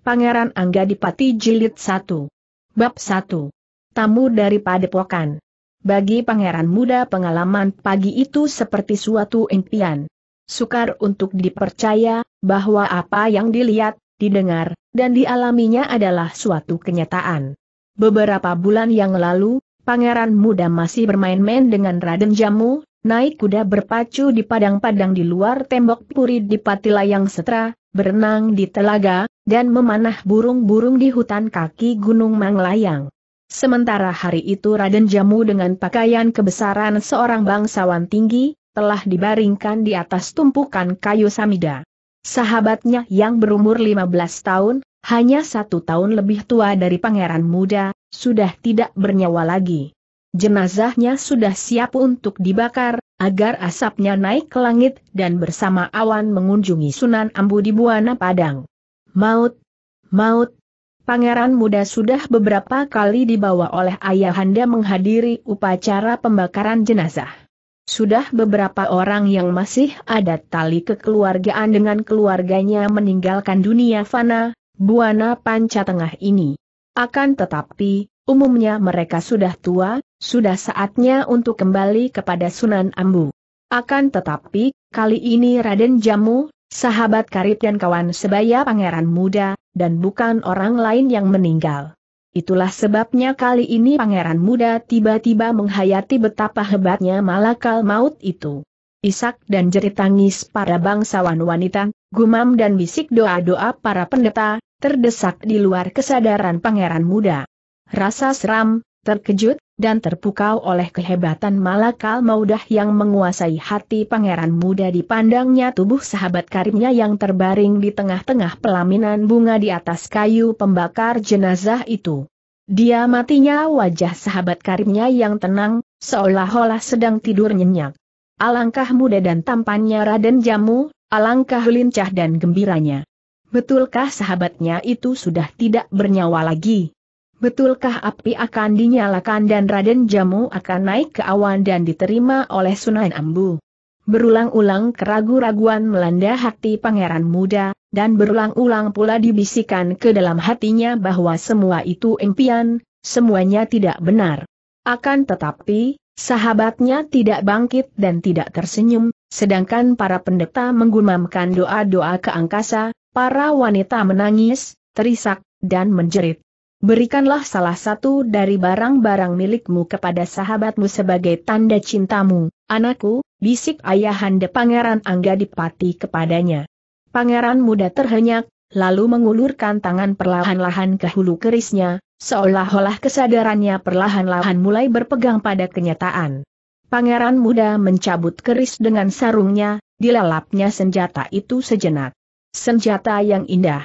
Pangeran Anggadipati Jilid 1 Bab 1 Tamu dari Padepokan. Bagi pangeran muda pengalaman pagi itu seperti suatu impian. Sukar untuk dipercaya, bahwa apa yang dilihat, didengar, dan dialaminya adalah suatu kenyataan. Beberapa bulan yang lalu, pangeran muda masih bermain-main dengan Raden Jamu, naik kuda berpacu di padang-padang di luar tembok Puri Dipati Layang Setra, berenang di telaga, dan memanah burung-burung di hutan kaki Gunung Manglayang. Sementara hari itu Raden Jamu dengan pakaian kebesaran seorang bangsawan tinggi, telah dibaringkan di atas tumpukan kayu samida. Sahabatnya yang berumur 15 tahun, hanya 1 tahun lebih tua dari pangeran muda, sudah tidak bernyawa lagi. Jenazahnya sudah siap untuk dibakar, agar asapnya naik ke langit dan bersama awan mengunjungi Sunan Ambu di Buana Padang. Maut! Maut! Pangeran muda sudah beberapa kali dibawa oleh ayahanda menghadiri upacara pembakaran jenazah. Sudah beberapa orang yang masih ada tali kekeluargaan dengan keluarganya meninggalkan dunia fana, Buana Pancatengah ini. Akan tetapi, umumnya mereka sudah tua, sudah saatnya untuk kembali kepada Sunan Ambu. Akan tetapi, kali ini Raden Jamu, sahabat karib dan kawan sebaya pangeran muda, dan bukan orang lain yang meninggal. Itulah sebabnya kali ini pangeran muda tiba-tiba menghayati betapa hebatnya malakal maut itu. Isak dan jerit tangis para bangsawan wanita, gumam dan bisik doa-doa para pendeta, terdesak di luar kesadaran pangeran muda. Rasa seram, terkejut, dan terpukau oleh kehebatan malakal maudah yang menguasai hati pangeran muda dipandangnya tubuh sahabat karibnya yang terbaring di tengah-tengah pelaminan bunga di atas kayu pembakar jenazah itu. Dia matinya wajah sahabat karibnya yang tenang, seolah-olah sedang tidur nyenyak. Alangkah muda dan tampannya Raden Jamu, alangkah lincah dan gembiranya. Betulkah sahabatnya itu sudah tidak bernyawa lagi? Betulkah api akan dinyalakan dan Raden Jamu akan naik ke awan dan diterima oleh Sunan Ambu? Berulang-ulang keraguan-raguan melanda hati pangeran muda, dan berulang-ulang pula dibisikkan ke dalam hatinya bahwa semua itu impian, semuanya tidak benar. Akan tetapi, sahabatnya tidak bangkit dan tidak tersenyum, sedangkan para pendeta menggumamkan doa-doa ke angkasa, para wanita menangis, terisak, dan menjerit. Berikanlah salah satu dari barang-barang milikmu kepada sahabatmu sebagai tanda cintamu, anakku, bisik ayahanda Pangeran Anggadipati kepadanya. Pangeran muda terhenyak, lalu mengulurkan tangan perlahan-lahan ke hulu kerisnya, seolah-olah kesadarannya perlahan-lahan mulai berpegang pada kenyataan. Pangeran muda mencabut keris dengan sarungnya, dilalapnya senjata itu sejenak. Senjata yang indah.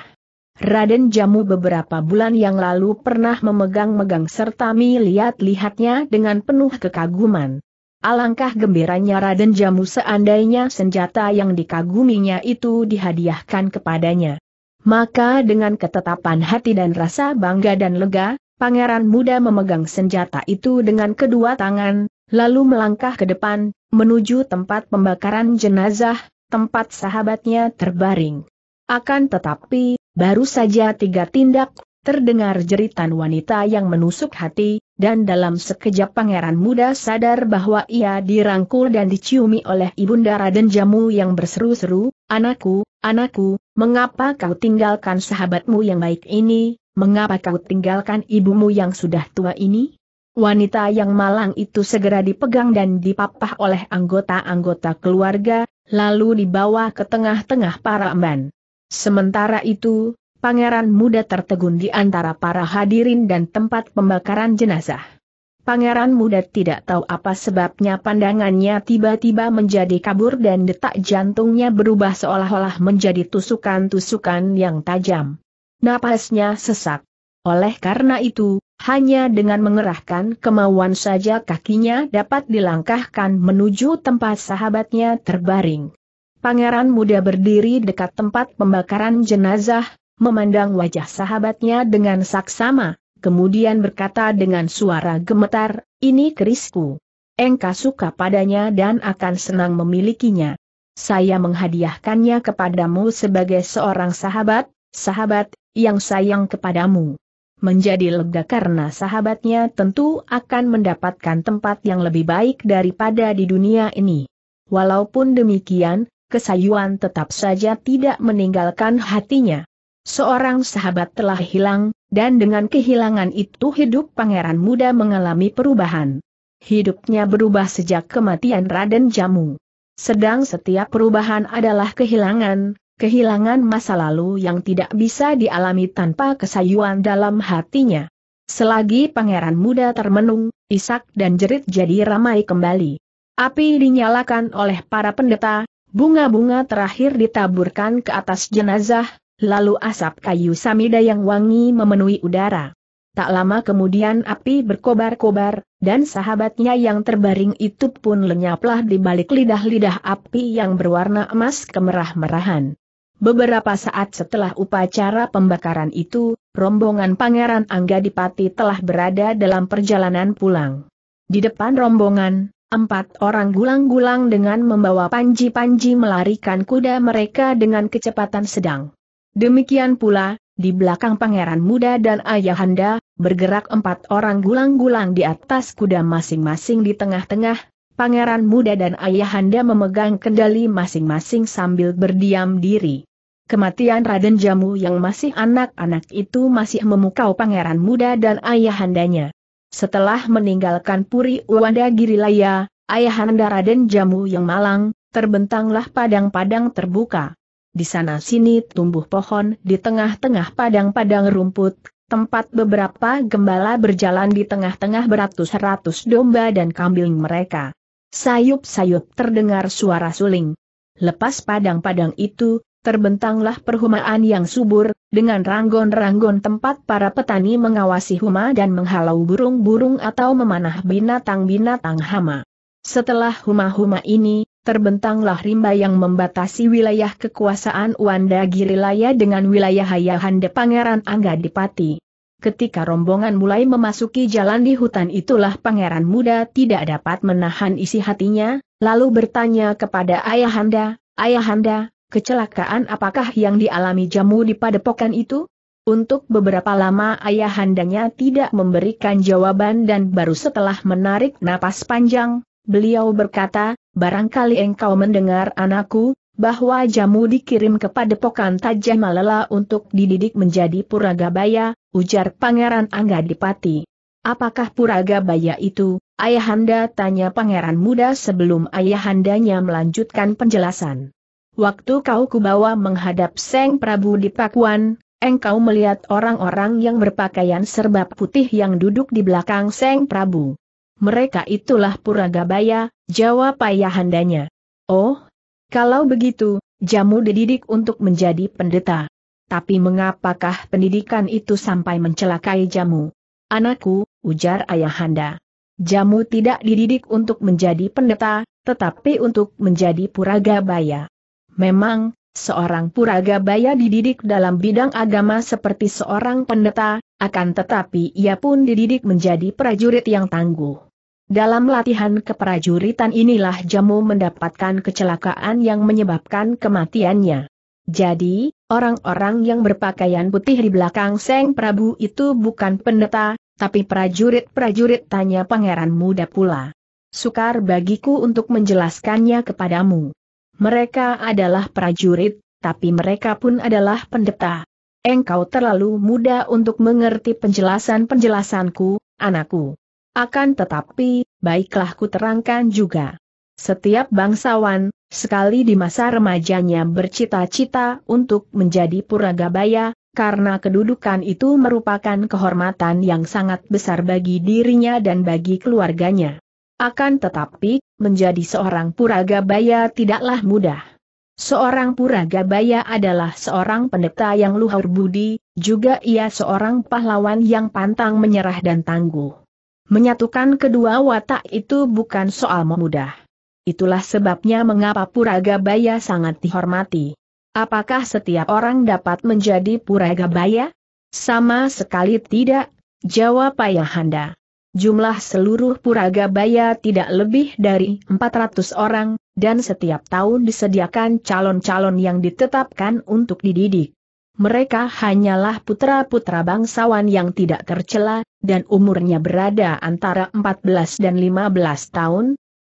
Raden Jamu beberapa bulan yang lalu pernah memegang-megang serta melihat-lihatnya dengan penuh kekaguman. Alangkah gembiranya Raden Jamu seandainya senjata yang dikaguminya itu dihadiahkan kepadanya. Maka dengan ketetapan hati dan rasa bangga dan lega, pangeran muda memegang senjata itu dengan kedua tangan, lalu melangkah ke depan, menuju tempat pembakaran jenazah, tempat sahabatnya terbaring. Akan tetapi, baru saja 3 tindak, terdengar jeritan wanita yang menusuk hati, dan dalam sekejap pangeran muda sadar bahwa ia dirangkul dan diciumi oleh ibunda Raden Jamu yang berseru-seru, "Anakku, anakku, mengapa kau tinggalkan sahabatmu yang baik ini, mengapa kau tinggalkan ibumu yang sudah tua ini?" Wanita yang malang itu segera dipegang dan dipapah oleh anggota-anggota keluarga, lalu dibawa ke tengah-tengah para emban. Sementara itu, pangeran muda tertegun di antara para hadirin dan tempat pembakaran jenazah. Pangeran muda tidak tahu apa sebabnya pandangannya tiba-tiba menjadi kabur dan detak jantungnya berubah seolah-olah menjadi tusukan-tusukan yang tajam. Napasnya sesak. Oleh karena itu, hanya dengan mengerahkan kemauan saja kakinya dapat dilangkahkan menuju tempat sahabatnya terbaring. Pangeran muda berdiri dekat tempat pembakaran jenazah, memandang wajah sahabatnya dengan saksama, kemudian berkata dengan suara gemetar, "Ini kerisku. Engkau suka padanya dan akan senang memilikinya. Saya menghadiahkannya kepadamu sebagai seorang sahabat, yang sayang kepadamu. Menjadi lega karena sahabatnya tentu akan mendapatkan tempat yang lebih baik daripada di dunia ini. Walaupun demikian, kesayuan tetap saja tidak meninggalkan hatinya. Seorang sahabat telah hilang, dan dengan kehilangan itu hidup pangeran muda mengalami perubahan. Hidupnya berubah sejak kematian Raden Jamu. Sedang setiap perubahan adalah kehilangan. Kehilangan masa lalu yang tidak bisa dialami tanpa kesayuan dalam hatinya. Selagi pangeran muda termenung, isak dan jerit jadi ramai kembali. Api dinyalakan oleh para pendeta, bunga-bunga terakhir ditaburkan ke atas jenazah, lalu asap kayu samida yang wangi memenuhi udara. Tak lama kemudian api berkobar-kobar, dan sahabatnya yang terbaring itu pun lenyaplah di balik lidah-lidah api yang berwarna emas kemerah-merahan. Beberapa saat setelah upacara pembakaran itu, rombongan Pangeran Anggadipati telah berada dalam perjalanan pulang. Di depan rombongan, 4 orang gulang-gulang dengan membawa panji-panji melarikan kuda mereka dengan kecepatan sedang. Demikian pula, di belakang pangeran muda dan ayahanda, bergerak 4 orang gulang-gulang di atas kuda masing-masing di tengah-tengah. Pangeran muda dan ayahanda memegang kendali masing-masing sambil berdiam diri. Kematian Raden Jamu yang masih anak-anak itu masih memukau pangeran muda dan ayahandanya. Setelah meninggalkan Puri Wanda Girilaya, ayahanda Raden Jamu yang malang, terbentanglah padang-padang terbuka. Di sana-sini tumbuh pohon di tengah-tengah padang-padang rumput, tempat beberapa gembala berjalan di tengah-tengah beratus-ratus domba dan kambing mereka. Sayup-sayup terdengar suara suling. Lepas padang-padang itu, terbentanglah perhumaan yang subur, dengan ranggon-ranggon tempat para petani mengawasi huma dan menghalau burung-burung atau memanah binatang-binatang hama. Setelah huma-huma ini, terbentanglah rimba yang membatasi wilayah kekuasaan Wanda Girilaya dengan wilayah ayahanda Pangeran Anggadipati. Ketika rombongan mulai memasuki jalan di hutan itulah pangeran muda tidak dapat menahan isi hatinya, lalu bertanya kepada ayahanda, "Ayahanda, kecelakaan apakah yang dialami Jamu di padepokan itu?" Untuk beberapa lama ayahandanya tidak memberikan jawaban dan baru setelah menarik napas panjang, beliau berkata, "Barangkali engkau mendengar anakku, bahwa Jamu dikirim ke Padepokan Tajimalela untuk dididik menjadi Puragabaya," ujar Pangeran Anggadipati. "Apakah Puragabaya itu, ayahanda?" tanya pangeran muda sebelum ayahandanya melanjutkan penjelasan. "Waktu kau kubawa menghadap Seng Prabu di Pakuan, engkau melihat orang-orang yang berpakaian serba putih yang duduk di belakang Seng Prabu. Mereka itulah Puragabaya," jawab ayahandanya. "Oh, kalau begitu, Jamu dididik untuk menjadi pendeta. Tapi mengapakah pendidikan itu sampai mencelakai Jamu?" "Anakku," ujar ayahanda, "Jamu tidak dididik untuk menjadi pendeta, tetapi untuk menjadi Puragabaya. Memang, seorang Puragabaya dididik dalam bidang agama seperti seorang pendeta, akan tetapi ia pun dididik menjadi prajurit yang tangguh. Dalam latihan keprajuritan inilah Jamu mendapatkan kecelakaan yang menyebabkan kematiannya. Jadi, orang-orang yang berpakaian putih di belakang Seng Prabu itu bukan pendeta, tapi prajurit-prajurit?" tanya pangeran muda pula. "Sukar bagiku untuk menjelaskannya kepadamu. Mereka adalah prajurit, tapi mereka pun adalah pendeta. Engkau terlalu muda untuk mengerti penjelasan-penjelasanku, anakku. Akan tetapi, baiklah ku terangkan juga. Setiap bangsawan, sekali di masa remajanya bercita-cita untuk menjadi Puragabaya, karena kedudukan itu merupakan kehormatan yang sangat besar bagi dirinya dan bagi keluarganya. Akan tetapi, menjadi seorang Puragabaya tidaklah mudah. Seorang Puragabaya adalah seorang pendeta yang luhur budi, juga ia seorang pahlawan yang pantang menyerah dan tangguh. Menyatukan kedua watak itu bukan soal mudah. Itulah sebabnya mengapa Puragabaya sangat dihormati. Apakah setiap orang dapat menjadi Puragabaya?" "Sama sekali tidak," jawab ayahanda. "Jumlah seluruh Puragabaya tidak lebih dari 400 orang, dan setiap tahun disediakan calon-calon yang ditetapkan untuk dididik. Mereka hanyalah putra-putra bangsawan yang tidak tercela, dan umurnya berada antara 14 dan 15 tahun.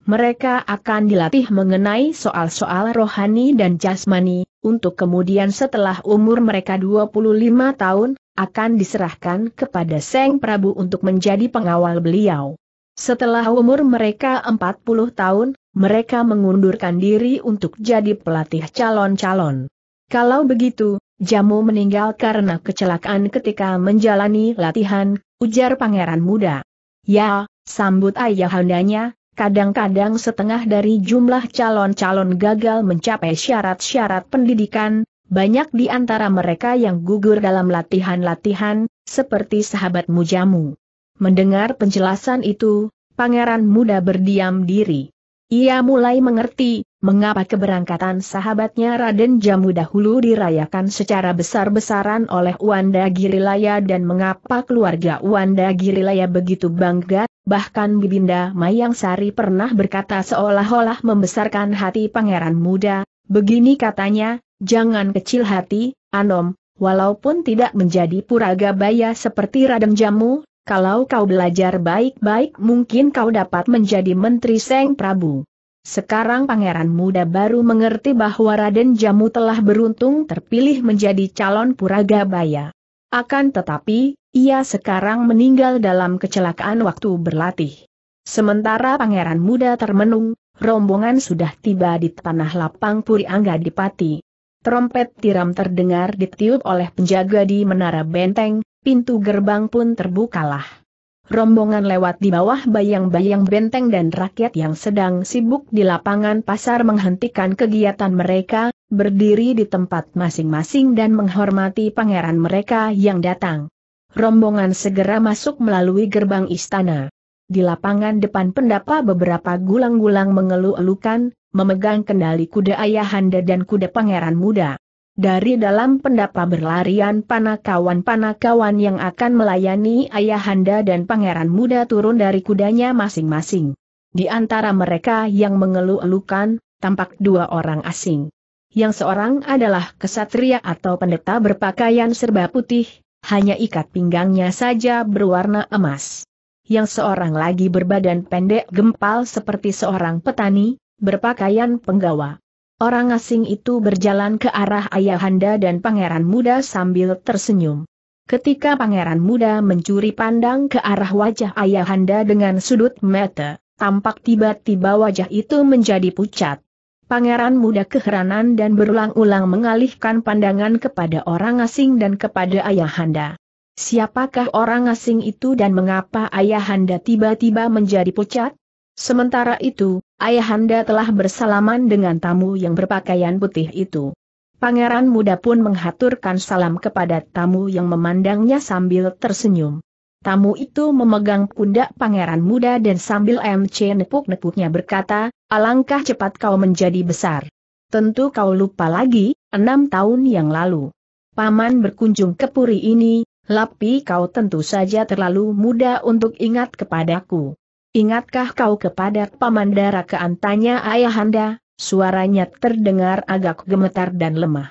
Mereka akan dilatih mengenai soal-soal rohani dan jasmani, untuk kemudian setelah umur mereka 25 tahun, akan diserahkan kepada Seng Prabu untuk menjadi pengawal beliau. Setelah umur mereka 40 tahun, mereka mengundurkan diri untuk jadi pelatih calon-calon. Kalau begitu, Jamu meninggal karena kecelakaan ketika menjalani latihan, ujar pangeran muda. Ya, sambut ayahandanya, kadang-kadang setengah dari jumlah calon-calon gagal mencapai syarat-syarat pendidikan, banyak di antara mereka yang gugur dalam latihan-latihan, seperti sahabatmu Jamu. Mendengar penjelasan itu, pangeran muda berdiam diri. Ia mulai mengerti mengapa keberangkatan sahabatnya Raden Jamu dahulu dirayakan secara besar-besaran oleh Wanda Girilaya dan mengapa keluarga Wanda Girilaya begitu bangga, bahkan Bibinda Mayang Sari pernah berkata seolah-olah membesarkan hati pangeran muda, begini katanya, jangan kecil hati, Anom, walaupun tidak menjadi puragabaya seperti Raden Jamu, kalau kau belajar baik-baik mungkin kau dapat menjadi menteri Seng Prabu. Sekarang pangeran muda baru mengerti bahwa Raden Jamu telah beruntung terpilih menjadi calon puragabaya. Akan tetapi, ia sekarang meninggal dalam kecelakaan waktu berlatih. Sementara pangeran muda termenung, rombongan sudah tiba di tanah lapang Puri Anggadipati. Trompet tiram terdengar ditiup oleh penjaga di menara benteng, pintu gerbang pun terbukalah. Rombongan lewat di bawah bayang-bayang benteng dan rakyat yang sedang sibuk di lapangan pasar menghentikan kegiatan mereka, berdiri di tempat masing-masing dan menghormati pangeran mereka yang datang. Rombongan segera masuk melalui gerbang istana. Di lapangan depan pendapa beberapa gulang-gulang mengeluh-elukan, memegang kendali kuda ayahanda dan kuda pangeran muda. Dari dalam pendapa berlarian panakawan-panakawan yang akan melayani ayahanda dan pangeran muda turun dari kudanya masing-masing. Di antara mereka yang mengeluh-elukan, tampak dua orang asing. Yang seorang adalah kesatria atau pendeta berpakaian serba putih, hanya ikat pinggangnya saja berwarna emas. Yang seorang lagi berbadan pendek gempal seperti seorang petani, berpakaian penggawa. Orang asing itu berjalan ke arah ayahanda dan pangeran muda sambil tersenyum. Ketika pangeran muda mencuri pandang ke arah wajah ayahanda dengan sudut mata, tampak tiba-tiba wajah itu menjadi pucat. Pangeran muda keheranan dan berulang-ulang mengalihkan pandangan kepada orang asing dan kepada ayahanda. Siapakah orang asing itu dan mengapa ayahanda tiba-tiba menjadi pucat? Sementara itu, ayahanda telah bersalaman dengan tamu yang berpakaian putih itu. Pangeran muda pun menghaturkan salam kepada tamu yang memandangnya sambil tersenyum. Tamu itu memegang pundak pangeran muda dan sambil nepuk-nepuknya berkata, alangkah cepat kau menjadi besar. Tentu kau lupa lagi, 6 tahun yang lalu Paman berkunjung ke puri ini, tapi kau tentu saja terlalu muda untuk ingat kepadaku. Ingatkah kau kepada Pamanda Rakean? Tanya ayahanda, suaranya terdengar agak gemetar dan lemah.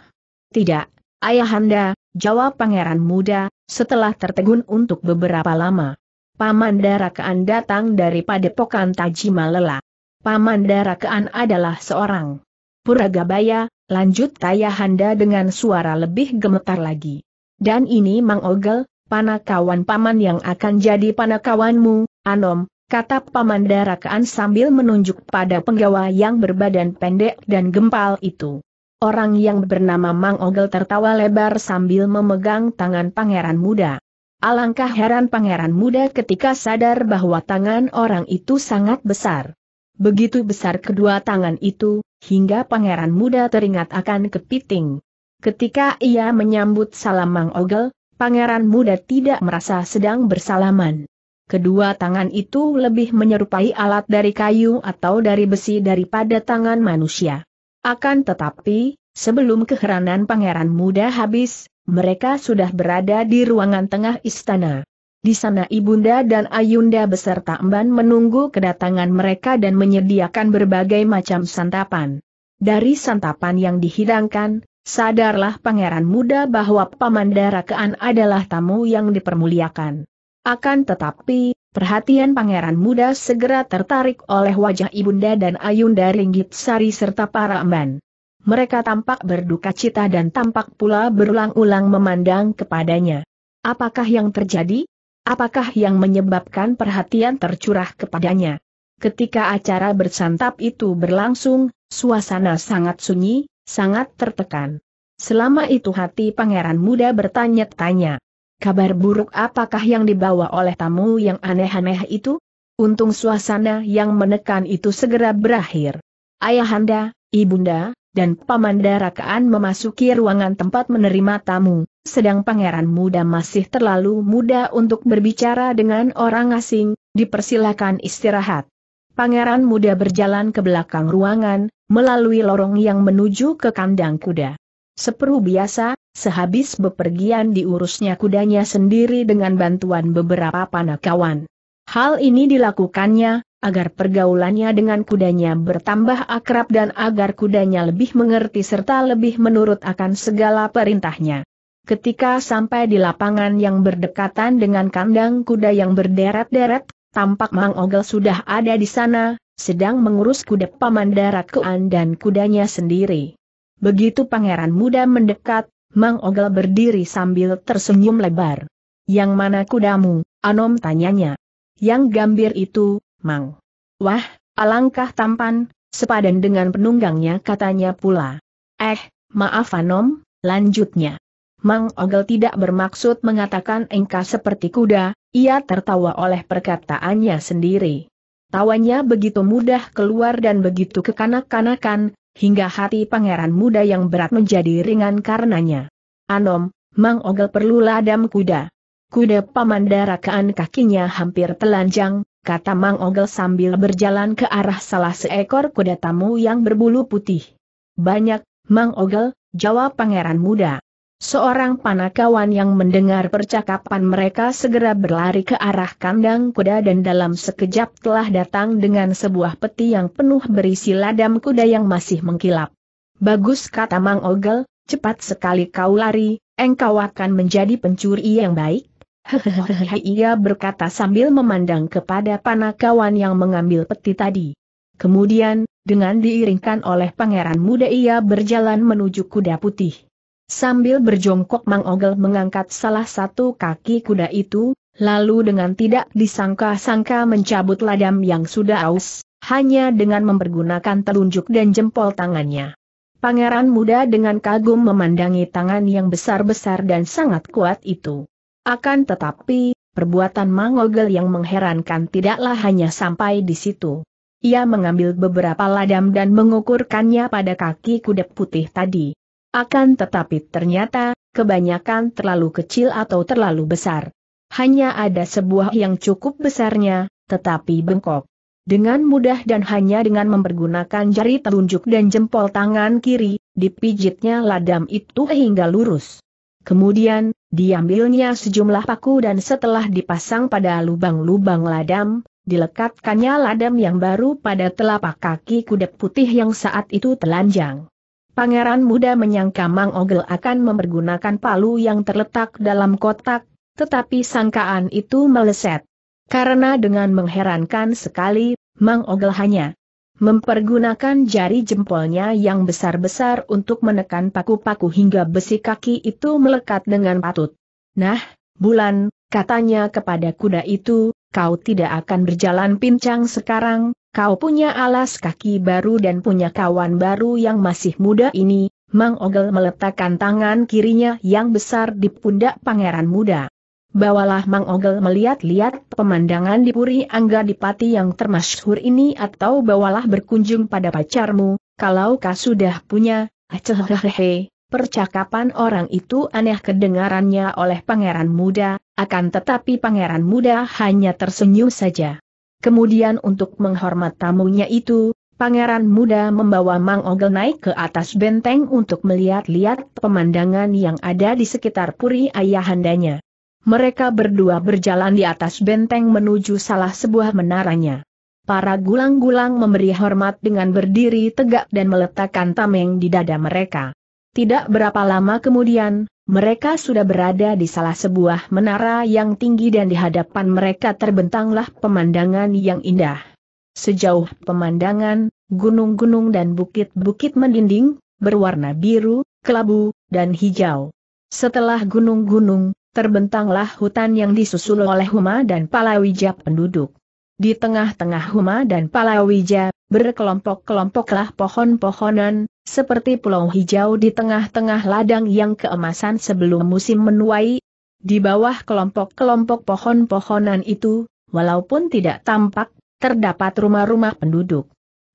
Tidak, ayahanda, jawab pangeran muda, setelah tertegun untuk beberapa lama. Pamanda Rakean datang dari Padepokan Tajimalela. Pamanda Rakean adalah seorang puragabaya, lanjut ayahanda dengan suara lebih gemetar lagi. Dan ini Mang Ogel, panakawan paman yang akan jadi panakawanmu, Anom, kata Pamanda Rakean sambil menunjuk pada penggawa yang berbadan pendek dan gempal itu. Orang yang bernama Mang Ogel tertawa lebar sambil memegang tangan pangeran muda. Alangkah heran pangeran muda ketika sadar bahwa tangan orang itu sangat besar. Begitu besar kedua tangan itu, hingga pangeran muda teringat akan kepiting. Ketika ia menyambut salam Mang Ogel, pangeran muda tidak merasa sedang bersalaman. Kedua tangan itu lebih menyerupai alat dari kayu atau dari besi daripada tangan manusia. Akan tetapi, sebelum keheranan pangeran muda habis, mereka sudah berada di ruangan tengah istana. Di sana Ibunda dan Ayunda beserta emban menunggu kedatangan mereka dan menyediakan berbagai macam santapan. Dari santapan yang dihidangkan, Sadarlah pangeran muda bahwa Pamanda Rakean adalah tamu yang dipermuliakan. Akan tetapi, perhatian pangeran muda segera tertarik oleh wajah Ibunda dan Ayunda Ringgit Sari serta para emban. Mereka tampak berduka cita dan tampak pula berulang-ulang memandang kepadanya. Apakah yang terjadi? Apakah yang menyebabkan perhatian tercurah kepadanya? Ketika acara bersantap itu berlangsung, suasana sangat sunyi, sangat tertekan. Selama itu hati pangeran muda bertanya-tanya. Kabar buruk apakah yang dibawa oleh tamu yang aneh-aneh itu? Untung suasana yang menekan itu segera berakhir. Ayahanda, Ibunda, dan Pamanda Rakean memasuki ruangan tempat menerima tamu. Sedang pangeran muda masih terlalu muda untuk berbicara dengan orang asing, dipersilakan istirahat. Pangeran muda berjalan ke belakang ruangan, melalui lorong yang menuju ke kandang kuda. Seperti biasa, sehabis bepergian diurusnya kudanya sendiri dengan bantuan beberapa panakawan. Hal ini dilakukannya, agar pergaulannya dengan kudanya bertambah akrab dan agar kudanya lebih mengerti serta lebih menurut akan segala perintahnya. Ketika sampai di lapangan yang berdekatan dengan kandang kuda yang berderet-deret, tampak Mang Ogel sudah ada di sana, sedang mengurus kuda Pamanda Rakean dan kudanya sendiri. Begitu pangeran muda mendekat, Mang Ogel berdiri sambil tersenyum lebar. "Yang mana kudamu, Anom?" tanyanya. "Yang gambir itu, Mang." "Wah, alangkah tampan, sepadan dengan penunggangnya," katanya pula. "Eh, maaf Anom," lanjutnya. Mang Ogel tidak bermaksud mengatakan engkau seperti kuda, ia tertawa oleh perkataannya sendiri. Tawanya begitu mudah keluar dan begitu kekanak-kanakan, hingga hati pangeran muda yang berat menjadi ringan karenanya. "Anom, Mang Ogel perlu ladam kuda." "Kuda Pamanda Rakean kakinya hampir telanjang," kata Mang Ogel sambil berjalan ke arah salah seekor kuda tamu yang berbulu putih. "Banyak, Mang Ogel," jawab pangeran muda. Seorang panakawan yang mendengar percakapan mereka segera berlari ke arah kandang kuda dan dalam sekejap telah datang dengan sebuah peti yang penuh berisi ladam kuda yang masih mengkilap. "Bagus," kata Mang Ogel, "cepat sekali kau lari, engkau akan menjadi pencuri yang baik." "Hehehe," ia berkata sambil memandang kepada panakawan yang mengambil peti tadi. Kemudian, dengan diiringkan oleh pangeran muda ia berjalan menuju kuda putih. Sambil berjongkok Mang Ogel mengangkat salah satu kaki kuda itu, lalu dengan tidak disangka-sangka mencabut ladam yang sudah aus, hanya dengan mempergunakan telunjuk dan jempol tangannya. Pangeran muda dengan kagum memandangi tangan yang besar-besar dan sangat kuat itu. Akan tetapi, perbuatan Mang Ogel yang mengherankan tidaklah hanya sampai di situ. Ia mengambil beberapa ladam dan mengukurkannya pada kaki kuda putih tadi. Akan tetapi ternyata, kebanyakan terlalu kecil atau terlalu besar. Hanya ada sebuah yang cukup besarnya, tetapi bengkok. Dengan mudah dan hanya dengan mempergunakan jari telunjuk dan jempol tangan kiri, dipijitnya ladam itu hingga lurus. Kemudian, diambilnya sejumlah paku dan setelah dipasang pada lubang-lubang ladam, dilekatkannya ladam yang baru pada telapak kaki kuda putih yang saat itu telanjang. Pangeran muda menyangka Mang Ogel akan mempergunakan palu yang terletak dalam kotak, tetapi sangkaan itu meleset. Karena dengan mengherankan sekali, Mang Ogel hanya mempergunakan jari jempolnya yang besar-besar untuk menekan paku-paku hingga besi kaki itu melekat dengan patut. "Nah, Bulan," katanya kepada kuda itu, "kau tidak akan berjalan pincang sekarang. Kau punya alas kaki baru dan punya kawan baru yang masih muda ini." Mang Ogel meletakkan tangan kirinya yang besar di pundak pangeran muda. "Bawalah Mang Ogel melihat-lihat pemandangan di Puri Anggadipati yang termasyhur ini atau bawalah berkunjung pada pacarmu, kalau kau sudah punya." "Acehehehe," percakapan orang itu aneh kedengarannya oleh pangeran muda, akan tetapi pangeran muda hanya tersenyum saja. Kemudian untuk menghormat tamunya itu, pangeran muda membawa Mang Ogel naik ke atas benteng untuk melihat-lihat pemandangan yang ada di sekitar puri ayahandanya. Mereka berdua berjalan di atas benteng menuju salah sebuah menaranya. Para gulang-gulang memberi hormat dengan berdiri tegak dan meletakkan tameng di dada mereka. Tidak berapa lama kemudian, mereka sudah berada di salah sebuah menara yang tinggi dan di hadapan mereka terbentanglah pemandangan yang indah. Sejauh pemandangan, gunung-gunung dan bukit-bukit mendinding, berwarna biru, kelabu, dan hijau. Setelah gunung-gunung, terbentanglah hutan yang disusul oleh Huma dan Palawija penduduk. Di tengah-tengah Huma dan Palawija, berkelompok-kelompoklah pohon-pohonan, seperti pulau hijau di tengah-tengah ladang yang keemasan sebelum musim menuai. Di bawah kelompok-kelompok pohon-pohonan itu, walaupun tidak tampak, terdapat rumah-rumah penduduk.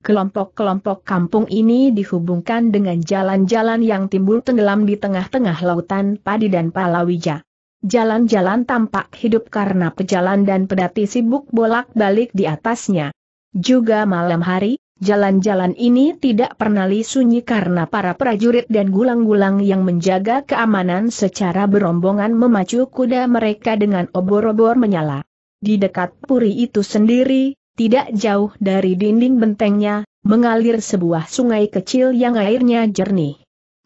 Kelompok-kelompok kampung ini dihubungkan dengan jalan-jalan yang timbul tenggelam di tengah-tengah lautan padi dan Palawija. Jalan-jalan tampak hidup karena pejalan dan pedati sibuk bolak-balik di atasnya. Juga malam hari, jalan-jalan ini tidak pernah sunyi karena para prajurit dan gulang-gulang yang menjaga keamanan secara berombongan memacu kuda mereka dengan obor-obor menyala. Di dekat puri itu sendiri, tidak jauh dari dinding bentengnya, mengalir sebuah sungai kecil yang airnya jernih.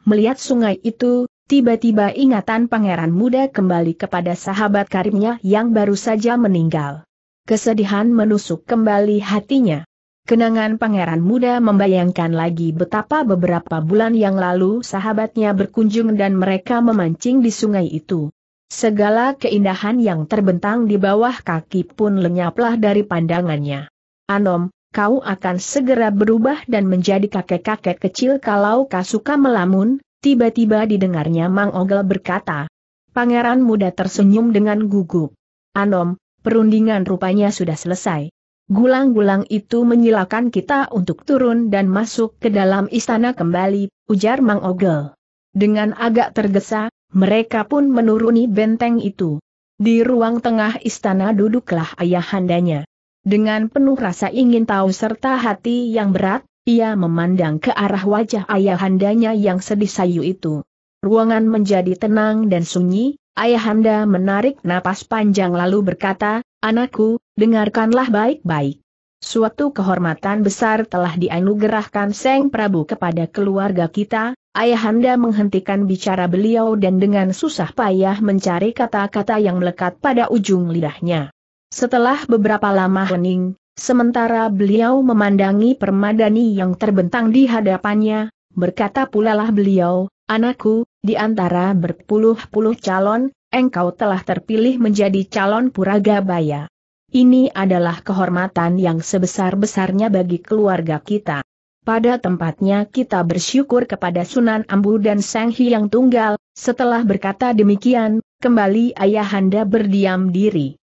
Melihat sungai itu, tiba-tiba ingatan pangeran muda kembali kepada sahabat karibnya yang baru saja meninggal. Kesedihan menusuk kembali hatinya. Kenangan pangeran muda membayangkan lagi betapa beberapa bulan yang lalu sahabatnya berkunjung dan mereka memancing di sungai itu. Segala keindahan yang terbentang di bawah kaki pun lenyaplah dari pandangannya. Anom, kau akan segera berubah dan menjadi kakek-kakek kecil kalau kau suka melamun, tiba-tiba didengarnya Mang Ogel berkata. Pangeran muda tersenyum dengan gugup. Anom, perundingan rupanya sudah selesai. Gulang-gulang itu menyilakan kita untuk turun dan masuk ke dalam istana kembali, ujar Mang Ogel. Dengan agak tergesa, mereka pun menuruni benteng itu. Di ruang tengah istana duduklah ayahandanya. Dengan penuh rasa ingin tahu serta hati yang berat, ia memandang ke arah wajah ayahandanya yang sedih sayu itu. Ruangan menjadi tenang dan sunyi. Ayahanda menarik napas panjang lalu berkata, "Anakku, dengarkanlah baik-baik. Suatu kehormatan besar telah dianugerahkan Seng Prabu kepada keluarga kita." Ayahanda menghentikan bicara beliau dan dengan susah payah mencari kata-kata yang melekat pada ujung lidahnya. Setelah beberapa lama hening, sementara beliau memandangi permadani yang terbentang di hadapannya, berkata pulalah beliau, "Anakku, di antara berpuluh-puluh calon, engkau telah terpilih menjadi calon Puragabaya. Ini adalah kehormatan yang sebesar-besarnya bagi keluarga kita. Pada tempatnya kita bersyukur kepada Sunan Ambu dan Sang Hyang Tunggal." Setelah berkata demikian, kembali ayahanda berdiam diri.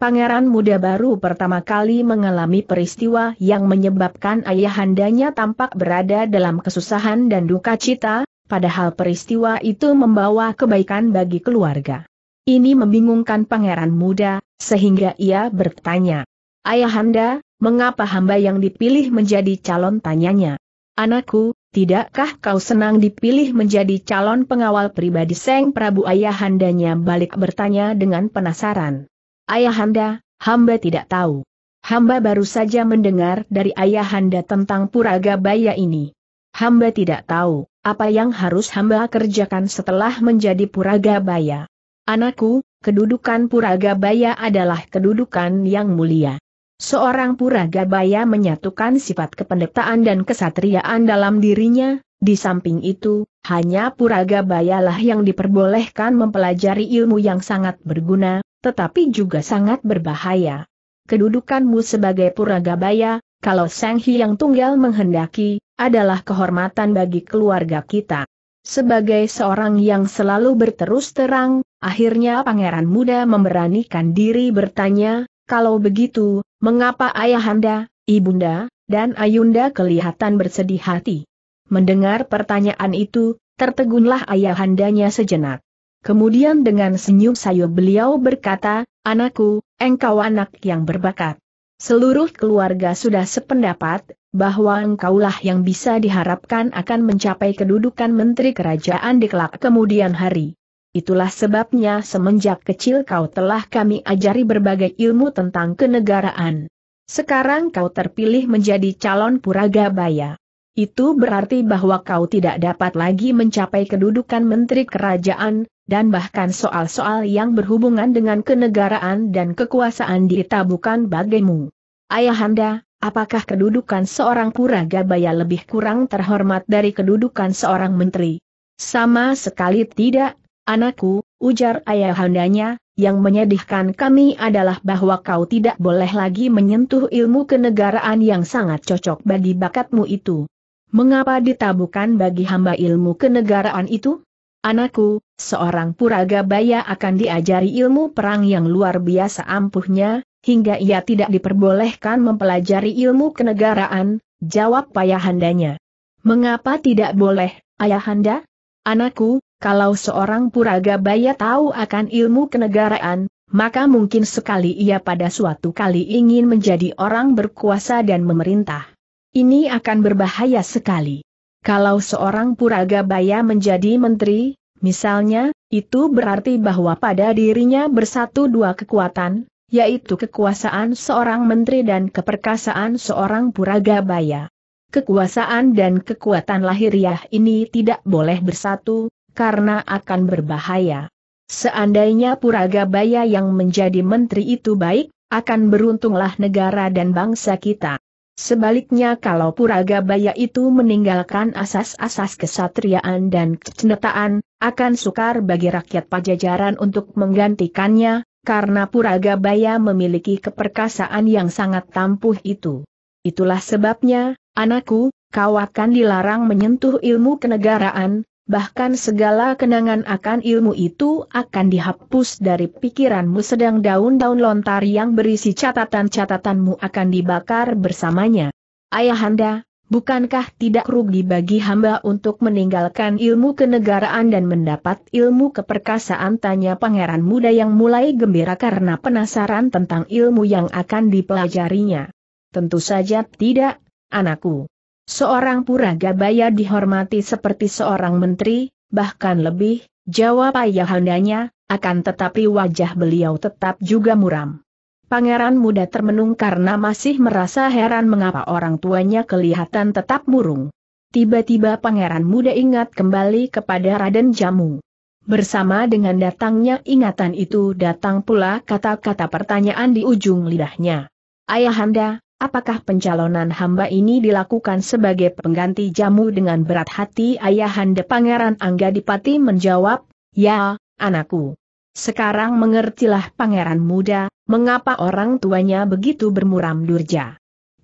Pangeran muda baru pertama kali mengalami peristiwa yang menyebabkan ayahandanya tampak berada dalam kesusahan dan duka cita, padahal peristiwa itu membawa kebaikan bagi keluarga. Ini membingungkan pangeran muda, sehingga ia bertanya, "Ayahanda, mengapa hamba yang dipilih menjadi calon?" tanyanya. "Anakku, tidakkah kau senang dipilih menjadi calon pengawal pribadi Seng Prabu?" ayahandanya balik bertanya dengan penasaran. "Ayahanda, hamba tidak tahu. Hamba baru saja mendengar dari ayahanda tentang Puragabaya ini. Hamba tidak tahu apa yang harus hamba kerjakan setelah menjadi Puragabaya." "Anakku, kedudukan Puragabaya adalah kedudukan yang mulia. Seorang Puragabaya menyatukan sifat kependetaan dan kesatriaan dalam dirinya. Di samping itu, hanya Puragabayalah yang diperbolehkan mempelajari ilmu yang sangat berguna, tetapi juga sangat berbahaya. Kedudukanmu sebagai Puragabaya, kalau Sang Hyang Tunggal menghendaki, adalah kehormatan bagi keluarga kita." Sebagai seorang yang selalu berterus terang, akhirnya pangeran muda memberanikan diri bertanya, "Kalau begitu, mengapa ayahanda, ibunda, dan ayunda kelihatan bersedih hati?" Mendengar pertanyaan itu, tertegunlah ayahandanya sejenak. Kemudian dengan senyum sayu beliau berkata, "Anakku, engkau anak yang berbakat. Seluruh keluarga sudah sependapat bahwa engkaulah yang bisa diharapkan akan mencapai kedudukan menteri kerajaan di kelak kemudian hari. Itulah sebabnya semenjak kecil kau telah kami ajari berbagai ilmu tentang kenegaraan. Sekarang kau terpilih menjadi calon Puragabaya. Itu berarti bahwa kau tidak dapat lagi mencapai kedudukan menteri kerajaan, dan bahkan soal-soal yang berhubungan dengan kenegaraan dan kekuasaan ditabukan bagimu. Ayahanda, apakah kedudukan seorang Puragabaya lebih kurang terhormat dari kedudukan seorang menteri? Sama sekali tidak, anakku, ujar ayahandanya, yang menyedihkan kami adalah bahwa kau tidak boleh lagi menyentuh ilmu kenegaraan yang sangat cocok bagi bakatmu itu. Mengapa ditabukan bagi hamba ilmu kenegaraan itu? Anakku, seorang Puragabaya akan diajari ilmu perang yang luar biasa ampuhnya, hingga ia tidak diperbolehkan mempelajari ilmu kenegaraan, jawab ayahandanya. Mengapa tidak boleh, ayahanda? Anakku, kalau seorang Puragabaya tahu akan ilmu kenegaraan, maka mungkin sekali ia pada suatu kali ingin menjadi orang berkuasa dan memerintah. Ini akan berbahaya sekali. Kalau seorang Puragabaya menjadi menteri, misalnya, itu berarti bahwa pada dirinya bersatu dua kekuatan, yaitu kekuasaan seorang menteri dan keperkasaan seorang Puragabaya. Kekuasaan dan kekuatan lahiriah ini tidak boleh bersatu, karena akan berbahaya. Seandainya Puragabaya yang menjadi menteri itu baik, akan beruntunglah negara dan bangsa kita. Sebaliknya kalau Puragabaya itu meninggalkan asas-asas kesatriaan dan kecendetaan, akan sukar bagi rakyat Pajajaran untuk menggantikannya, karena Puragabaya memiliki keperkasaan yang sangat tampuh itu. Itulah sebabnya, anakku, kau akan dilarang menyentuh ilmu kenegaraan, bahkan segala kenangan akan ilmu itu akan dihapus dari pikiranmu, sedang daun-daun lontar yang berisi catatan-catatanmu akan dibakar bersamanya. Ayahanda, bukankah tidak rugi bagi hamba untuk meninggalkan ilmu kenegaraan dan mendapat ilmu keperkasaan? Tanya pangeran muda yang mulai gembira karena penasaran tentang ilmu yang akan dipelajarinya. Tentu saja tidak, anakku. Seorang Puragabaya dihormati seperti seorang menteri, bahkan lebih, jawab ayahandanya, akan tetapi wajah beliau tetap juga muram. Pangeran muda termenung karena masih merasa heran mengapa orang tuanya kelihatan tetap murung. Tiba-tiba pangeran muda ingat kembali kepada Raden Jamu. Bersama dengan datangnya ingatan itu datang pula kata-kata pertanyaan di ujung lidahnya. Ayahanda, apakah pencalonan hamba ini dilakukan sebagai pengganti Jamu? Dengan berat hati ayahanda Pangeran Anggadipati menjawab, ya, anakku. Sekarang mengertilah pangeran muda, mengapa orang tuanya begitu bermuram durja.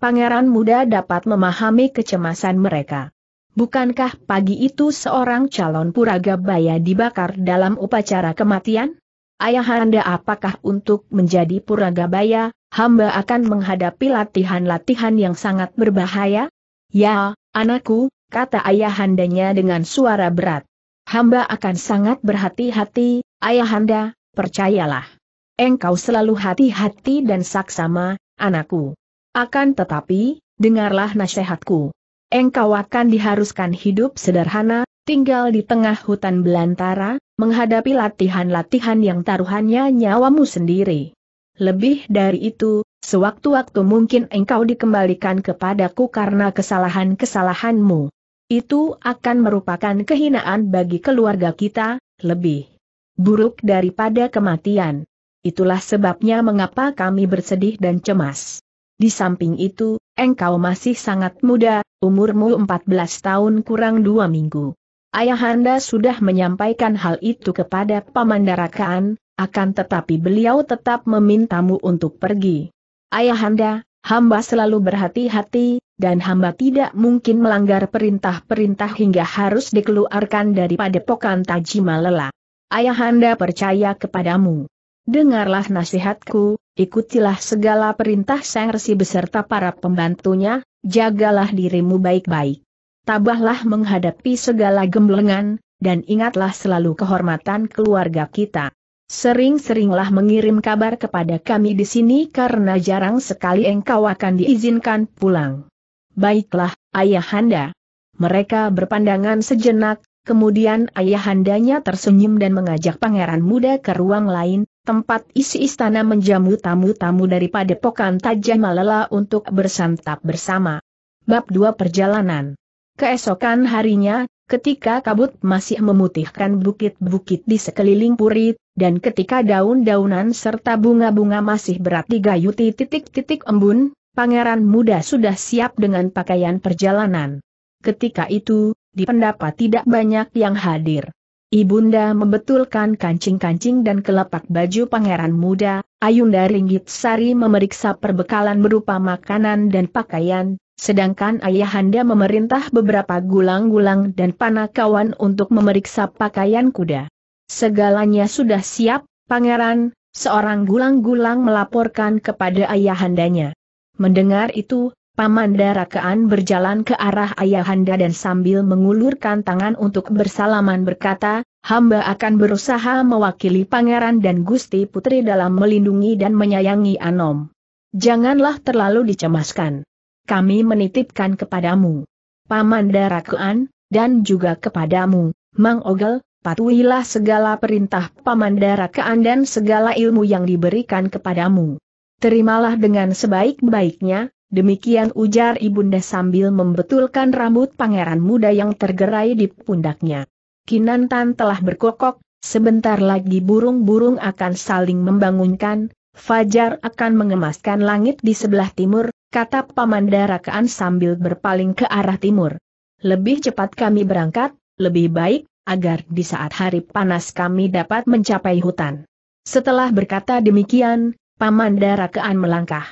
Pangeran muda dapat memahami kecemasan mereka. Bukankah pagi itu seorang calon Puragabaya dibakar dalam upacara kematian? Ayahanda, apakah untuk menjadi Puragabaya, hamba akan menghadapi latihan-latihan yang sangat berbahaya? Ya, anakku, kata ayahandanya dengan suara berat. Hamba akan sangat berhati-hati, ayahanda, percayalah. Engkau selalu hati-hati dan saksama, anakku. Akan tetapi, dengarlah nasihatku. Engkau akan diharuskan hidup sederhana, tinggal di tengah hutan belantara, menghadapi latihan-latihan yang taruhannya nyawamu sendiri. Lebih dari itu, sewaktu-waktu mungkin engkau dikembalikan kepadaku karena kesalahan-kesalahanmu. Itu akan merupakan kehinaan bagi keluarga kita, lebih buruk daripada kematian. Itulah sebabnya mengapa kami bersedih dan cemas. Di samping itu, engkau masih sangat muda, umurmu 14 tahun kurang 2 minggu. Ayahanda sudah menyampaikan hal itu kepada Pamanda Rakean, akan tetapi beliau tetap memintamu untuk pergi. Ayahanda, hamba selalu berhati-hati, dan hamba tidak mungkin melanggar perintah-perintah hingga harus dikeluarkan dari Padepokan Tajimalela. Ayahanda percaya kepadamu. Dengarlah nasihatku, ikutilah segala perintah Sang Resi beserta para pembantunya, jagalah dirimu baik-baik. Tabahlah menghadapi segala gemblengan, dan ingatlah selalu kehormatan keluarga kita. Sering-seringlah mengirim kabar kepada kami di sini karena jarang sekali engkau akan diizinkan pulang. Baiklah, ayahanda. Mereka berpandangan sejenak, kemudian ayahandanya tersenyum dan mengajak pangeran muda ke ruang lain, tempat isi istana menjamu tamu-tamu dari Padepokan Tajimalela untuk bersantap bersama. Bab 2 Perjalanan. Keesokan harinya, ketika kabut masih memutihkan bukit-bukit di sekeliling puri, dan ketika daun-daunan serta bunga-bunga masih berat digayuti titik-titik embun, pangeran muda sudah siap dengan pakaian perjalanan. Ketika itu, di pendapa tidak banyak yang hadir. Ibunda membetulkan kancing-kancing dan kelepak baju pangeran muda, Ayunda Ringgit Sari memeriksa perbekalan berupa makanan dan pakaian, sedangkan ayahanda memerintah beberapa gulang-gulang dan panakawan untuk memeriksa pakaian kuda. Segalanya sudah siap, pangeran, seorang gulang-gulang melaporkan kepada ayahandanya. Mendengar itu, Pamanda Rakean berjalan ke arah ayahanda dan sambil mengulurkan tangan untuk bersalaman berkata, hamba akan berusaha mewakili pangeran dan Gusti Putri dalam melindungi dan menyayangi Anom. Janganlah terlalu dicemaskan. Kami menitipkan kepadamu, Pamanda Rakean, dan juga kepadamu, Mang Ogel, patuhilah segala perintah Pamanda Rakean dan segala ilmu yang diberikan kepadamu. Terimalah dengan sebaik-baiknya. Demikian ujar ibunda sambil membetulkan rambut pangeran muda yang tergerai di pundaknya. Kinantan telah berkokok, sebentar lagi burung-burung akan saling membangunkan, fajar akan mengemaskan langit di sebelah timur, kata Pamanda Rakean sambil berpaling ke arah timur. Lebih cepat kami berangkat, lebih baik, agar di saat hari panas kami dapat mencapai hutan. Setelah berkata demikian, Pamanda Rakean melangkah.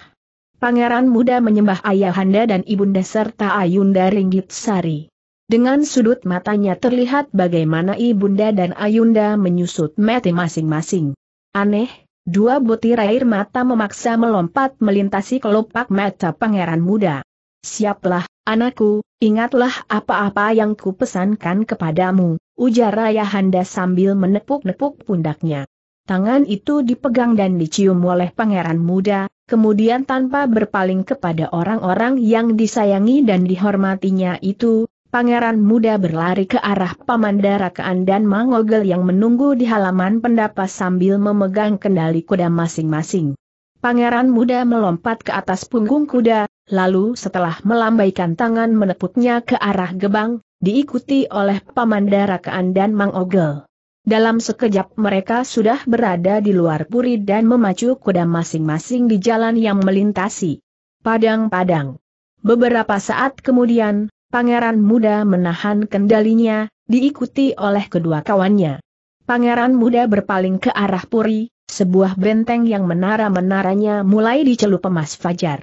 Pangeran muda menyembah ayahanda dan ibunda serta Ayunda Ringgit Sari. Dengan sudut matanya terlihat bagaimana ibunda dan Ayunda menyusut mata masing-masing. Aneh, dua butir air mata memaksa melompat melintasi kelopak mata pangeran muda. Siaplah, anakku, ingatlah apa-apa yang kupesankan kepadamu, ujar ayahanda sambil menepuk-nepuk pundaknya. Tangan itu dipegang dan dicium oleh pangeran muda. Kemudian tanpa berpaling kepada orang-orang yang disayangi dan dihormatinya itu, pangeran muda berlari ke arah Pamanda Rakean dan Mang Ogel yang menunggu di halaman pendapa sambil memegang kendali kuda masing-masing. Pangeran muda melompat ke atas punggung kuda, lalu setelah melambaikan tangan menepuknya ke arah gebang, diikuti oleh Pamanda Rakean dan Mang Ogel. Dalam sekejap mereka sudah berada di luar puri dan memacu kuda masing-masing di jalan yang melintasi padang-padang. Beberapa saat kemudian, pangeran muda menahan kendalinya, diikuti oleh kedua kawannya. Pangeran muda berpaling ke arah puri, sebuah benteng yang menara-menaranya mulai dicelup emas fajar.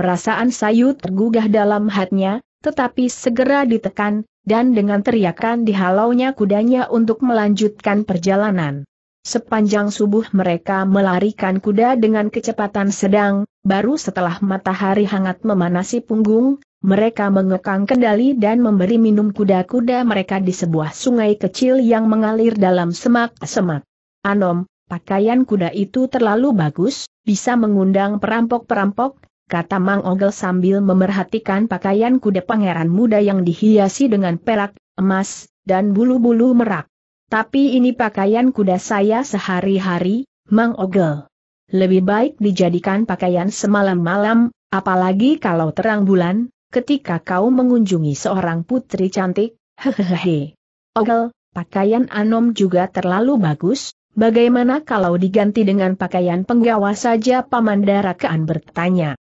Perasaan sayu tergugah dalam hatinya, tetapi segera ditekan. Dan dengan teriakan dihalaunya kudanya untuk melanjutkan perjalanan. Sepanjang subuh mereka melarikan kuda dengan kecepatan sedang, baru setelah matahari hangat memanasi punggung, mereka mengekang kendali dan memberi minum kuda-kuda mereka di sebuah sungai kecil yang mengalir dalam semak-semak. Anom, pakaian kuda itu terlalu bagus, bisa mengundang perampok-perampok, kata Mang Ogel sambil memerhatikan pakaian kuda pangeran muda yang dihiasi dengan perak, emas, dan bulu-bulu merak. Tapi ini pakaian kuda saya sehari-hari, Mang Ogel. Lebih baik dijadikan pakaian semalam-malam, apalagi kalau terang bulan, ketika kau mengunjungi seorang putri cantik, hehehe. Ogel, pakaian Anom juga terlalu bagus, bagaimana kalau diganti dengan pakaian penggawa saja? Pamanda Rakean bertanya.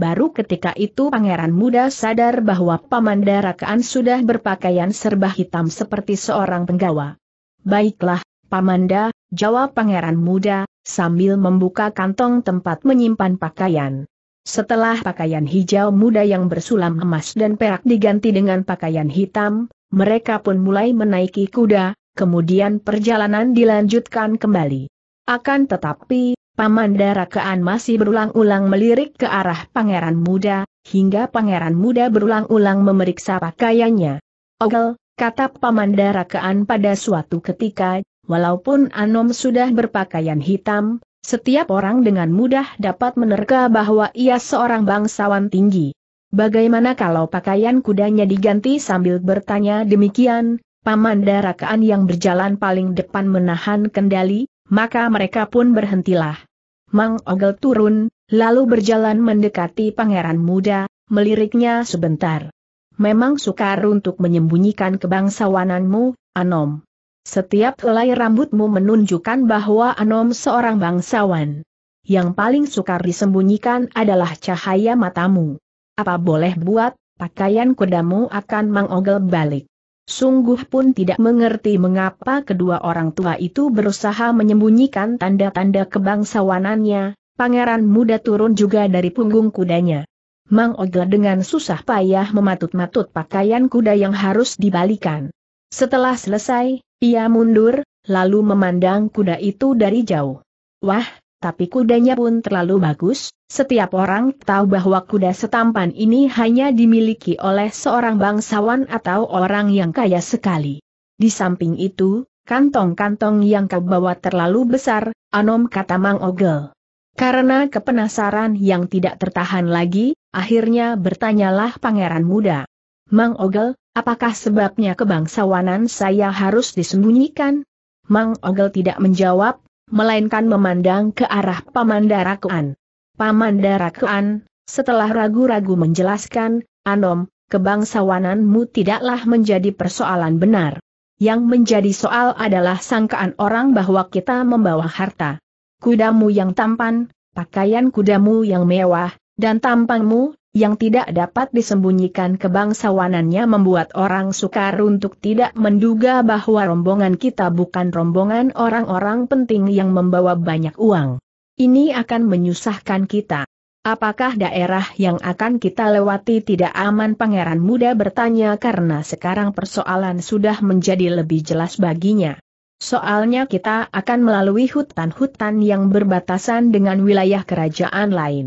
Baru ketika itu pangeran muda sadar bahwa Pamanda Rakean sudah berpakaian serba hitam seperti seorang penggawa. Baiklah, Pamanda, jawab pangeran muda, sambil membuka kantong tempat menyimpan pakaian. Setelah pakaian hijau muda yang bersulam emas dan perak diganti dengan pakaian hitam, mereka pun mulai menaiki kuda, kemudian perjalanan dilanjutkan kembali. Akan tetapi, Pamanda Rakean masih berulang-ulang melirik ke arah pangeran muda, hingga pangeran muda berulang-ulang memeriksa pakaiannya. Ogel, kata Pamanda Rakean pada suatu ketika, walaupun Anom sudah berpakaian hitam, setiap orang dengan mudah dapat menerka bahwa ia seorang bangsawan tinggi. Bagaimana kalau pakaian kudanya diganti? Sambil bertanya demikian, Pamanda Rakean yang berjalan paling depan menahan kendali, maka mereka pun berhentilah. Mang Ogel turun, lalu berjalan mendekati pangeran muda, meliriknya sebentar. memang sukar untuk menyembunyikan kebangsawananmu, Anom. Setiap helai rambutmu menunjukkan bahwa Anom seorang bangsawan. Yang paling sukar disembunyikan adalah cahaya matamu. Apa boleh buat, pakaian kudamu akan mengogel balik. Sungguh pun tidak mengerti mengapa kedua orang tua itu berusaha menyembunyikan tanda-tanda kebangsawanannya. Pangeran muda turun juga dari punggung kudanya. Mang Ogel dengan susah payah mematut-matut pakaian kuda yang harus dibalikan. Setelah selesai, ia mundur, lalu memandang kuda itu dari jauh. Wah, tapi kudanya pun terlalu bagus, setiap orang tahu bahwa kuda setampan ini hanya dimiliki oleh seorang bangsawan atau orang yang kaya sekali. Di samping itu, kantong-kantong yang kau bawa terlalu besar, Anom, kata Mang Ogel. Karena kepenasaran yang tidak tertahan lagi, akhirnya bertanyalah pangeran muda. Mang Ogel, apakah sebabnya kebangsawanan saya harus disembunyikan? Mang Ogel tidak menjawab, melainkan memandang ke arah Pamanda Rakean. Pamanda Rakean, setelah ragu-ragu menjelaskan, Anom, kebangsawananmu tidaklah menjadi persoalan benar. Yang menjadi soal adalah sangkaan orang bahwa kita membawa harta. Kudamu yang tampan, pakaian kudamu yang mewah, dan tampangmu yang tidak dapat disembunyikan kebangsawanannya membuat orang sukar untuk tidak menduga bahwa rombongan kita bukan rombongan orang-orang penting yang membawa banyak uang. Ini akan menyusahkan kita. Apakah daerah yang akan kita lewati tidak aman? Pangeran muda bertanya karena sekarang persoalan sudah menjadi lebih jelas baginya. Soalnya kita akan melalui hutan-hutan yang berbatasan dengan wilayah kerajaan lain.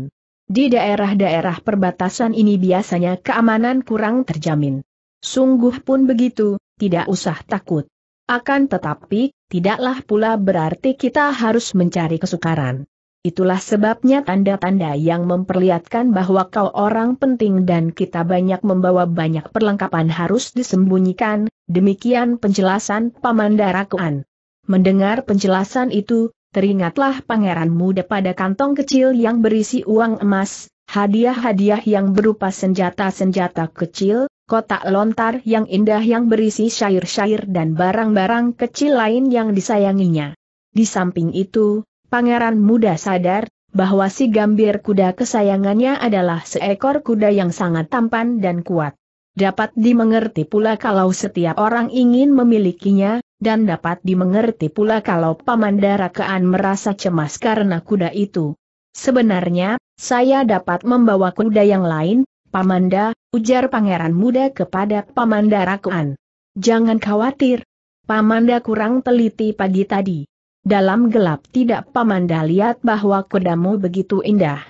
Di daerah-daerah perbatasan ini biasanya keamanan kurang terjamin. Sungguh pun begitu, tidak usah takut. Akan tetapi, tidaklah pula berarti kita harus mencari kesukaran. Itulah sebabnya tanda-tanda yang memperlihatkan bahwa kau orang penting dan kita banyak membawa banyak perlengkapan harus disembunyikan. Demikian penjelasan Pamanda Rakean. Mendengar penjelasan itu, teringatlah pangeran muda pada kantong kecil yang berisi uang emas, hadiah-hadiah yang berupa senjata-senjata kecil, kotak lontar yang indah yang berisi syair-syair dan barang-barang kecil lain yang disayanginya. Di samping itu, pangeran muda sadar bahwa si gambir kuda kesayangannya adalah seekor kuda yang sangat tampan dan kuat. Dapat dimengerti pula kalau setiap orang ingin memilikinya, dan dapat dimengerti pula kalau Pamanda Rakean merasa cemas karena kuda itu. Sebenarnya, saya dapat membawa kuda yang lain, Pamanda, ujar pangeran muda kepada Pamanda Rakean. Jangan khawatir. Pamanda kurang teliti pagi tadi. Dalam gelap tidak Pamanda lihat bahwa kudamu begitu indah.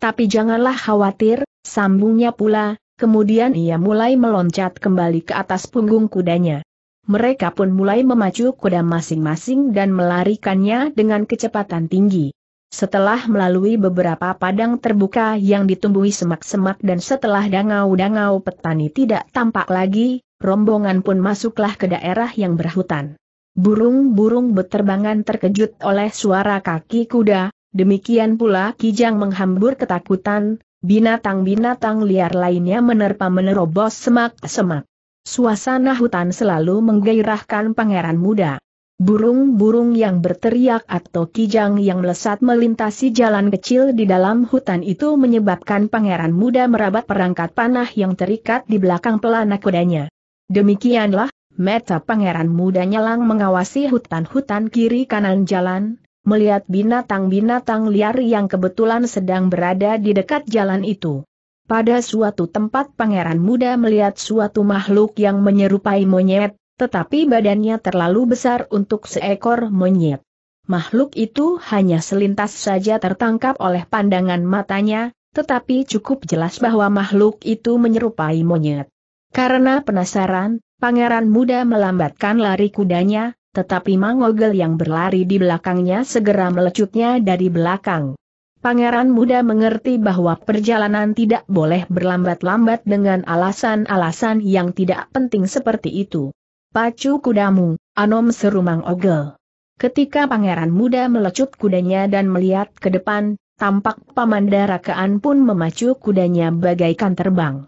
Tapi janganlah khawatir, sambungnya pula. Kemudian ia mulai meloncat kembali ke atas punggung kudanya. Mereka pun mulai memacu kuda masing-masing dan melarikannya dengan kecepatan tinggi. Setelah melalui beberapa padang terbuka yang ditumbuhi semak-semak dan setelah dangau-dangau petani tidak tampak lagi, rombongan pun masuklah ke daerah yang berhutan. Burung-burung beterbangan terkejut oleh suara kaki kuda, demikian pula kijang menghambur ketakutan. Binatang-binatang liar lainnya menerpa menerobos semak-semak. Suasana hutan selalu menggairahkan pangeran muda. Burung-burung yang berteriak atau kijang yang melesat melintasi jalan kecil di dalam hutan itu menyebabkan pangeran muda merabat perangkat panah yang terikat di belakang pelana kudanya. Demikianlah, mata pangeran muda nyelang mengawasi hutan-hutan kiri kanan jalan. Melihat binatang-binatang liar yang kebetulan sedang berada di dekat jalan itu. Pada suatu tempat pangeran muda melihat suatu makhluk yang menyerupai monyet, tetapi badannya terlalu besar untuk seekor monyet. Makhluk itu hanya selintas saja tertangkap oleh pandangan matanya, tetapi cukup jelas bahwa makhluk itu menyerupai monyet. Karena penasaran, pangeran muda melambatkan lari kudanya, tetapi Mang Ogel yang berlari di belakangnya segera melecutnya dari belakang. Pangeran muda mengerti bahwa perjalanan tidak boleh berlambat-lambat dengan alasan-alasan yang tidak penting seperti itu. Pacu kudamu, Anom, seru Mang Ogel. Ketika pangeran muda melecut kudanya dan melihat ke depan, tampak Pamanda Rakean pun memacu kudanya bagaikan terbang.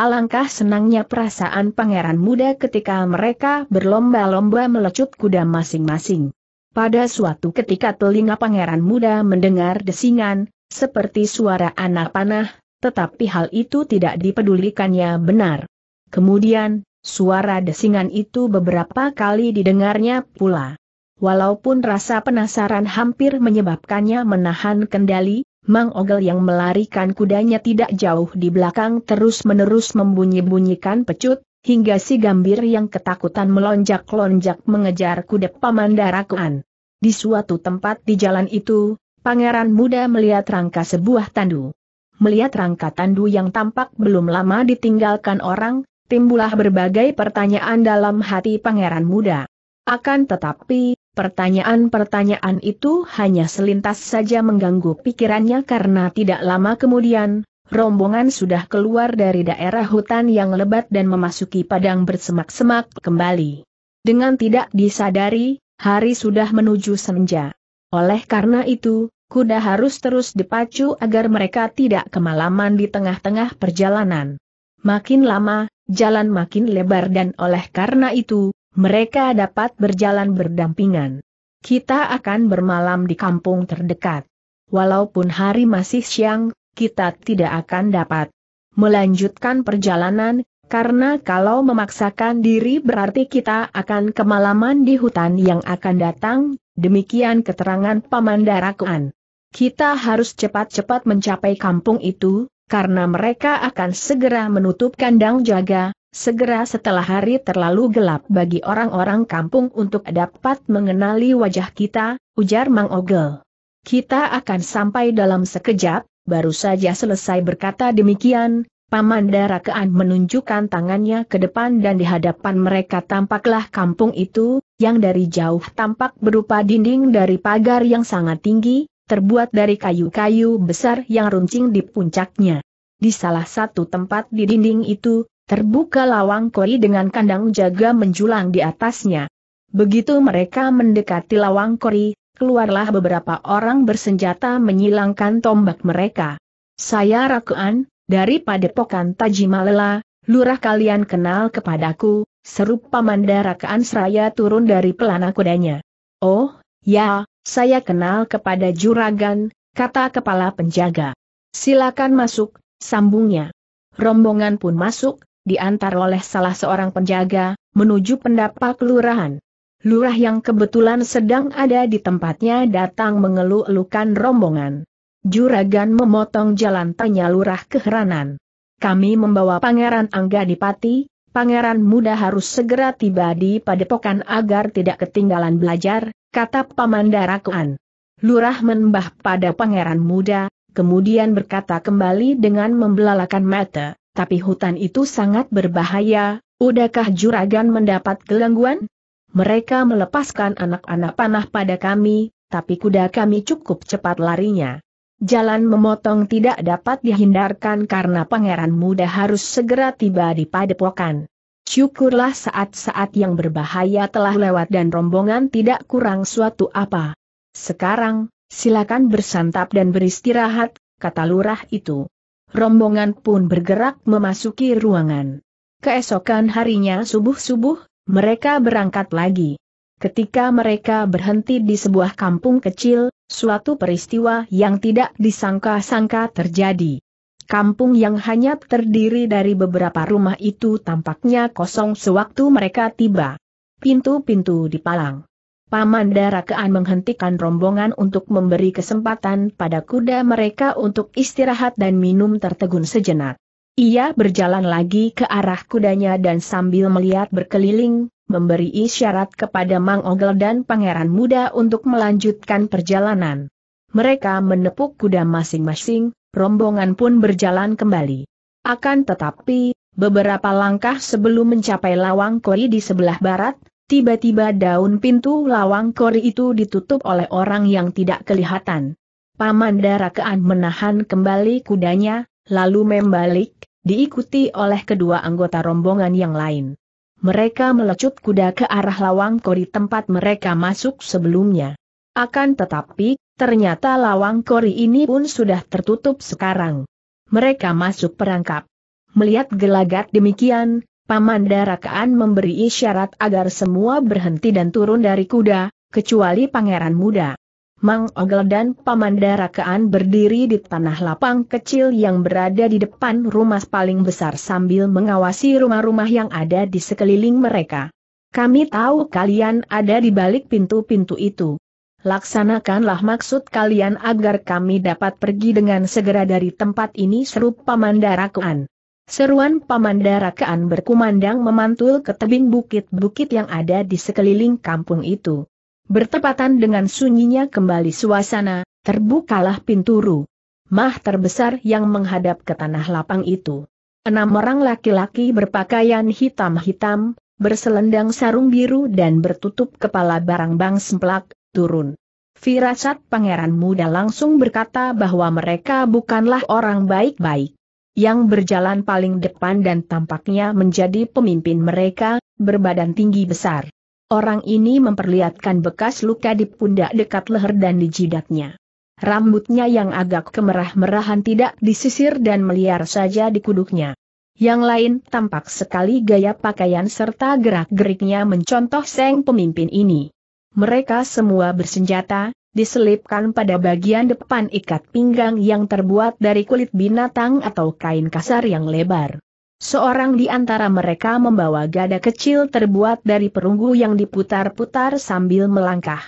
Alangkah senangnya perasaan pangeran muda ketika mereka berlomba-lomba melecut kuda masing-masing. Pada suatu ketika telinga pangeran muda mendengar desingan, seperti suara anak panah, tetapi hal itu tidak dipedulikannya benar. Kemudian, suara desingan itu beberapa kali didengarnya pula. Walaupun rasa penasaran hampir menyebabkannya menahan kendali, Mang Ogel yang melarikan kudanya tidak jauh di belakang terus-menerus membunyi-bunyikan pecut, hingga si gambir yang ketakutan melonjak-lonjak mengejar kuda Pamanda Rakean. Di suatu tempat di jalan itu, pangeran muda melihat rangka sebuah tandu. Melihat rangka tandu yang tampak belum lama ditinggalkan orang, timbullah berbagai pertanyaan dalam hati pangeran muda. Akan tetapi, pertanyaan-pertanyaan itu hanya selintas saja mengganggu pikirannya karena tidak lama kemudian, rombongan sudah keluar dari daerah hutan yang lebat dan memasuki padang bersemak-semak kembali. Dengan tidak disadari, hari sudah menuju senja. Oleh karena itu, kuda harus terus dipacu agar mereka tidak kemalaman di tengah-tengah perjalanan. Makin lama, jalan makin lebar dan oleh karena itu, mereka dapat berjalan berdampingan. Kita akan bermalam di kampung terdekat. Walaupun hari masih siang, kita tidak akan dapat melanjutkan perjalanan, karena kalau memaksakan diri berarti kita akan kemalaman di hutan yang akan datang, demikian keterangan Pamanda Rakean. Kita harus cepat-cepat mencapai kampung itu, karena mereka akan segera menutup kandang jaga, segera setelah hari terlalu gelap bagi orang-orang kampung untuk dapat mengenali wajah kita, ujar Mang Ogel. Kita akan sampai dalam sekejap, baru saja selesai berkata demikian, Pamanda Rakean menunjukkan tangannya ke depan dan di hadapan mereka tampaklah kampung itu, yang dari jauh tampak berupa dinding dari pagar yang sangat tinggi, terbuat dari kayu-kayu besar yang runcing di puncaknya. Di salah satu tempat di dinding itu, terbuka lawang koi dengan kandang jaga menjulang di atasnya. Begitu mereka mendekati lawang koi, keluarlah beberapa orang bersenjata menyilangkan tombak mereka. Saya Rakean, dari Padepokan Tajimalela, lurah kalian kenal kepadaku, seru Pamanda Rakean seraya turun dari pelana kudanya. Oh, ya, saya kenal kepada juragan, kata kepala penjaga. Silakan masuk, sambungnya. Rombongan pun masuk, diantar oleh salah seorang penjaga, menuju pendapa kelurahan. Lurah yang kebetulan sedang ada di tempatnya datang mengeluh-elukan rombongan. Juragan memotong jalan, tanya lurah keheranan. Kami membawa Pangeran Anggadipati, pangeran muda harus segera tiba di padepokan agar tidak ketinggalan belajar, kata Pamanda Rakean. Lurah menembah pada pangeran muda, kemudian berkata kembali dengan membelalakan mata. Tapi hutan itu sangat berbahaya, udahkah juragan mendapat gangguan? Mereka melepaskan anak-anak panah pada kami, tapi kuda kami cukup cepat larinya. Jalan memotong tidak dapat dihindarkan karena pangeran muda harus segera tiba di padepokan. Syukurlah saat-saat yang berbahaya telah lewat dan rombongan tidak kurang suatu apa. Sekarang, silakan bersantap dan beristirahat, kata lurah itu. Rombongan pun bergerak memasuki ruangan. Keesokan harinya subuh-subuh, mereka berangkat lagi. Ketika mereka berhenti di sebuah kampung kecil, suatu peristiwa yang tidak disangka-sangka terjadi. Kampung yang hanya terdiri dari beberapa rumah itu tampaknya kosong sewaktu mereka tiba. Pintu-pintu dipalang. Pamanda Rakean menghentikan rombongan untuk memberi kesempatan pada kuda mereka untuk istirahat dan minum tertegun sejenak. Ia berjalan lagi ke arah kudanya dan sambil melihat berkeliling, memberi isyarat kepada Mang Ogel dan pangeran muda untuk melanjutkan perjalanan. Mereka menepuk kuda masing-masing, rombongan pun berjalan kembali. Akan tetapi, beberapa langkah sebelum mencapai lawang koi di sebelah barat, tiba-tiba daun pintu lawang kori itu ditutup oleh orang yang tidak kelihatan. Pamanda Rakean menahan kembali kudanya, lalu membalik, diikuti oleh kedua anggota rombongan yang lain. Mereka melecut kuda ke arah lawang kori tempat mereka masuk sebelumnya. Akan tetapi, ternyata lawang kori ini pun sudah tertutup sekarang. Mereka masuk perangkap. Melihat gelagat demikian, Pamanda Rakean memberi isyarat agar semua berhenti dan turun dari kuda, kecuali pangeran muda. Mang Ogel dan Pamanda Rakean berdiri di tanah lapang kecil yang berada di depan rumah paling besar sambil mengawasi rumah-rumah yang ada di sekeliling mereka. Kami tahu kalian ada di balik pintu-pintu itu. Laksanakanlah maksud kalian agar kami dapat pergi dengan segera dari tempat ini, seru Pamanda Rakean. Seruan Pamanda Rakean berkumandang memantul ke tebing bukit-bukit yang ada di sekeliling kampung itu. Bertepatan dengan sunyinya kembali suasana, terbukalah pintu rumah terbesar yang menghadap ke tanah lapang itu. 6 orang laki-laki berpakaian hitam-hitam, berselendang sarung biru dan bertutup kepala barang-bang semplak, turun. Firasat pangeran muda langsung berkata bahwa mereka bukanlah orang baik-baik. Yang berjalan paling depan dan tampaknya menjadi pemimpin mereka, berbadan tinggi besar. Orang ini memperlihatkan bekas luka di pundak dekat leher dan di jidatnya. Rambutnya yang agak kemerah-merahan tidak disisir dan meliar saja di kuduknya. Yang lain tampak sekali gaya pakaian serta gerak-geriknya mencontoh sang pemimpin ini. Mereka semua bersenjata, diselipkan pada bagian depan ikat pinggang yang terbuat dari kulit binatang atau kain kasar yang lebar. Seorang di antara mereka membawa gada kecil terbuat dari perunggu yang diputar-putar sambil melangkah.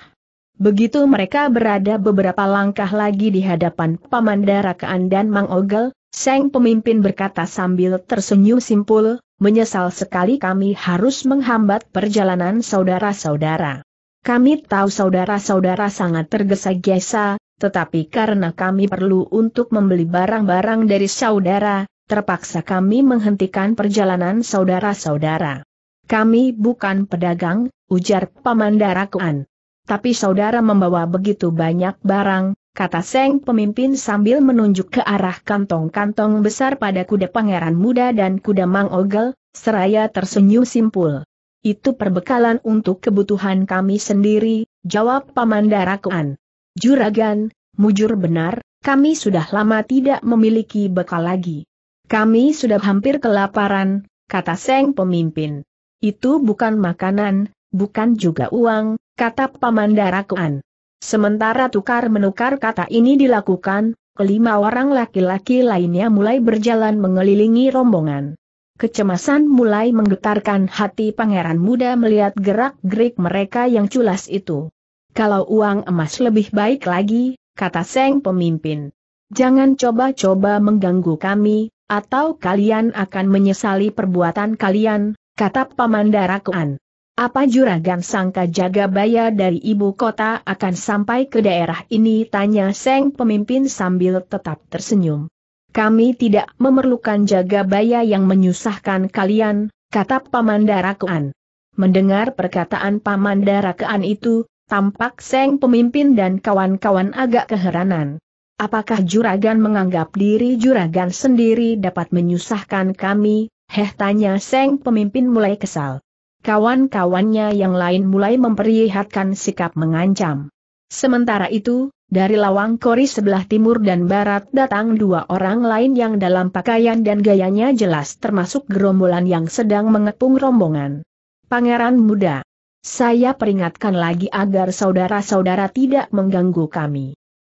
Begitu mereka berada beberapa langkah lagi di hadapan Pamanda Rakean dan Mang Ogel, sang pemimpin berkata sambil tersenyum simpul, "Menyesal sekali kami harus menghambat perjalanan saudara-saudara. Kami tahu saudara-saudara sangat tergesa-gesa, tetapi karena kami perlu untuk membeli barang-barang dari saudara, terpaksa kami menghentikan perjalanan saudara-saudara." "Kami bukan pedagang," ujar Pamanda Rakean. "Tapi saudara membawa begitu banyak barang," kata sang pemimpin sambil menunjuk ke arah kantong-kantong besar pada kuda pangeran muda dan kuda Mang Ogel, seraya tersenyum simpul. "Itu perbekalan untuk kebutuhan kami sendiri," jawab Pamanda Rakean. "Juragan, mujur benar, kami sudah lama tidak memiliki bekal lagi. Kami sudah hampir kelaparan," kata sang pemimpin. "Itu bukan makanan, bukan juga uang," kata Pamanda Rakean. Sementara tukar-menukar kata ini dilakukan, kelima orang laki-laki lainnya mulai berjalan mengelilingi rombongan. Kecemasan mulai menggetarkan hati pangeran muda melihat gerak-gerik mereka yang culas itu. "Kalau uang emas lebih baik lagi," kata sang pemimpin. "Jangan coba-coba mengganggu kami, atau kalian akan menyesali perbuatan kalian," kata Pamanda Rakean. "Apa juragan sangka jaga baya dari ibu kota akan sampai ke daerah ini?" tanya sang pemimpin sambil tetap tersenyum. "Kami tidak memerlukan jaga baya yang menyusahkan kalian," kata Pamanda Rakean. Mendengar perkataan Pamanda Rakean itu, tampak sang pemimpin dan kawan-kawan agak keheranan. "Apakah juragan menganggap diri juragan sendiri dapat menyusahkan kami?" "Heh," tanya sang pemimpin mulai kesal. Kawan-kawannya yang lain mulai memperlihatkan sikap mengancam. Sementara itu, dari lawang kori sebelah timur dan barat datang 2 orang lain yang dalam pakaian dan gayanya jelas termasuk gerombolan yang sedang mengepung rombongan. "Pangeran muda, saya peringatkan lagi agar saudara-saudara tidak mengganggu kami.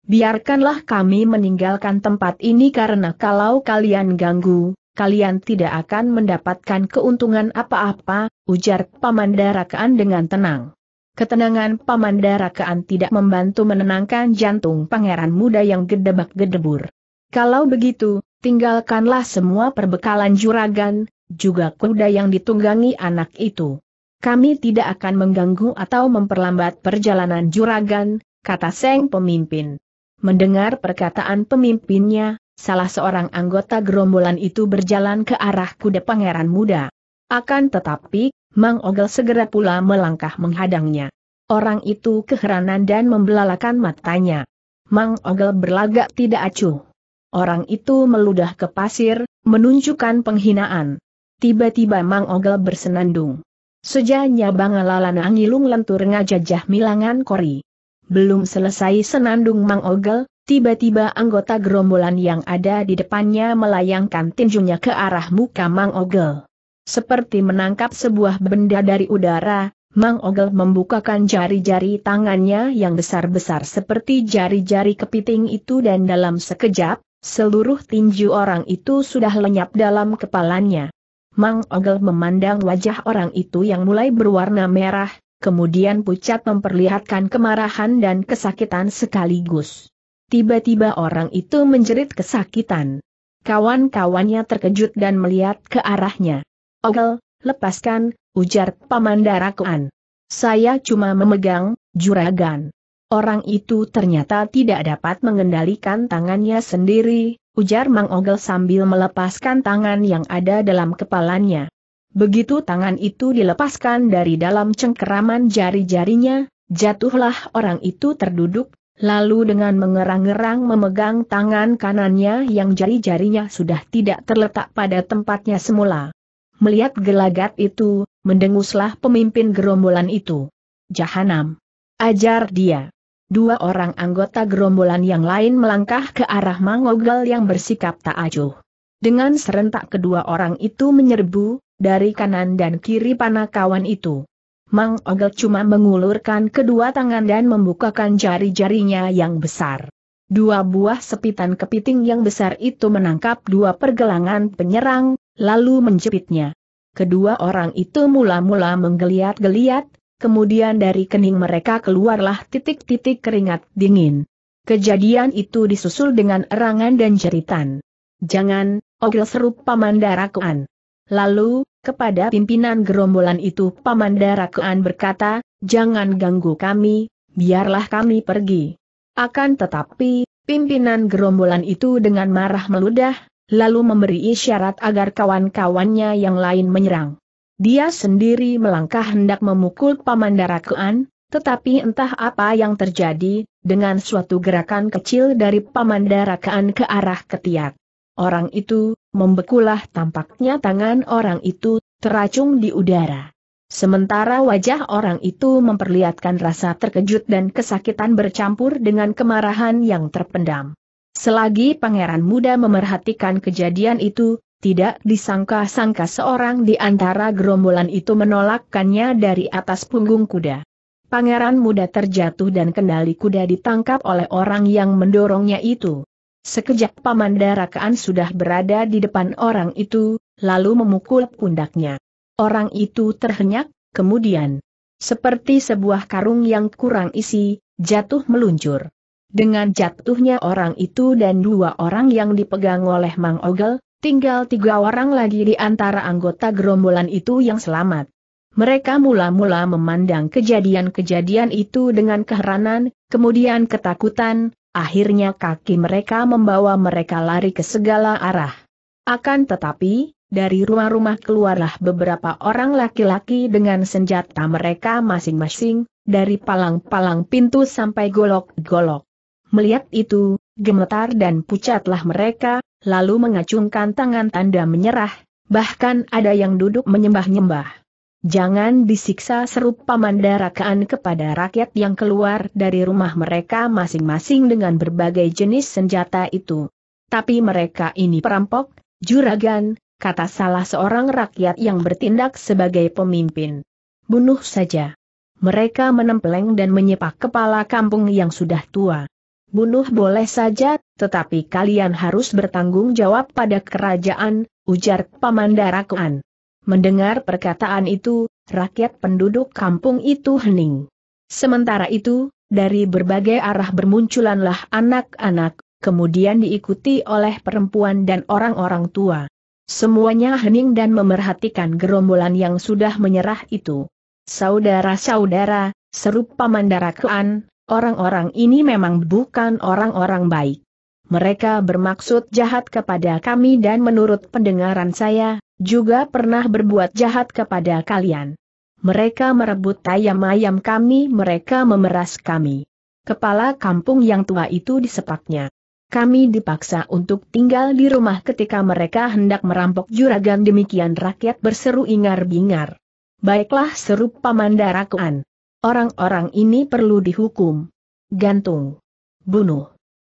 Biarkanlah kami meninggalkan tempat ini karena kalau kalian ganggu, kalian tidak akan mendapatkan keuntungan apa-apa," ujar Pamanda Rakean dengan tenang. Ketenangan Pamanda Rakean tidak membantu menenangkan jantung pangeran muda yang gedebak-gedebur. "Kalau begitu, tinggalkanlah semua perbekalan juragan, juga kuda yang ditunggangi anak itu. Kami tidak akan mengganggu atau memperlambat perjalanan juragan," kata sang pemimpin. Mendengar perkataan pemimpinnya, salah seorang anggota gerombolan itu berjalan ke arah kuda pangeran muda. Akan tetapi, Mang Ogel segera pula melangkah menghadangnya. Orang itu keheranan dan membelalakan matanya. Mang Ogel berlagak tidak acuh. Orang itu meludah ke pasir, menunjukkan penghinaan. Tiba-tiba Mang Ogel bersenandung. "Sejanya bangalan angilung lentur ngajajah milangan kori." Belum selesai senandung Mang Ogel, Tiba-tiba anggota gerombolan yang ada di depannya melayangkan tinjunya ke arah muka Mang Ogel. Seperti menangkap sebuah benda dari udara, Mang Ogel membukakan jari-jari tangannya yang besar-besar seperti jari-jari kepiting itu dan dalam sekejap, seluruh tinju orang itu sudah lenyap dalam kepalanya. Mang Ogel memandang wajah orang itu yang mulai berwarna merah, kemudian pucat memperlihatkan kemarahan dan kesakitan sekaligus. Tiba-tiba orang itu menjerit kesakitan. Kawan-kawannya terkejut dan melihat ke arahnya. "Ogel, lepaskan," ujar Pamanda Rakean. "Saya cuma memegang, Juragan." Orang itu ternyata tidak dapat mengendalikan tangannya sendiri, ujar Mang Ogel sambil melepaskan tangan yang ada dalam kepalanya. Begitu tangan itu dilepaskan dari dalam cengkeraman jari-jarinya, jatuhlah orang itu terduduk, lalu dengan mengerang-gerang memegang tangan kanannya yang jari-jarinya sudah tidak terletak pada tempatnya semula. Melihat gelagat itu, mendenguslah pemimpin gerombolan itu. "Jahanam! Ajar dia!" Dua orang anggota gerombolan yang lain melangkah ke arah Mang Ogel yang bersikap tak acuh. Dengan serentak kedua orang itu menyerbu, dari kanan dan kiri panah kawan itu. Mang Ogel cuma mengulurkan kedua tangan dan membukakan jari-jarinya yang besar. Dua buah sepitan kepiting yang besar itu menangkap dua pergelangan penyerang, lalu menjepitnya. Kedua orang itu mula-mula menggeliat-geliat, kemudian dari kening mereka keluarlah titik-titik keringat dingin. Kejadian itu disusul dengan erangan dan jeritan. "Jangan, Ogel," seru Pamanda Rakean. Lalu, kepada pimpinan gerombolan itu Pamanda Rakean berkata, "Jangan ganggu kami, biarlah kami pergi." Akan tetapi, pimpinan gerombolan itu dengan marah meludah, lalu memberi isyarat agar kawan-kawannya yang lain menyerang. Dia sendiri melangkah hendak memukul Pamanda Rakean, tetapi entah apa yang terjadi, dengan suatu gerakan kecil dari Pamanda Rakean ke arah ketiak orang itu, membekulah tampaknya tangan orang itu, teracung di udara. Sementara wajah orang itu memperlihatkan rasa terkejut dan kesakitan bercampur dengan kemarahan yang terpendam. Selagi pangeran muda memerhatikan kejadian itu, tidak disangka-sangka seorang di antara gerombolan itu menolakkannya dari atas punggung kuda. Pangeran muda terjatuh dan kendali kuda ditangkap oleh orang yang mendorongnya itu. Sekejap Pamanda Rakean sudah berada di depan orang itu, lalu memukul pundaknya. Orang itu terhenyak, kemudian, seperti sebuah karung yang kurang isi, jatuh meluncur. Dengan jatuhnya orang itu dan dua orang yang dipegang oleh Mang Ogel, tinggal tiga orang lagi di antara anggota gerombolan itu yang selamat. Mereka mula-mula memandang kejadian-kejadian itu dengan keheranan, kemudian ketakutan, akhirnya kaki mereka membawa mereka lari ke segala arah. Akan tetapi, dari rumah-rumah keluarlah beberapa orang laki-laki dengan senjata mereka masing-masing, dari palang-palang pintu sampai golok-golok. Melihat itu, gemetar dan pucatlah mereka, lalu mengacungkan tangan tanda menyerah, bahkan ada yang duduk menyembah-nyembah. "Jangan disiksa," seru Pamanda Rakean kepada rakyat yang keluar dari rumah mereka masing-masing dengan berbagai jenis senjata itu. "Tapi mereka ini perampok, Juragan," kata salah seorang rakyat yang bertindak sebagai pemimpin. "Bunuh saja. Mereka menempeleng dan menyepak kepala kampung yang sudah tua." "Bunuh boleh saja, tetapi kalian harus bertanggung jawab pada kerajaan," ujar Pamanda Rakean. Mendengar perkataan itu, rakyat penduduk kampung itu hening. Sementara itu, dari berbagai arah bermunculanlah anak-anak, kemudian diikuti oleh perempuan dan orang-orang tua. Semuanya hening dan memerhatikan gerombolan yang sudah menyerah itu. "Saudara-saudara," seru Pamanda Rakean, "orang-orang ini memang bukan orang-orang baik. Mereka bermaksud jahat kepada kami dan menurut pendengaran saya, juga pernah berbuat jahat kepada kalian. Mereka merebut ayam-ayam kami, mereka memeras kami." Kepala kampung yang tua itu disepaknya. "Kami dipaksa untuk tinggal di rumah ketika mereka hendak merampok Juragan," demikian rakyat berseru ingar-bingar. "Baiklah," seru Pamanda Rakean. "Orang-orang ini perlu dihukum. Gantung. Bunuh.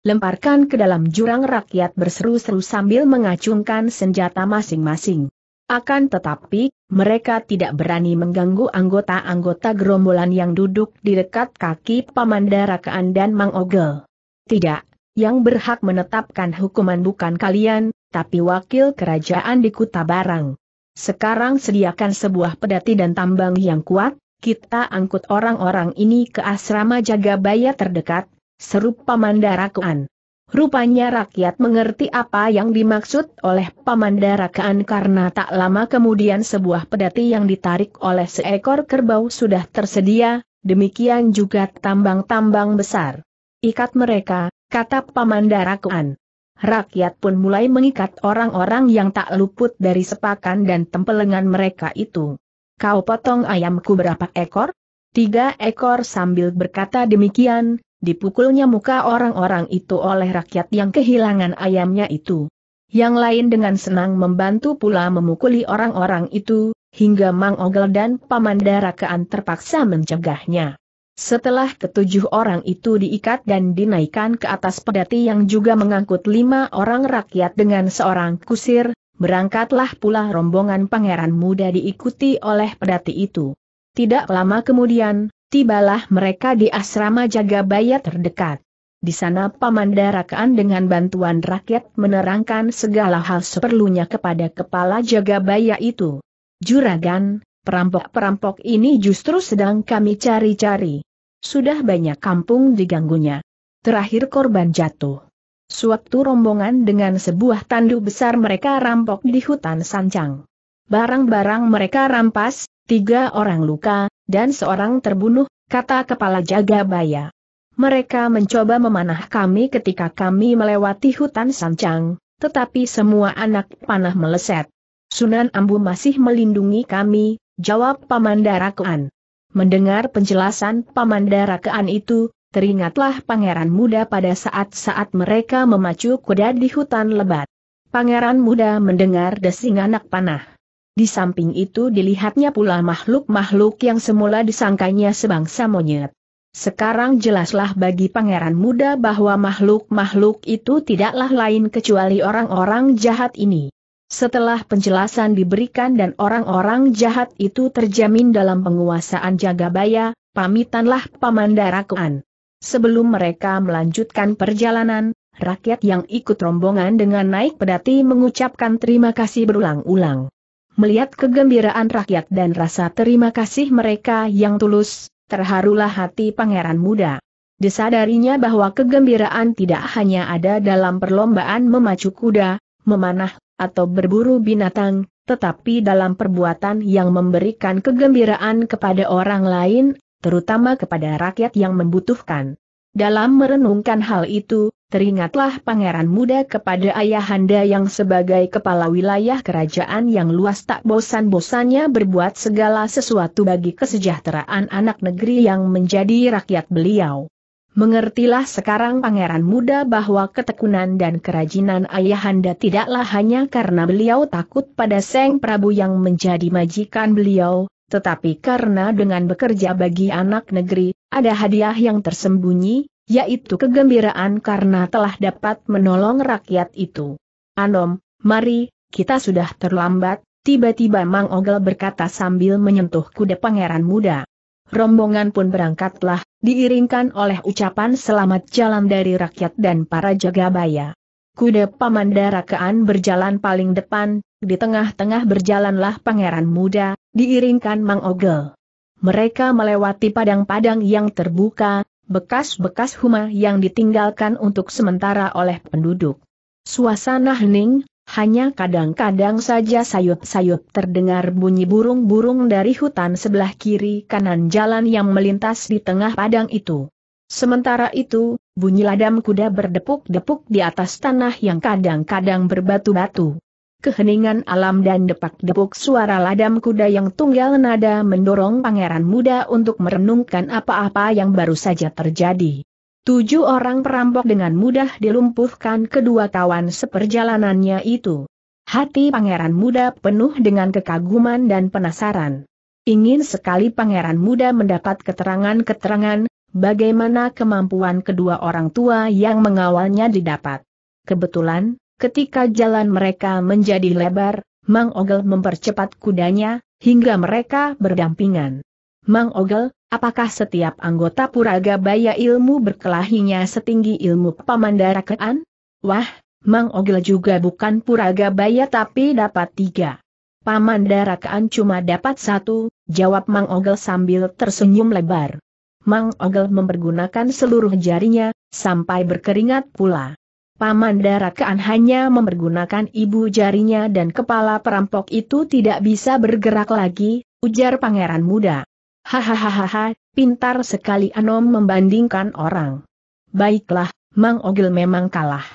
lemparkan ke dalam jurang. Rakyat berseru-seru sambil mengacungkan senjata masing-masing. Akan tetapi, mereka tidak berani mengganggu anggota-anggota gerombolan yang duduk di dekat kaki Pamanda Rakean dan Mang Ogel. Tidak, yang berhak menetapkan hukuman bukan kalian, tapi wakil kerajaan di Kuta Barang. Sekarang sediakan sebuah pedati dan tambang yang kuat, kita angkut orang-orang ini ke asrama jaga baya terdekat, seru Pamanda Rakean. Rupanya rakyat mengerti apa yang dimaksud oleh Pamanda Rakean, karena tak lama kemudian sebuah pedati yang ditarik oleh seekor kerbau sudah tersedia, demikian juga tambang-tambang besar. Ikat mereka, kata Pamanda Rakean. Rakyat pun mulai mengikat orang-orang yang tak luput dari sepakan dan tempelengan mereka itu. Kau potong ayamku berapa ekor? 3 ekor. Sambil berkata demikian, dipukulnya muka orang-orang itu oleh rakyat yang kehilangan ayamnya itu. Yang lain dengan senang membantu pula memukuli orang-orang itu, hingga Mang Ogel dan Pamanda Rakean terpaksa mencegahnya. Setelah ketujuh orang itu diikat dan dinaikkan ke atas pedati yang juga mengangkut 5 orang rakyat dengan seorang kusir, berangkatlah pula rombongan pangeran muda diikuti oleh pedati itu. Tidak lama kemudian, tibalah mereka di asrama jaga baya terdekat. Di sana Pamanda Rakean dengan bantuan rakyat menerangkan segala hal seperlunya kepada kepala jaga baya itu. Juragan, perampok-perampok ini justru sedang kami cari-cari. Sudah banyak kampung diganggunya. Terakhir korban jatuh. Sewaktu rombongan dengan sebuah tandu besar mereka rampok di hutan Sancang. Barang-barang mereka rampas, 3 orang luka, dan seorang terbunuh, kata kepala jaga baya. Mereka mencoba memanah kami ketika kami melewati hutan Sancang, tetapi semua anak panah meleset. Sunan Ambu masih melindungi kami, jawab Pamanda Rakean. Mendengar penjelasan Pamanda Rakean itu, teringatlah pangeran muda pada saat-saat mereka memacu kuda di hutan lebat. Pangeran muda mendengar desing anak panah. Di samping itu dilihatnya pula makhluk-makhluk yang semula disangkanya sebangsa monyet. Sekarang jelaslah bagi pangeran muda bahwa makhluk-makhluk itu tidaklah lain kecuali orang-orang jahat ini. Setelah penjelasan diberikan dan orang-orang jahat itu terjamin dalam penguasaan Jagabaya, pamitanlah Pamanda Rakean. Sebelum mereka melanjutkan perjalanan, rakyat yang ikut rombongan dengan naik pedati mengucapkan terima kasih berulang-ulang. Melihat kegembiraan rakyat dan rasa terima kasih mereka yang tulus, terharulah hati pangeran muda. Disadarinya bahwa kegembiraan tidak hanya ada dalam perlombaan memacu kuda, memanah, atau berburu binatang, tetapi dalam perbuatan yang memberikan kegembiraan kepada orang lain, terutama kepada rakyat yang membutuhkan. Dalam merenungkan hal itu, teringatlah pangeran muda kepada ayahanda yang sebagai kepala wilayah kerajaan yang luas tak bosan-bosannya berbuat segala sesuatu bagi kesejahteraan anak negeri yang menjadi rakyat beliau. Mengertilah sekarang pangeran muda bahwa ketekunan dan kerajinan ayahanda tidaklah hanya karena beliau takut pada Seng Prabu yang menjadi majikan beliau, tetapi karena dengan bekerja bagi anak negeri, ada hadiah yang tersembunyi, yaitu kegembiraan karena telah dapat menolong rakyat itu. Anom, mari, kita sudah terlambat, tiba-tiba Mang Ogel berkata sambil menyentuh kuda pangeran muda. Rombongan pun berangkatlah, diiringkan oleh ucapan selamat jalan dari rakyat dan para jagabaya. Kuda Pamanda Rakean berjalan paling depan, di tengah-tengah berjalanlah pangeran muda, diiringkan Mang Ogel. Mereka melewati padang-padang yang terbuka, bekas-bekas huma yang ditinggalkan untuk sementara oleh penduduk. Suasana hening, hanya kadang-kadang saja sayup-sayup terdengar bunyi burung-burung dari hutan sebelah kiri kanan jalan yang melintas di tengah padang itu. Sementara itu, bunyi ladam kuda berdepuk-depuk di atas tanah yang kadang-kadang berbatu-batu. Keheningan alam dan depak-depuk suara ladam kuda yang tunggal nada mendorong pangeran muda untuk merenungkan apa-apa yang baru saja terjadi. 7 orang perampok dengan mudah dilumpuhkan kedua kawan seperjalanannya itu. Hati pangeran muda penuh dengan kekaguman dan penasaran. Ingin sekali pangeran muda mendapat keterangan-keterangan, bagaimana kemampuan kedua orang tua yang mengawalnya didapat. Kebetulan, ketika jalan mereka menjadi lebar, Mang Ogel mempercepat kudanya, hingga mereka berdampingan. Mang Ogel, apakah setiap anggota Puraga Baya ilmu berkelahinya setinggi ilmu Pamanda Rakean? Wah, Mang Ogel juga bukan Puraga Baya tapi dapat 3. Pamanda Rakean cuma dapat 1, jawab Mang Ogel sambil tersenyum lebar. Mang Ogel mempergunakan seluruh jarinya, sampai berkeringat pula. Pamanda Rakean hanya mempergunakan ibu jarinya dan kepala perampok itu tidak bisa bergerak lagi, ujar pangeran muda. Hahaha, pintar sekali Anom membandingkan orang. Baiklah, Mang Ogel memang kalah.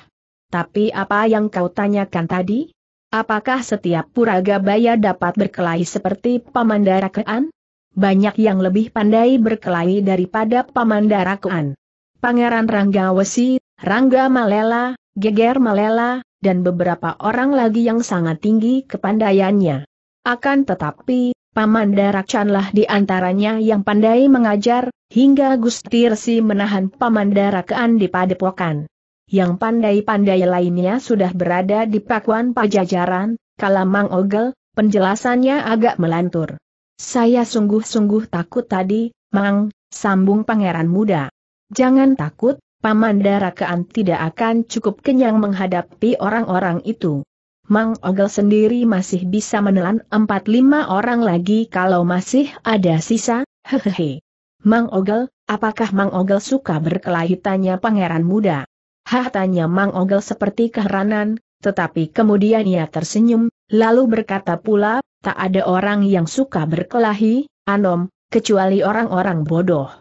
Tapi apa yang kau tanyakan tadi? Apakah setiap Puraga Baya dapat berkelahi seperti Pamanda Rakean? Banyak yang lebih pandai berkelahi daripada Pamanda Rakean. Pangeran Ranggawesi, Rangga Malela, Geger Malela, dan beberapa orang lagi yang sangat tinggi kepandaiannya. Akan tetapi, Pamanda Rakeanlah di antaranya yang pandai mengajar, hingga Gusti Resi menahan Pamanda Rakean di Padepokan. Yang pandai-pandai lainnya sudah berada di Pakuan Pajajaran. Kala Mang Ogel, penjelasannya agak melantur. Saya sungguh-sungguh takut tadi, Mang, sambung pangeran muda. Jangan takut, Pamanda Rakean tidak akan cukup kenyang menghadapi orang-orang itu. Mang Ogel sendiri masih bisa menelan 4-5 orang lagi kalau masih ada sisa, hehehe. Mang Ogel, apakah Mang Ogel suka berkelahi? Tanya pangeran muda. Hah, tanya Mang Ogel seperti keheranan, tetapi kemudian ia tersenyum, lalu berkata pula, tak ada orang yang suka berkelahi, Anom, kecuali orang-orang bodoh.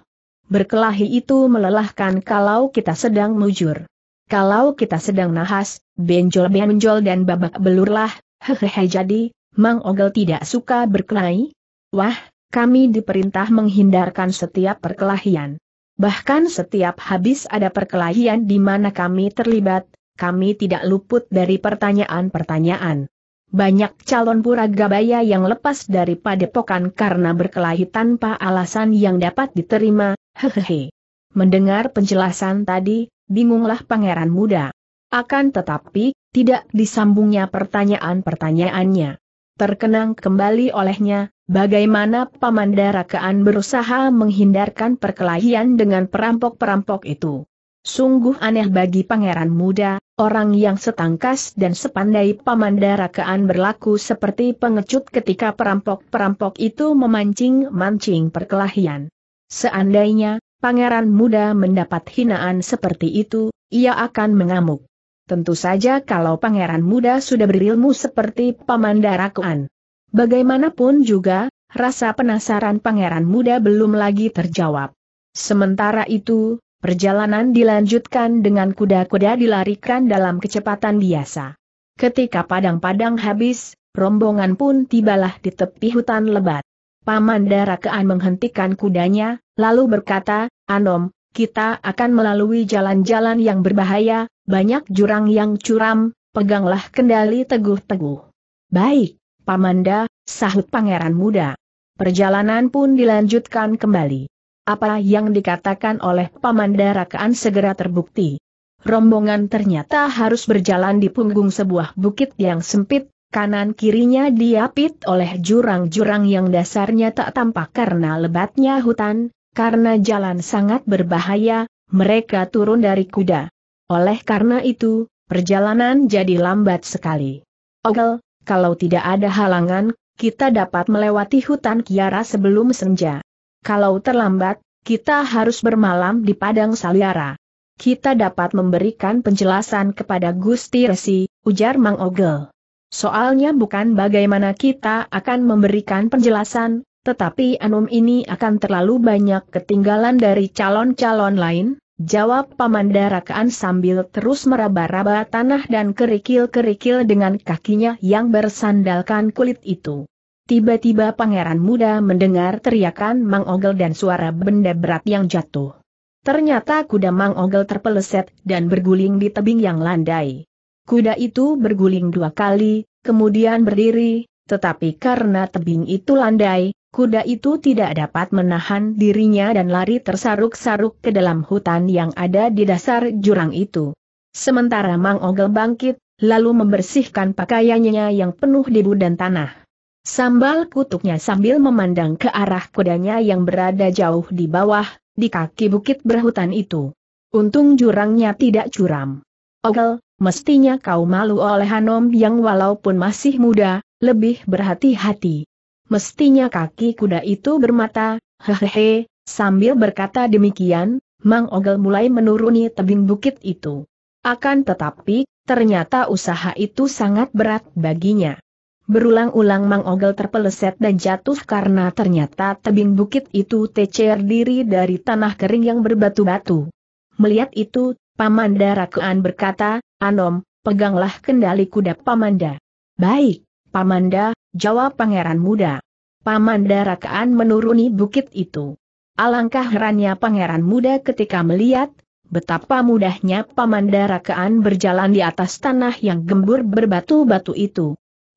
Berkelahi itu melelahkan kalau kita sedang mujur. Kalau kita sedang nahas, benjol-benjol dan babak belurlah, hehehe. Jadi, Mang Ogel tidak suka berkelahi? Wah, kami diperintah menghindarkan setiap perkelahian. Bahkan setiap habis ada perkelahian di mana kami terlibat, kami tidak luput dari pertanyaan-pertanyaan. Banyak calon Puraga Baya yang lepas dari Padepokan karena berkelahi tanpa alasan yang dapat diterima, hehehe. Mendengar penjelasan tadi, bingunglah pangeran muda. Akan tetapi, tidak disambungnya pertanyaan-pertanyaannya. Terkenang kembali olehnya, bagaimana Pamanda Rakean berusaha menghindarkan perkelahian dengan perampok-perampok itu. Sungguh aneh bagi pangeran muda, orang yang setangkas dan sepandai Pamanda Rakean berlaku seperti pengecut ketika perampok-perampok itu memancing-mancing perkelahian. Seandainya pangeran muda mendapat hinaan seperti itu, ia akan mengamuk. Tentu saja kalau pangeran muda sudah berilmu seperti Pamanda Rakean. Bagaimanapun juga, rasa penasaran pangeran muda belum lagi terjawab. Sementara itu, perjalanan dilanjutkan dengan kuda-kuda dilarikan dalam kecepatan biasa. Ketika padang-padang habis, rombongan pun tibalah di tepi hutan lebat. Pamanda Rakean menghentikan kudanya, lalu berkata, Anom, kita akan melalui jalan-jalan yang berbahaya. Banyak jurang yang curam, peganglah kendali teguh-teguh. Baik, Pamanda, sahut pangeran muda. Perjalanan pun dilanjutkan kembali. Apa yang dikatakan oleh Pamanda Rakean segera terbukti. Rombongan ternyata harus berjalan di punggung sebuah bukit yang sempit, kanan-kirinya diapit oleh jurang-jurang yang dasarnya tak tampak karena lebatnya hutan, karena jalan sangat berbahaya, mereka turun dari kuda. Oleh karena itu, perjalanan jadi lambat sekali. Ogel, kalau tidak ada halangan, kita dapat melewati hutan Kiara sebelum senja. Kalau terlambat, kita harus bermalam di Padang Saliara. Kita dapat memberikan penjelasan kepada Gusti Resi, ujar Mang Ogel. Soalnya bukan bagaimana kita akan memberikan penjelasan, tetapi Anum ini akan terlalu banyak ketinggalan dari calon-calon lain, jawab Pamanda Rakean sambil terus meraba-raba tanah dan kerikil-kerikil dengan kakinya yang bersandalkan kulit itu. Tiba-tiba pangeran muda mendengar teriakan Mang Ogel dan suara benda berat yang jatuh. Ternyata kuda Mang Ogel terpeleset dan berguling di tebing yang landai. Kuda itu berguling 2 kali, kemudian berdiri, tetapi karena tebing itu landai, kuda itu tidak dapat menahan dirinya dan lari tersaruk-saruk ke dalam hutan yang ada di dasar jurang itu. Sementara Mang Ogel bangkit, lalu membersihkan pakaiannya yang penuh debu dan tanah. Sambal kutuknya sambil memandang ke arah kudanya yang berada jauh di bawah, di kaki bukit berhutan itu. Untung jurangnya tidak curam. Ogel, mestinya kau malu oleh Hanom yang walaupun masih muda, lebih berhati-hati. Mestinya kaki kuda itu bermata, hehehe. Sambil berkata demikian, Mang Ogel mulai menuruni tebing bukit itu. Akan tetapi, ternyata usaha itu sangat berat baginya. Berulang-ulang Mang Ogel terpeleset dan jatuh karena ternyata tebing bukit itu tecer diri dari tanah kering yang berbatu-batu. Melihat itu, Pamanda Rakean berkata, "Anom, peganglah kendali kuda Pamanda." "Baik, Pamanda," jawab pangeran muda. Pamanda Rakean menuruni bukit itu. Alangkah herannya pangeran muda ketika melihat betapa mudahnya Pamanda Rakean berjalan di atas tanah yang gembur berbatu-batu itu.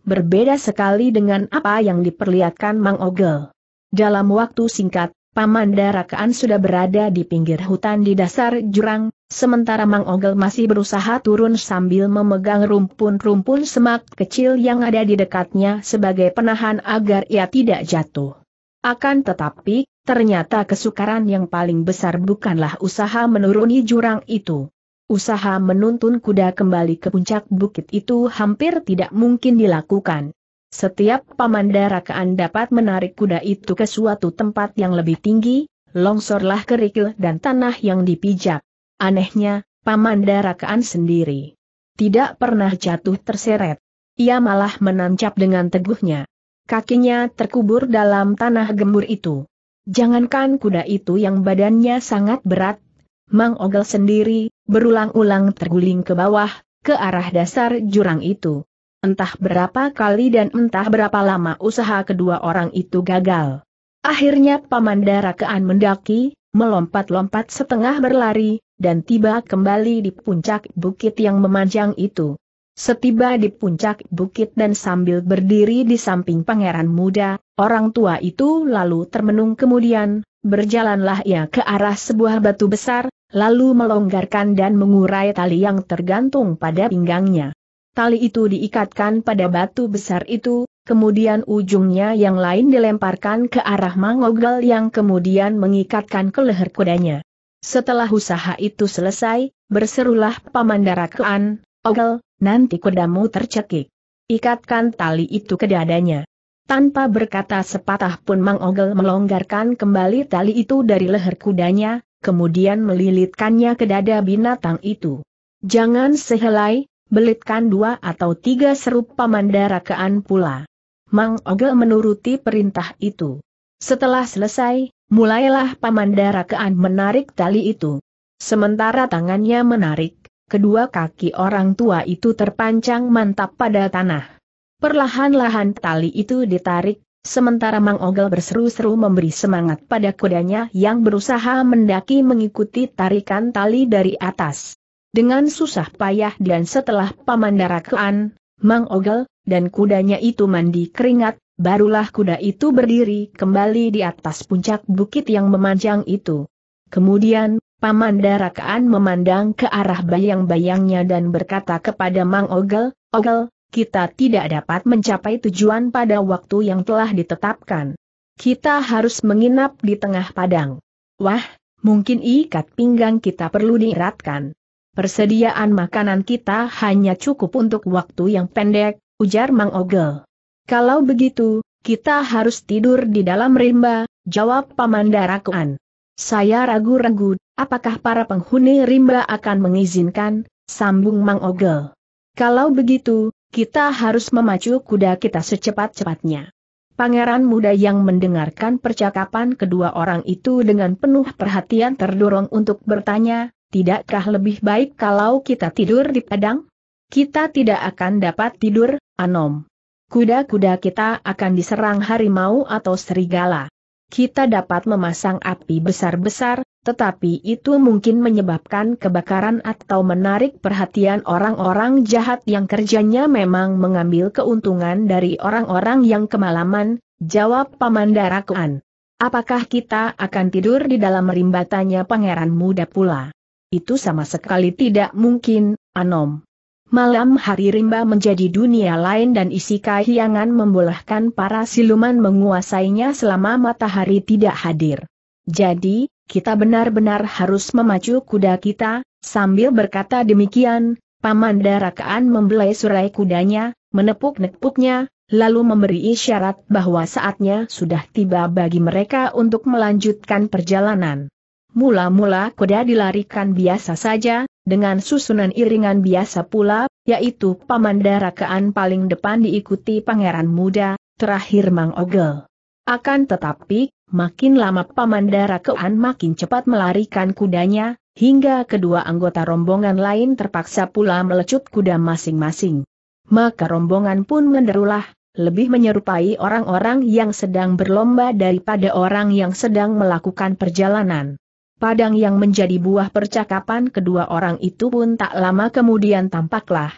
Berbeda sekali dengan apa yang diperlihatkan Mang Ogel. Dalam waktu singkat, Pamanda Rakean sudah berada di pinggir hutan di dasar jurang, sementara Mang Ogel masih berusaha turun sambil memegang rumpun-rumpun semak kecil yang ada di dekatnya sebagai penahan agar ia tidak jatuh. Akan tetapi, ternyata kesukaran yang paling besar bukanlah usaha menuruni jurang itu. Usaha menuntun kuda kembali ke puncak bukit itu hampir tidak mungkin dilakukan. Setiap Pamanda Rakean dapat menarik kuda itu ke suatu tempat yang lebih tinggi, longsorlah kerikil dan tanah yang dipijak. Anehnya, Pamanda Rakean sendiri tidak pernah jatuh terseret. Ia malah menancap dengan teguhnya. Kakinya terkubur dalam tanah gembur itu. Jangankan kuda itu yang badannya sangat berat, Mang Ogel sendiri berulang-ulang terguling ke bawah, ke arah dasar jurang itu. Entah berapa kali dan entah berapa lama usaha kedua orang itu gagal. Akhirnya Pamanda Rakean mendaki, melompat-lompat setengah berlari, dan tiba kembali di puncak bukit yang memanjang itu. Setiba di puncak bukit dan sambil berdiri di samping pangeran muda, orang tua itu lalu termenung kemudian, berjalanlah ia ke arah sebuah batu besar, lalu melonggarkan dan mengurai tali yang tergantung pada pinggangnya. Tali itu diikatkan pada batu besar itu, kemudian ujungnya yang lain dilemparkan ke arah Mang Ogel yang kemudian mengikatkan ke leher kudanya. Setelah usaha itu selesai, berserulah Pamanda Rakean, "Ogel, nanti kudamu tercekik. Ikatkan tali itu ke dadanya." Tanpa berkata sepatah pun Mang Ogel melonggarkan kembali tali itu dari leher kudanya, kemudian melilitkannya ke dada binatang itu. "Jangan sehelai, belitkan 2 atau 3 seru Pamanda Rakean pula." Mang Ogel menuruti perintah itu. Setelah selesai, mulailah Pamanda Rakean menarik tali itu. Sementara tangannya menarik, kedua kaki orang tua itu terpancang mantap pada tanah. Perlahan-lahan tali itu ditarik, sementara Mang Ogel berseru-seru memberi semangat pada kudanya yang berusaha mendaki mengikuti tarikan tali dari atas. Dengan susah payah dan setelah Pamanda Rakean, Mang Ogel, dan kudanya itu mandi keringat, barulah kuda itu berdiri kembali di atas puncak bukit yang memanjang itu. Kemudian, Pamanda Rakean memandang ke arah bayang-bayangnya dan berkata kepada Mang Ogel, "Ogel, kita tidak dapat mencapai tujuan pada waktu yang telah ditetapkan. Kita harus menginap di tengah padang. Wah, mungkin ikat pinggang kita perlu dieratkan. Persediaan makanan kita hanya cukup untuk waktu yang pendek," ujar Mang Ogel. "Kalau begitu, kita harus tidur di dalam rimba," jawab Pamanda Rakean. "Saya ragu-ragu, apakah para penghuni rimba akan mengizinkan," sambung Mang Ogel. "Kalau begitu, kita harus memacu kuda kita secepat-cepatnya." Pangeran muda yang mendengarkan percakapan kedua orang itu dengan penuh perhatian terdorong untuk bertanya, "Tidakkah lebih baik kalau kita tidur di padang? Kita tidak akan dapat tidur, Anom. Kuda-kuda kita akan diserang harimau atau serigala. Kita dapat memasang api besar-besar, tetapi itu mungkin menyebabkan kebakaran atau menarik perhatian orang-orang jahat yang kerjanya memang mengambil keuntungan dari orang-orang yang kemalaman, Jawab Pamanda Rakean. Apakah kita akan tidur di dalam rimba? Tanya pangeran muda pula. Itu sama sekali tidak mungkin, Anom. Malam hari rimba menjadi dunia lain dan isi kahyangan membolehkan para siluman menguasainya selama matahari tidak hadir. Jadi, kita benar-benar harus memacu kuda kita. Sambil berkata demikian, Pamanda Rakean membelai surai kudanya, menepuk-nepuknya, lalu memberi isyarat bahwa saatnya sudah tiba bagi mereka untuk melanjutkan perjalanan. Mula-mula kuda dilarikan biasa saja, dengan susunan iringan biasa pula, yaitu Pamanda Rakean paling depan diikuti pangeran muda, terakhir Mang Ogel. Akan tetapi, makin lama Pamanda Rakean makin cepat melarikan kudanya, hingga kedua anggota rombongan lain terpaksa pula melecut kuda masing-masing. Maka rombongan pun menderulah, lebih menyerupai orang-orang yang sedang berlomba daripada orang yang sedang melakukan perjalanan. Padang yang menjadi buah percakapan kedua orang itu pun tak lama kemudian tampaklah.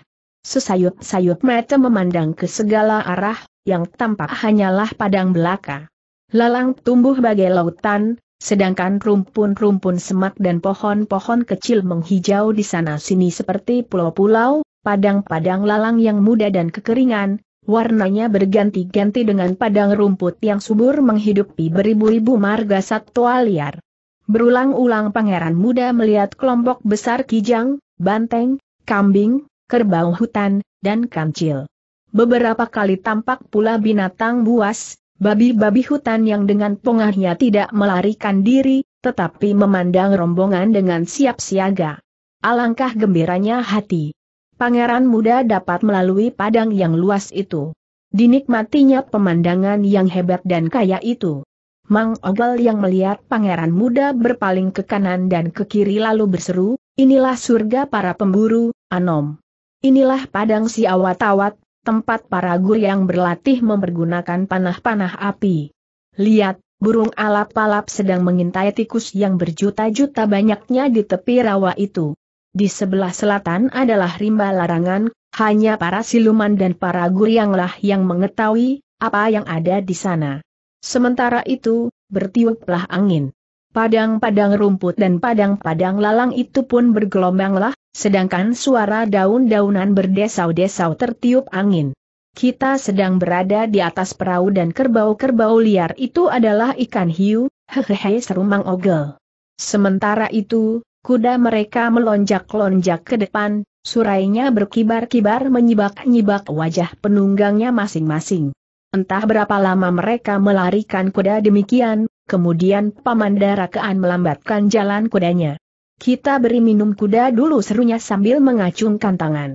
Sesayut-sayut mata memandang ke segala arah, yang tampak hanyalah padang belaka. Lalang tumbuh bagai lautan, sedangkan rumpun-rumpun semak dan pohon-pohon kecil menghijau di sana-sini seperti pulau-pulau, padang-padang lalang yang muda dan kekeringan. Warnanya berganti-ganti dengan padang rumput yang subur menghidupi beribu-ribu marga satwa liar. Berulang-ulang pangeran muda melihat kelompok besar kijang, banteng, kambing, kerbau hutan, dan kancil. Beberapa kali tampak pula binatang buas, babi-babi hutan yang dengan pongahnya tidak melarikan diri, tetapi memandang rombongan dengan siap siaga. Alangkah gembiranya hati pangeran muda dapat melalui padang yang luas itu. Dinikmatinya pemandangan yang hebat dan kaya itu. Mang Ogel yang melihat pangeran muda berpaling ke kanan dan ke kiri lalu berseru, inilah surga para pemburu, Anom. Inilah padang si awat-awat, tempat para guru yang berlatih mempergunakan panah-panah api. Lihat, burung alap-alap sedang mengintai tikus yang berjuta-juta banyaknya di tepi rawa itu. Di sebelah selatan adalah rimba larangan, hanya para siluman dan para gurianglah yang mengetahui apa yang ada di sana. Sementara itu, bertiuplah angin. Padang-padang rumput dan padang-padang lalang itu pun bergelombanglah, sedangkan suara daun-daunan berdesau-desau tertiup angin. Kita sedang berada di atas perahu dan kerbau-kerbau liar itu adalah ikan hiu, hehehe seru Mang Ogel. Sementara itu, kuda mereka melonjak-lonjak ke depan, surainya berkibar-kibar menyibak-nyibak wajah penunggangnya masing-masing. Entah berapa lama mereka melarikan kuda demikian, kemudian Pamanda Rakean melambatkan jalan kudanya. Kita beri minum kuda dulu serunya sambil mengacungkan tangan.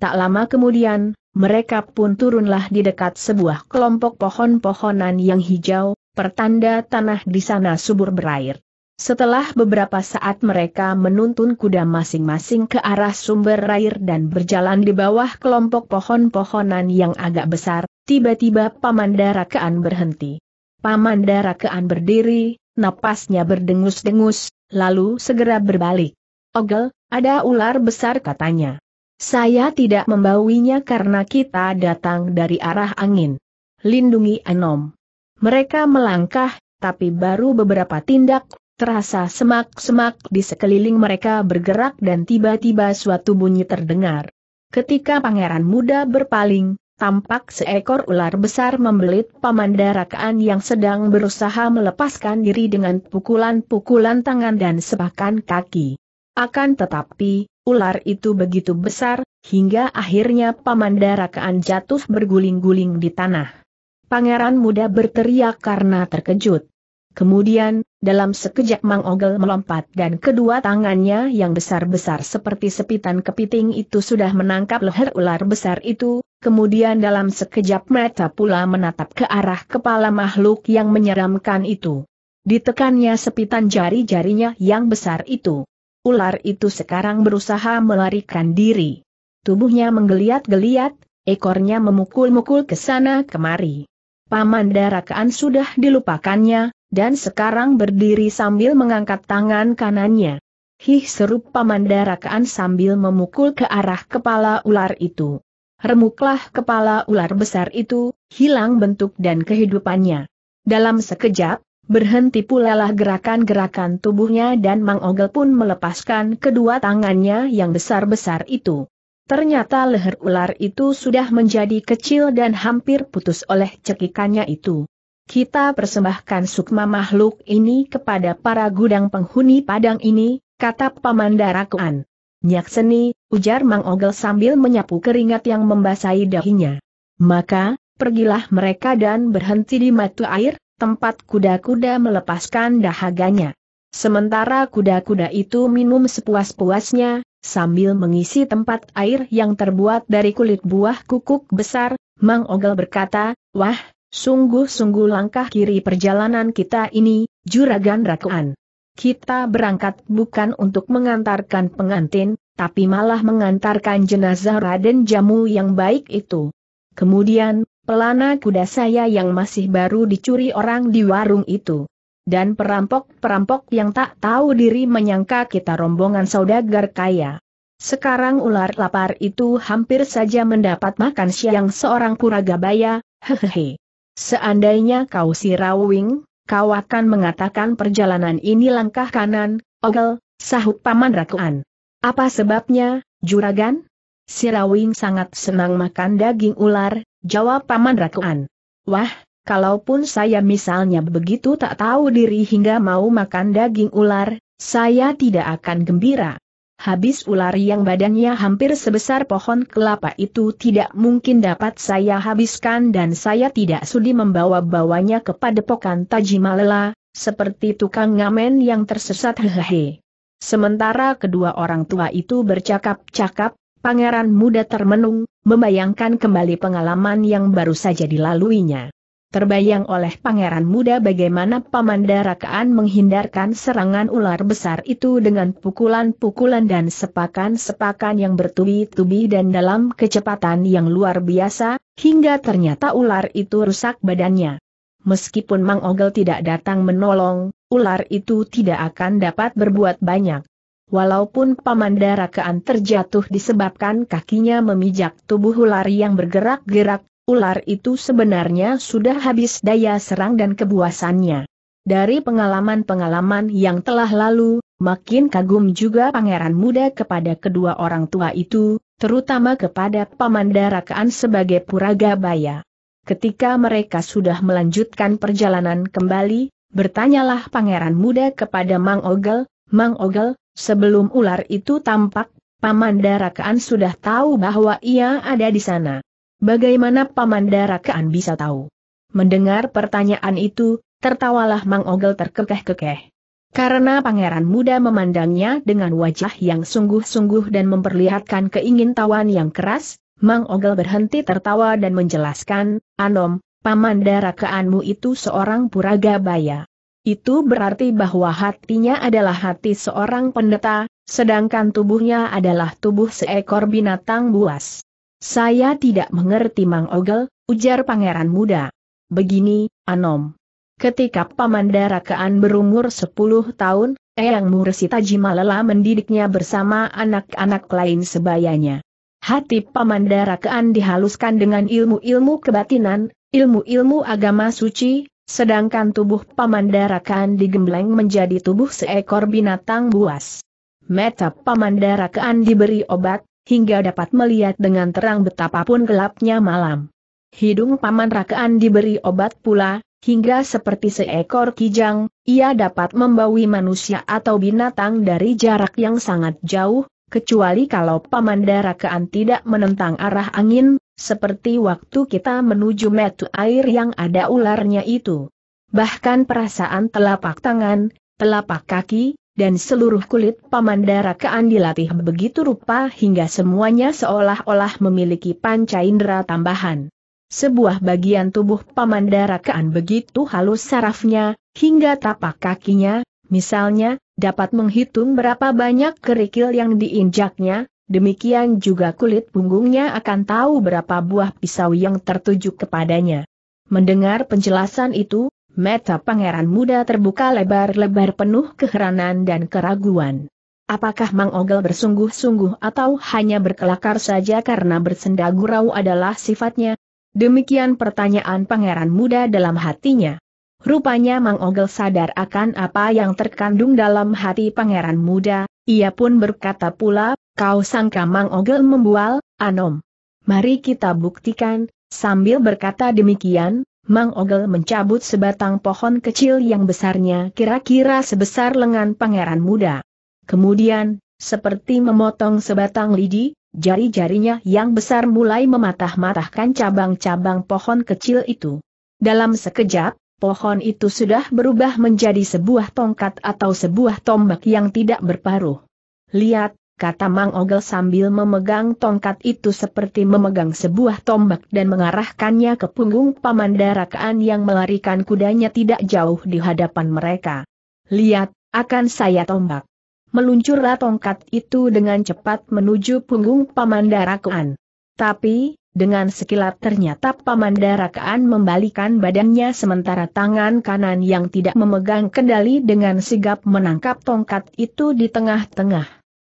Tak lama kemudian, mereka pun turunlah di dekat sebuah kelompok pohon-pohonan yang hijau, pertanda tanah di sana subur berair. Setelah beberapa saat mereka menuntun kuda masing-masing ke arah sumber air dan berjalan di bawah kelompok pohon-pohonan yang agak besar, tiba-tiba Pamanda Rakean berhenti. Pamanda Rakean berdiri, napasnya berdengus-dengus, lalu segera berbalik. Ogel, ada ular besar katanya. Saya tidak membauinya karena kita datang dari arah angin. Lindungi Anom. Mereka melangkah, tapi baru beberapa tindak. Terasa semak-semak di sekeliling mereka bergerak dan tiba-tiba suatu bunyi terdengar. Ketika pangeran muda berpaling, tampak seekor ular besar membelit Pamanda Rakean yang sedang berusaha melepaskan diri dengan pukulan-pukulan tangan dan sepakan kaki. Akan tetapi, ular itu begitu besar, hingga akhirnya Pamanda Rakean jatuh berguling-guling di tanah. Pangeran muda berteriak karena terkejut. Kemudian, dalam sekejap Mang Ogel melompat dan kedua tangannya yang besar-besar seperti sepitan kepiting itu sudah menangkap leher ular besar itu, kemudian dalam sekejap mata pula menatap ke arah kepala makhluk yang menyeramkan itu. Ditekannya sepitan jari-jarinya yang besar itu. Ular itu sekarang berusaha melarikan diri. Tubuhnya menggeliat-geliat, ekornya memukul-mukul ke sana kemari. Pamanda Rakean sudah dilupakannya. Dan sekarang berdiri sambil mengangkat tangan kanannya. Hih seru Pamanda Rakean sambil memukul ke arah kepala ular itu. remuklah kepala ular besar itu, hilang bentuk dan kehidupannya. Dalam sekejap, berhenti pulalah gerakan-gerakan tubuhnya dan Mang Ogel pun melepaskan kedua tangannya yang besar-besar itu. Ternyata leher ular itu sudah menjadi kecil dan hampir putus oleh cekikannya itu. Kita persembahkan sukma makhluk ini kepada para gudang penghuni padang ini, kata Pamanda Rakean. Nyakseni, ujar Mang Ogel sambil menyapu keringat yang membasahi dahinya. Maka, pergilah mereka dan berhenti di matu air, tempat kuda-kuda melepaskan dahaganya. Sementara kuda-kuda itu minum sepuas-puasnya, sambil mengisi tempat air yang terbuat dari kulit buah kukuk besar, Mang Ogel berkata, wah, sungguh-sungguh langkah kiri perjalanan kita ini, Juragan Rakean. Kita berangkat bukan untuk mengantarkan pengantin, tapi malah mengantarkan jenazah Raden Jamu yang baik itu. Kemudian, pelana kuda saya yang masih baru dicuri orang di warung itu. Dan perampok-perampok yang tak tahu diri menyangka kita rombongan saudagar kaya. Sekarang ular lapar itu hampir saja mendapat makan siang seorang kuragabaya, hehehe. Seandainya kau Si Rawing, kau akan mengatakan perjalanan ini langkah kanan, Ogel, sahut Pamanda Rakean. Apa sebabnya, Juragan? Si Rawing sangat senang makan daging ular, jawab Pamanda Rakean. Wah, kalaupun saya misalnya begitu tak tahu diri hingga mau makan daging ular, saya tidak akan gembira. Habis ular yang badannya hampir sebesar pohon kelapa itu tidak mungkin dapat saya habiskan dan saya tidak sudi membawa-bawanya ke Padepokan Tajimalela, seperti tukang ngamen yang tersesat hehehe. Sementara kedua orang tua itu bercakap-cakap, pangeran muda termenung, membayangkan kembali pengalaman yang baru saja dilaluinya. Terbayang oleh pangeran muda bagaimana Pamanda Rakean menghindarkan serangan ular besar itu dengan pukulan-pukulan dan sepakan-sepakan yang bertubi-tubi dan dalam kecepatan yang luar biasa, hingga ternyata ular itu rusak badannya. Meskipun Mang Ogel tidak datang menolong, ular itu tidak akan dapat berbuat banyak. Walaupun Pamanda Rakean terjatuh disebabkan kakinya memijak tubuh ular yang bergerak-gerak, ular itu sebenarnya sudah habis daya serang dan kebuasannya. Dari pengalaman-pengalaman yang telah lalu, makin kagum juga pangeran muda kepada kedua orang tua itu, terutama kepada Pamanda Rakean sebagai Puragabaya. Ketika mereka sudah melanjutkan perjalanan kembali, bertanyalah pangeran muda kepada Mang Ogel, Mang Ogel, sebelum ular itu tampak, Pamanda Rakean sudah tahu bahwa ia ada di sana. Bagaimana Pamanda Rakean bisa tahu? Mendengar pertanyaan itu, tertawalah Mang Ogel terkekeh-kekeh. Karena pangeran muda memandangnya dengan wajah yang sungguh-sungguh dan memperlihatkan keingintahuan yang keras, Mang Ogel berhenti tertawa dan menjelaskan, Anom, Pamanda Rakeanmu itu seorang Puragabaya. Itu berarti bahwa hatinya adalah hati seorang pendeta, sedangkan tubuhnya adalah tubuh seekor binatang buas. Saya tidak mengerti Mang Ogel, ujar pangeran muda. Begini, Anom. Ketika Pamanda Rakean berumur 10 tahun, Eyang Sri Tajimalela mendidiknya bersama anak-anak lain sebayanya. Hati Pamanda Rakean dihaluskan dengan ilmu-ilmu kebatinan, ilmu-ilmu agama suci, sedangkan tubuh Pamanda Rakean digembleng menjadi tubuh seekor binatang buas. Mata Pamanda Rakean diberi obat, hingga dapat melihat dengan terang betapapun gelapnya malam. Hidung Pamanda Rakean diberi obat pula, hingga seperti seekor kijang, ia dapat membawi manusia atau binatang dari jarak yang sangat jauh, kecuali kalau Pamanda Rakean tidak menentang arah angin, seperti waktu kita menuju mata air yang ada ularnya itu. Bahkan perasaan telapak tangan, telapak kaki, dan seluruh kulit Pamanda Rakean dilatih begitu rupa hingga semuanya seolah-olah memiliki panca indera tambahan. Sebuah bagian tubuh Pamanda Rakean begitu halus sarafnya, hingga tapak kakinya, misalnya, dapat menghitung berapa banyak kerikil yang diinjaknya, demikian juga kulit punggungnya akan tahu berapa buah pisau yang tertuju kepadanya. Mendengar penjelasan itu, mata pangeran muda terbuka lebar-lebar penuh keheranan dan keraguan. Apakah Mang Ogel bersungguh-sungguh atau hanya berkelakar saja karena bersenda gurau adalah sifatnya? Demikian pertanyaan pangeran muda dalam hatinya. Rupanya Mang Ogel sadar akan apa yang terkandung dalam hati pangeran muda, ia pun berkata pula, "Kau sangka Mang Ogel membual, Anom? Mari kita buktikan." Sambil berkata demikian, Mang Ogel mencabut sebatang pohon kecil yang besarnya kira-kira sebesar lengan pangeran muda. Kemudian, seperti memotong sebatang lidi, jari-jarinya yang besar mulai mematah-matahkan cabang-cabang pohon kecil itu. Dalam sekejap, pohon itu sudah berubah menjadi sebuah tongkat atau sebuah tombak yang tidak berparuh. "Lihat," kata Mang Ogel sambil memegang tongkat itu seperti memegang sebuah tombak dan mengarahkannya ke punggung Pamanda Rakean yang melarikan kudanya tidak jauh di hadapan mereka. "Lihat, akan saya tombak." Meluncurlah tongkat itu dengan cepat menuju punggung Pamanda Rakean. Tapi, dengan sekilat ternyata Pamanda Rakean membalikan badannya sementara tangan kanan yang tidak memegang kendali dengan sigap menangkap tongkat itu di tengah-tengah.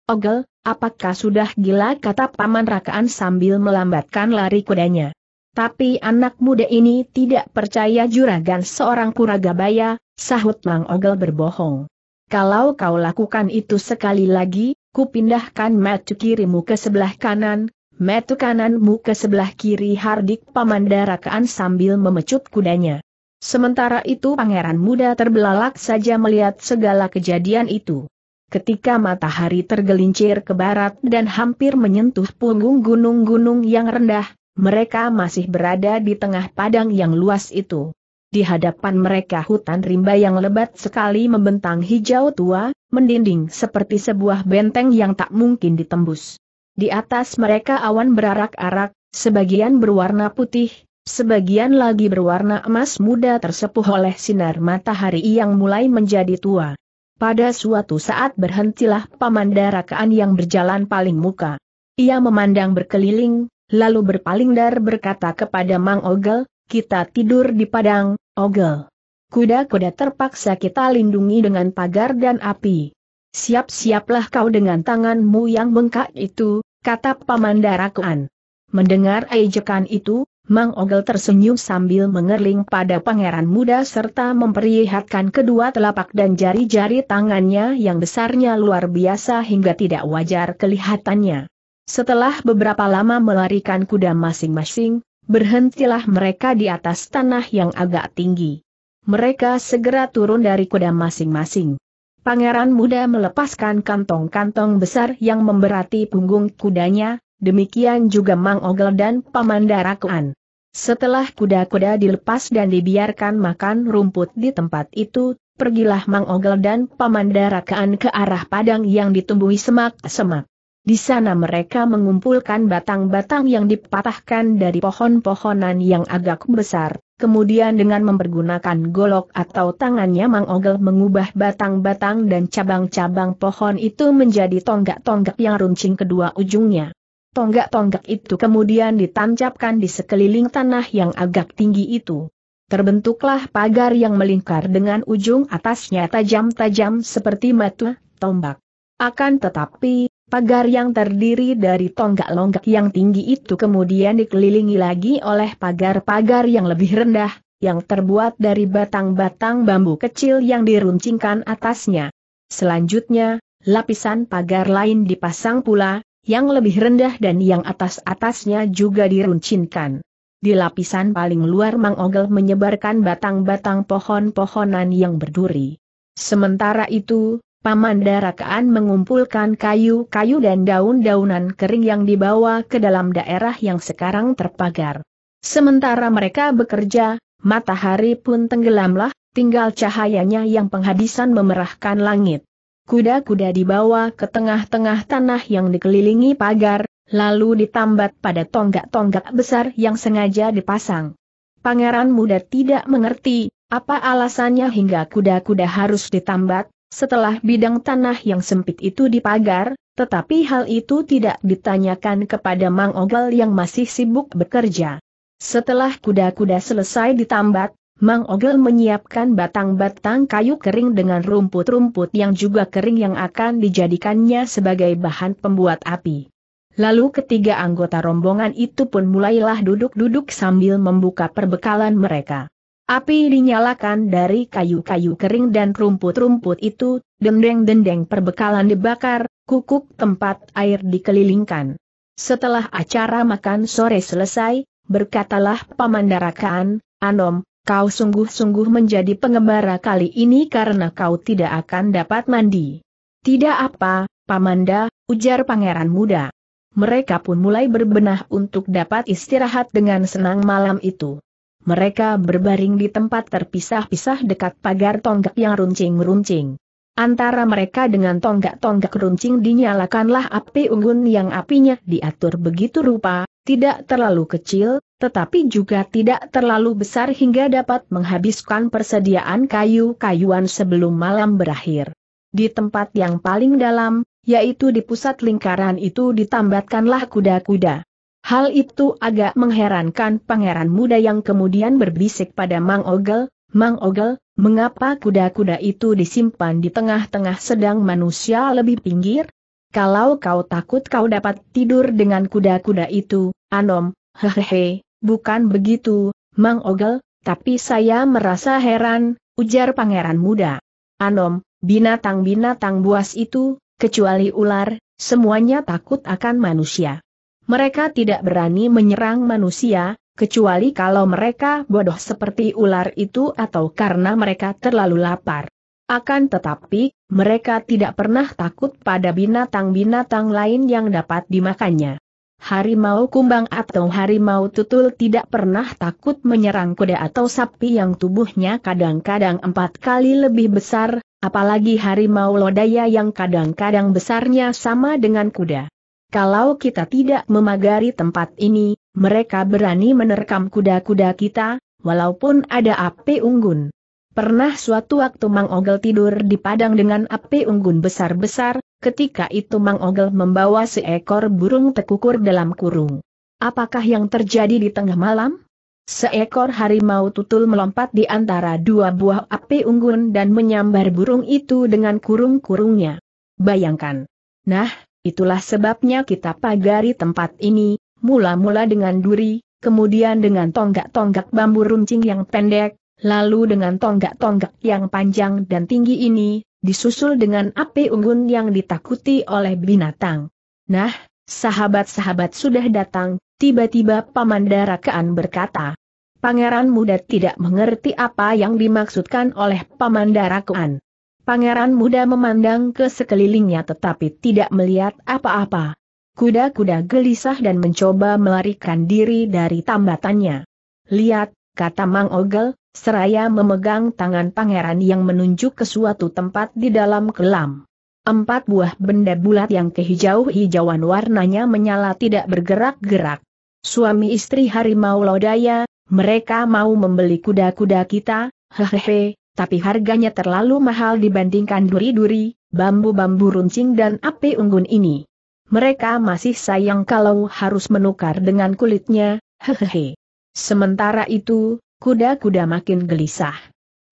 "Ogel, apakah sudah gila?" kata Pamanda Rakean sambil melambatkan lari kudanya. "Tapi anak muda ini tidak percaya juragan seorang kuragabaya," sahut Mang Ogel berbohong. "Kalau kau lakukan itu sekali lagi, kupindahkan mata kirimu ke sebelah kanan, mata kananmu ke sebelah kiri," hardik Pamanda Rakean sambil memecut kudanya. Sementara itu pangeran muda terbelalak saja melihat segala kejadian itu. Ketika matahari tergelincir ke barat dan hampir menyentuh punggung gunung-gunung yang rendah, mereka masih berada di tengah padang yang luas itu. Di hadapan mereka hutan rimba yang lebat sekali membentang hijau tua, mendinding seperti sebuah benteng yang tak mungkin ditembus. Di atas mereka awan berarak-arak, sebagian berwarna putih, sebagian lagi berwarna emas muda tersepuh oleh sinar matahari yang mulai menjadi tua. Pada suatu saat berhentilah Pamanda Rakean yang berjalan paling muka. Ia memandang berkeliling, lalu berpaling dan berkata kepada Mang Ogel, "Kita tidur di padang, Ogel. Kuda-kuda terpaksa kita lindungi dengan pagar dan api. Siap-siaplah kau dengan tanganmu yang bengkak itu," kata Pamanda Rakean. Mendengar ejekan itu, Mang Ogel tersenyum sambil mengerling pada pangeran muda serta memperlihatkan kedua telapak dan jari-jari tangannya yang besarnya luar biasa hingga tidak wajar kelihatannya. Setelah beberapa lama melarikan kuda masing-masing, berhentilah mereka di atas tanah yang agak tinggi. Mereka segera turun dari kuda masing-masing. Pangeran muda melepaskan kantong-kantong besar yang memberati punggung kudanya, demikian juga Mang Ogel dan Pamanda Rakean. Setelah kuda-kuda dilepas dan dibiarkan makan rumput di tempat itu, pergilah Mang Ogel dan Pamanda Rakean ke arah padang yang ditumbuhi semak-semak. Di sana mereka mengumpulkan batang-batang yang dipatahkan dari pohon-pohonan yang agak besar, kemudian dengan mempergunakan golok atau tangannya Mang Ogel mengubah batang-batang dan cabang-cabang pohon itu menjadi tonggak-tonggak yang runcing kedua ujungnya. Tonggak-tonggak itu kemudian ditancapkan di sekeliling tanah yang agak tinggi itu. Terbentuklah pagar yang melingkar dengan ujung atasnya tajam-tajam seperti mata tombak. Akan tetapi, pagar yang terdiri dari tonggak-longgak yang tinggi itu kemudian dikelilingi lagi oleh pagar-pagar yang lebih rendah, yang terbuat dari batang-batang bambu kecil yang diruncingkan atasnya. Selanjutnya, lapisan pagar lain dipasang pula, yang lebih rendah dan yang atas-atasnya juga diruncingkan. Di lapisan paling luar Mang Ogel menyebarkan batang-batang pohon-pohonan yang berduri. Sementara itu, Pamanda Rakean mengumpulkan kayu-kayu dan daun-daunan kering yang dibawa ke dalam daerah yang sekarang terpagar. Sementara mereka bekerja, matahari pun tenggelamlah, tinggal cahayanya yang penghabisan memerahkan langit. Kuda-kuda dibawa ke tengah-tengah tanah yang dikelilingi pagar, lalu ditambat pada tonggak-tonggak besar yang sengaja dipasang. Pangeran muda tidak mengerti, apa alasannya hingga kuda-kuda harus ditambat, setelah bidang tanah yang sempit itu dipagar, tetapi hal itu tidak ditanyakan kepada Mang Ogel yang masih sibuk bekerja. Setelah kuda-kuda selesai ditambat, Mang Ogel menyiapkan batang-batang kayu kering dengan rumput-rumput yang juga kering yang akan dijadikannya sebagai bahan pembuat api. Lalu ketiga anggota rombongan itu pun mulailah duduk-duduk sambil membuka perbekalan mereka. Api dinyalakan dari kayu-kayu kering dan rumput-rumput itu, dendeng-dendeng perbekalan dibakar, kukuk tempat air dikelilingkan. Setelah acara makan sore selesai, berkatalah Pamanda Rakean, "Anom, kau sungguh-sungguh menjadi pengembara kali ini karena kau tidak akan dapat mandi." "Tidak apa, Pamanda," ujar pangeran muda. Mereka pun mulai berbenah untuk dapat istirahat dengan senang malam itu. Mereka berbaring di tempat terpisah-pisah dekat pagar tonggak yang runcing-runcing. Antara mereka dengan tonggak-tonggak runcing dinyalakanlah api unggun yang apinya diatur begitu rupa, tidak terlalu kecil, tetapi juga tidak terlalu besar hingga dapat menghabiskan persediaan kayu-kayuan sebelum malam berakhir. Di tempat yang paling dalam, yaitu di pusat lingkaran itu, ditambatkanlah kuda-kuda. Hal itu agak mengherankan pangeran muda yang kemudian berbisik pada Mang Ogel, "Mang Ogel, mengapa kuda-kuda itu disimpan di tengah-tengah sedang manusia lebih pinggir? Kalau kau takut kau dapat tidur dengan kuda-kuda itu, Anom." "Hehehe, bukan begitu, Mang Ogel, tapi saya merasa heran," ujar pangeran muda. "Anom, binatang-binatang buas itu, kecuali ular, semuanya takut akan manusia. Mereka tidak berani menyerang manusia, kecuali kalau mereka bodoh seperti ular itu atau karena mereka terlalu lapar. Akan tetapi, mereka tidak pernah takut pada binatang-binatang lain yang dapat dimakannya. Harimau kumbang atau harimau tutul tidak pernah takut menyerang kuda atau sapi yang tubuhnya kadang-kadang 4 kali lebih besar, apalagi harimau lodaya yang kadang-kadang besarnya sama dengan kuda. Kalau kita tidak memagari tempat ini, mereka berani menerkam kuda-kuda kita, walaupun ada api unggun." Pernah suatu waktu Mang Ogel tidur di padang dengan api unggun besar-besar, ketika itu Mang Ogel membawa seekor burung tekukur dalam kurung. Apakah yang terjadi di tengah malam? Seekor harimau tutul melompat di antara 2 buah api unggun dan menyambar burung itu dengan kurung-kurungnya. Bayangkan. Nah, itulah sebabnya kita pagari tempat ini, mula-mula dengan duri, kemudian dengan tonggak-tonggak bambu runcing yang pendek, lalu dengan tonggak-tonggak yang panjang dan tinggi ini, disusul dengan api unggun yang ditakuti oleh binatang. Nah, sahabat-sahabat sudah datang. Tiba-tiba Pamanda Rakean berkata. Pangeran muda tidak mengerti apa yang dimaksudkan oleh Pamanda Rakean. Pangeran muda memandang ke sekelilingnya tetapi tidak melihat apa-apa. Kuda-kuda gelisah dan mencoba melarikan diri dari tambatannya. "Lihat," kata Mang Ogel, seraya memegang tangan pangeran yang menunjuk ke suatu tempat di dalam kelam. 4 buah benda bulat yang kehijau-hijauan warnanya menyala tidak bergerak-gerak. "Suami istri harimau lodaya, mereka mau membeli kuda-kuda kita, hehehe, tapi harganya terlalu mahal dibandingkan duri-duri, bambu-bambu runcing dan api unggun ini. Mereka masih sayang kalau harus menukar dengan kulitnya, hehehe." Sementara itu, kuda-kuda makin gelisah.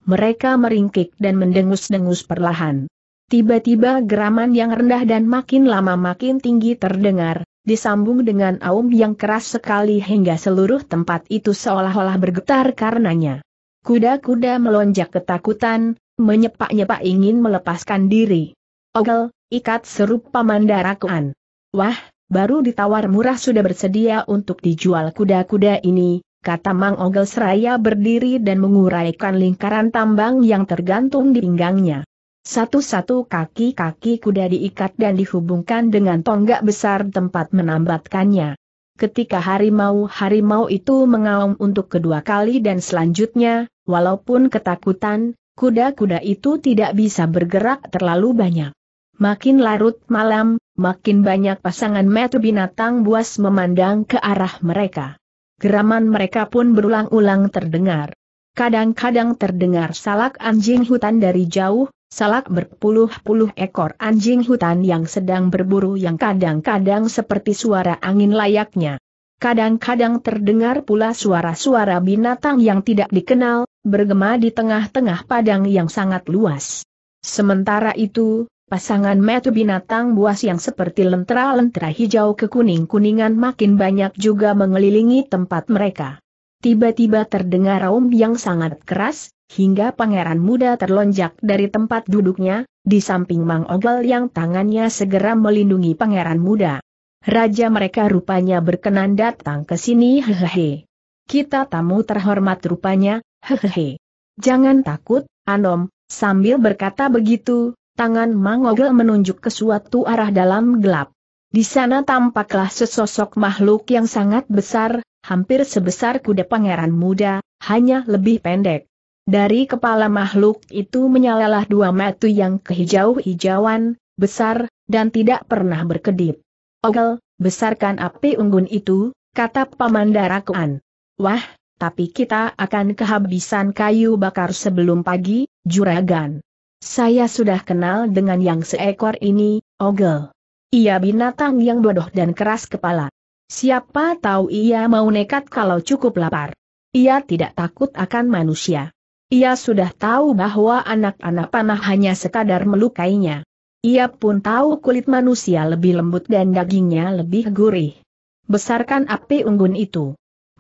Mereka meringkik dan mendengus-dengus perlahan. Tiba-tiba geraman yang rendah dan makin lama makin tinggi terdengar, disambung dengan aum yang keras sekali hingga seluruh tempat itu seolah-olah bergetar karenanya. Kuda-kuda melonjak ketakutan, menyepak-nyepak ingin melepaskan diri. "Ogel, ikat," seru Pamanda Rakean. "Wah, baru ditawar murah sudah bersedia untuk dijual kuda-kuda ini," kata Mang Ogel seraya berdiri dan menguraikan lingkaran tambang yang tergantung di pinggangnya. Satu-satu kaki-kaki kuda diikat dan dihubungkan dengan tonggak besar tempat menambatkannya. Ketika harimau-harimau itu mengaum untuk kedua kali dan selanjutnya, walaupun ketakutan, kuda-kuda itu tidak bisa bergerak terlalu banyak. Makin larut malam, makin banyak pasangan mata binatang buas memandang ke arah mereka. Geraman mereka pun berulang-ulang terdengar. Kadang-kadang terdengar salak anjing hutan dari jauh, salak berpuluh-puluh ekor anjing hutan yang sedang berburu yang kadang-kadang seperti suara angin layaknya. Kadang-kadang terdengar pula suara-suara binatang yang tidak dikenal, bergema di tengah-tengah padang yang sangat luas. Sementara itu, pasangan metu binatang buas yang seperti lentera-lentera hijau kekuning-kuningan makin banyak juga mengelilingi tempat mereka. Tiba-tiba terdengar raung yang sangat keras, hingga pangeran muda terlonjak dari tempat duduknya, di samping Mang Ogel yang tangannya segera melindungi pangeran muda. Raja mereka rupanya berkenan datang ke sini, hehehe. Kita tamu terhormat rupanya, hehehe. Jangan takut, Anom, sambil berkata begitu, tangan Mang Ogel menunjuk ke suatu arah dalam gelap. Di sana tampaklah sesosok makhluk yang sangat besar, hampir sebesar kuda pangeran muda, hanya lebih pendek. Dari kepala makhluk itu menyalalah dua mata yang kehijau-hijauan, besar, dan tidak pernah berkedip. Ogel, besarkan api unggun itu, kata Pamanda Rakean. Wah, tapi kita akan kehabisan kayu bakar sebelum pagi, juragan. Saya sudah kenal dengan yang seekor ini, Ogel. Ia binatang yang bodoh dan keras kepala. Siapa tahu ia mau nekat kalau cukup lapar. Ia tidak takut akan manusia. Ia sudah tahu bahwa anak-anak panah hanya sekadar melukainya. Ia pun tahu kulit manusia lebih lembut dan dagingnya lebih gurih. Besarkan api unggun itu.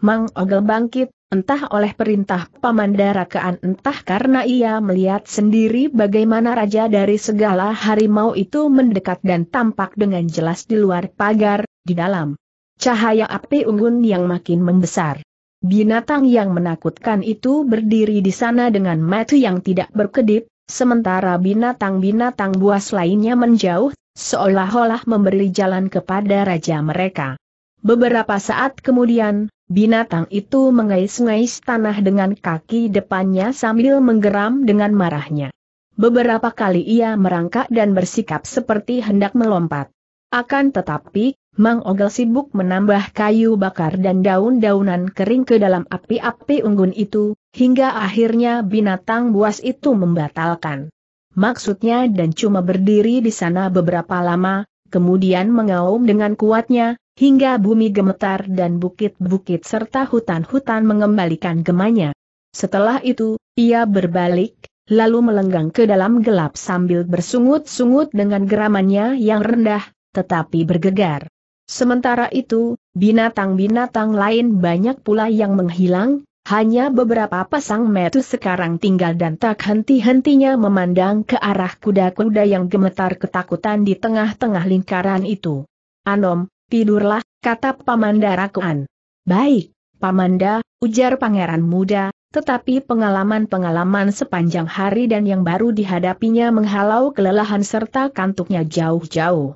Mang Ogel bangkit, entah oleh perintah Pamanda Rakean entah karena ia melihat sendiri bagaimana raja dari segala harimau itu mendekat dan tampak dengan jelas di luar pagar, di dalam cahaya api unggun yang makin membesar. Binatang yang menakutkan itu berdiri di sana dengan mata yang tidak berkedip, sementara binatang-binatang buas lainnya menjauh, seolah-olah memberi jalan kepada raja mereka. Beberapa saat kemudian, binatang itu mengais-ngais tanah dengan kaki depannya sambil menggeram dengan marahnya. Beberapa kali ia merangkak dan bersikap seperti hendak melompat. Akan tetapi, Mang Ogel sibuk menambah kayu bakar dan daun-daunan kering ke dalam api-api unggun itu, hingga akhirnya binatang buas itu membatalkan maksudnya dan cuma berdiri di sana beberapa lama, kemudian mengaum dengan kuatnya, hingga bumi gemetar dan bukit-bukit serta hutan-hutan mengembalikan gemanya. Setelah itu, ia berbalik, lalu melenggang ke dalam gelap sambil bersungut-sungut dengan geramannya yang rendah, tetapi bergegar. Sementara itu, binatang-binatang lain banyak pula yang menghilang, hanya beberapa pasang mata sekarang tinggal dan tak henti-hentinya memandang ke arah kuda-kuda yang gemetar ketakutan di tengah-tengah lingkaran itu. Anom, tidurlah, kata Pamanda Rakean. Baik, Pamanda, ujar pangeran muda, tetapi pengalaman-pengalaman sepanjang hari dan yang baru dihadapinya menghalau kelelahan serta kantuknya jauh-jauh.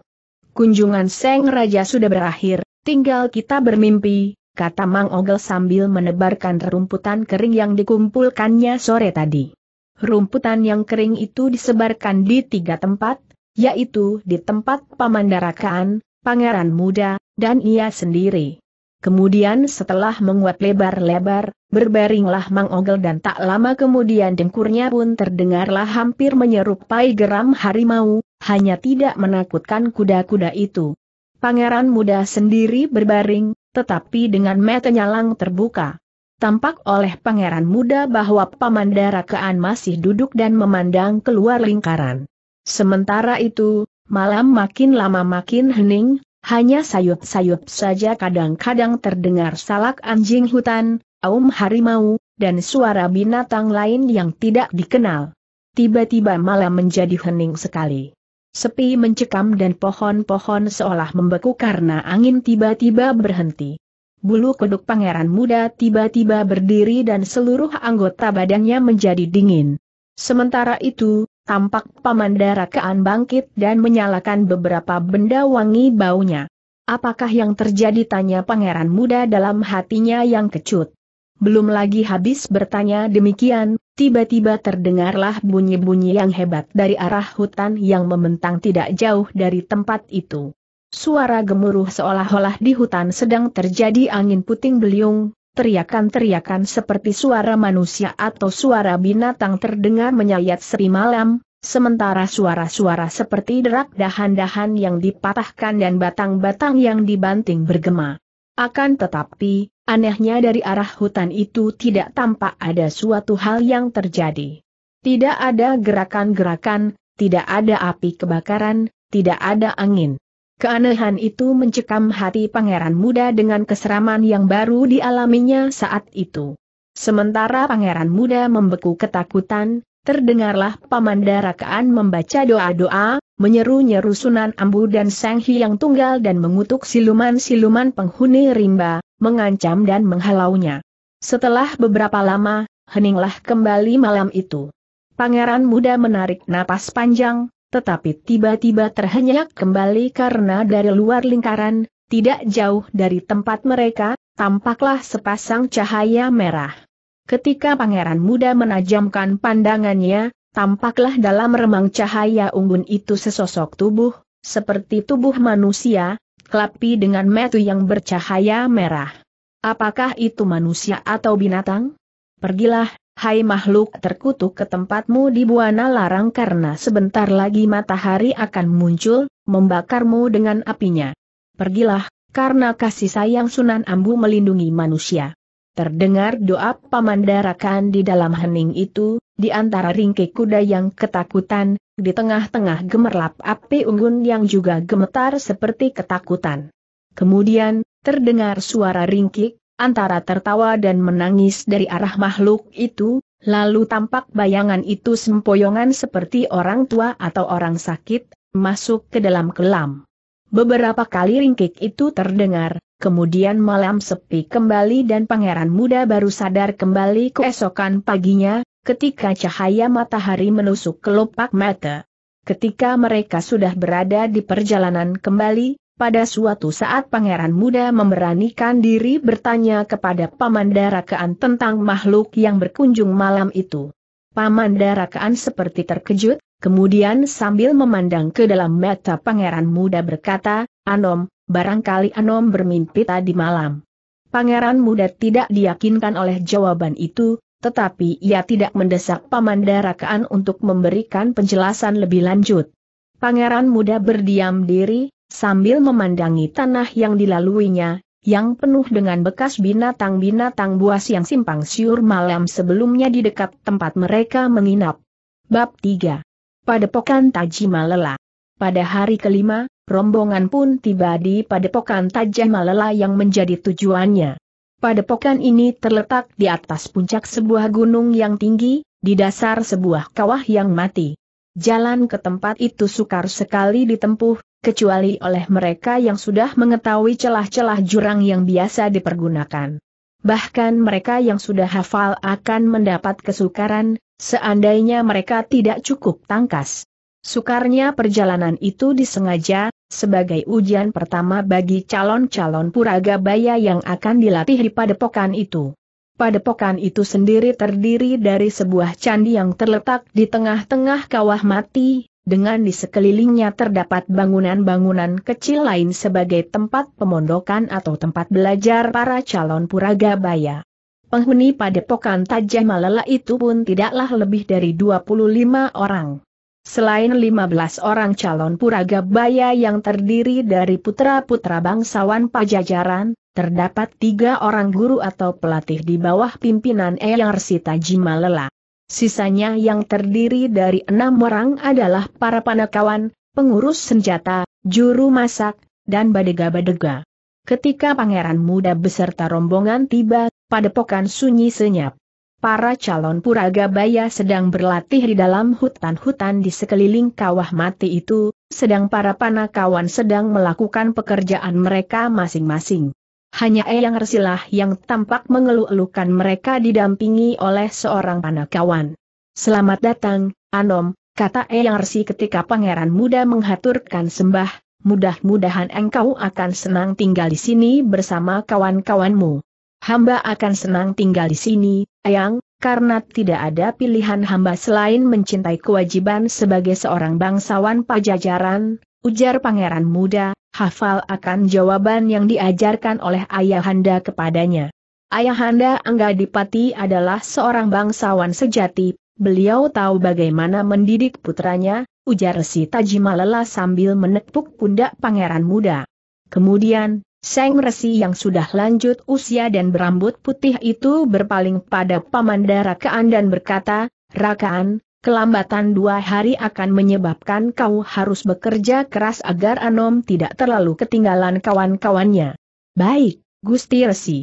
Kunjungan Seng Raja sudah berakhir, tinggal kita bermimpi, kata Mang Ogel sambil menebarkan rumputan kering yang dikumpulkannya sore tadi. Rumputan yang kering itu disebarkan di tiga tempat, yaitu di tempat Pamanda Rakean, pangeran muda, dan ia sendiri. Kemudian setelah menguap lebar-lebar, berbaringlah Mang Ogel dan tak lama kemudian dengkurnya pun terdengarlah hampir menyerupai geram harimau, hanya tidak menakutkan kuda-kuda itu. Pangeran muda sendiri berbaring, tetapi dengan mata nyalang terbuka. Tampak oleh pangeran muda bahwa Pamanda Rakean masih duduk dan memandang keluar lingkaran. Sementara itu, malam makin lama makin hening. Hanya sayup-sayup saja kadang-kadang terdengar salak anjing hutan, aum harimau, dan suara binatang lain yang tidak dikenal. Tiba-tiba malam menjadi hening sekali. Sepi mencekam dan pohon-pohon seolah membeku karena angin tiba-tiba berhenti. Bulu kuduk pangeran muda tiba-tiba berdiri dan seluruh anggota badannya menjadi dingin. Sementara itu, tampak Pamanda Rakean bangkit dan menyalakan beberapa benda wangi baunya. Apakah yang terjadi, tanya pangeran muda dalam hatinya yang kecut. Belum lagi habis bertanya demikian, tiba-tiba terdengarlah bunyi-bunyi yang hebat dari arah hutan yang membentang tidak jauh dari tempat itu. Suara gemuruh seolah-olah di hutan sedang terjadi angin puting beliung. Teriakan-teriakan seperti suara manusia atau suara binatang terdengar menyayat sepi malam, sementara suara-suara seperti derak dahan-dahan yang dipatahkan dan batang-batang yang dibanting bergema. Akan tetapi, anehnya dari arah hutan itu tidak tampak ada suatu hal yang terjadi. Tidak ada gerakan-gerakan, tidak ada api kebakaran, tidak ada angin. Keanehan itu mencekam hati pangeran muda dengan keseraman yang baru dialaminya saat itu. Sementara pangeran muda membeku ketakutan, terdengarlah Pamanda Rakean membaca doa-doa, menyeru-nyeru Sunan Ambu dan Sang Hyang Tunggal dan mengutuk siluman-siluman penghuni rimba, mengancam dan menghalaunya. Setelah beberapa lama, heninglah kembali malam itu. Pangeran muda menarik napas panjang, tetapi tiba-tiba terhenyak kembali karena dari luar lingkaran, tidak jauh dari tempat mereka, tampaklah sepasang cahaya merah. Ketika pangeran muda menajamkan pandangannya, tampaklah dalam remang cahaya unggun itu sesosok tubuh, seperti tubuh manusia, kelapi dengan mata yang bercahaya merah. Apakah itu manusia atau binatang? Pergilah, hai makhluk terkutuk, ke tempatmu di Buana Larang karena sebentar lagi matahari akan muncul, membakarmu dengan apinya. Pergilah, karena kasih sayang Sunan Ambu melindungi manusia. Terdengar doa Pamanda Rakean di dalam hening itu, di antara ringkik kuda yang ketakutan, di tengah-tengah gemerlap api unggun yang juga gemetar seperti ketakutan. Kemudian, terdengar suara ringkik, antara tertawa dan menangis dari arah makhluk itu, lalu tampak bayangan itu sempoyongan seperti orang tua atau orang sakit, masuk ke dalam kelam. Beberapa kali ringkik itu terdengar, kemudian malam sepi kembali dan pangeran muda baru sadar kembali keesokan paginya, ketika cahaya matahari menusuk kelopak mata. Ketika mereka sudah berada di perjalanan kembali, pada suatu saat pangeran muda memberanikan diri bertanya kepada Pamanda Rakean tentang makhluk yang berkunjung malam itu. Pamanda Rakean seperti terkejut, kemudian sambil memandang ke dalam mata pangeran muda berkata, "Anom, barangkali Anom bermimpi tadi malam." Pangeran muda tidak diyakinkan oleh jawaban itu, tetapi ia tidak mendesak Pamanda Rakean untuk memberikan penjelasan lebih lanjut. Pangeran muda berdiam diri, sambil memandangi tanah yang dilaluinya, yang penuh dengan bekas binatang-binatang buas yang simpang siur malam sebelumnya di dekat tempat mereka menginap. Bab 3. Padepokan Tajimalela. Pada hari kelima, rombongan pun tiba di Padepokan Tajimalela yang menjadi tujuannya. Padepokan ini terletak di atas puncak sebuah gunung yang tinggi, di dasar sebuah kawah yang mati. Jalan ke tempat itu sukar sekali ditempuh, kecuali oleh mereka yang sudah mengetahui celah-celah jurang yang biasa dipergunakan. Bahkan mereka yang sudah hafal akan mendapat kesukaran, seandainya mereka tidak cukup tangkas. Sukarnya perjalanan itu disengaja, sebagai ujian pertama bagi calon-calon puragabaya yang akan dilatih di padepokan itu. Padepokan itu sendiri terdiri dari sebuah candi yang terletak di tengah-tengah kawah mati, dengan di sekelilingnya terdapat bangunan-bangunan kecil lain sebagai tempat pemondokan atau tempat belajar para calon puragabaya. Penghuni padepokan Tajimalela itu pun tidaklah lebih dari 25 orang. Selain 15 orang calon puragabaya yang terdiri dari putra-putra bangsawan Pajajaran, terdapat 3 orang guru atau pelatih di bawah pimpinan Eyang Sri Tajimalela. Sisanya yang terdiri dari 6 orang adalah para panakawan, pengurus senjata, juru masak, dan badega-badega. Ketika pangeran muda beserta rombongan tiba, padepokan sunyi senyap. Para calon puragabaya sedang berlatih di dalam hutan-hutan di sekeliling kawah mati itu, sedang para panakawan sedang melakukan pekerjaan mereka masing-masing. Hanya Eyang Resilah yang tampak mengeluh-elukan mereka didampingi oleh seorang panakawan. "Selamat datang, Anom," kata Eyang Resi ketika pangeran muda menghaturkan sembah, "mudah-mudahan engkau akan senang tinggal di sini bersama kawan-kawanmu." "Hamba akan senang tinggal di sini, Eyang, karena tidak ada pilihan hamba selain mencintai kewajiban sebagai seorang bangsawan Pajajaran," ujar pangeran muda, hafal akan jawaban yang diajarkan oleh ayahanda kepadanya. Ayahanda Anggadipati adalah seorang bangsawan sejati, beliau tahu bagaimana mendidik putranya, ujar si Tajimalela sambil menepuk pundak pangeran muda. Kemudian, Sang Resi yang sudah lanjut usia dan berambut putih itu berpaling pada Pamanda Rakean dan berkata, "Rakean, kelambatan 2 hari akan menyebabkan kau harus bekerja keras agar Anom tidak terlalu ketinggalan kawan-kawannya." "Baik, Gusti Resi."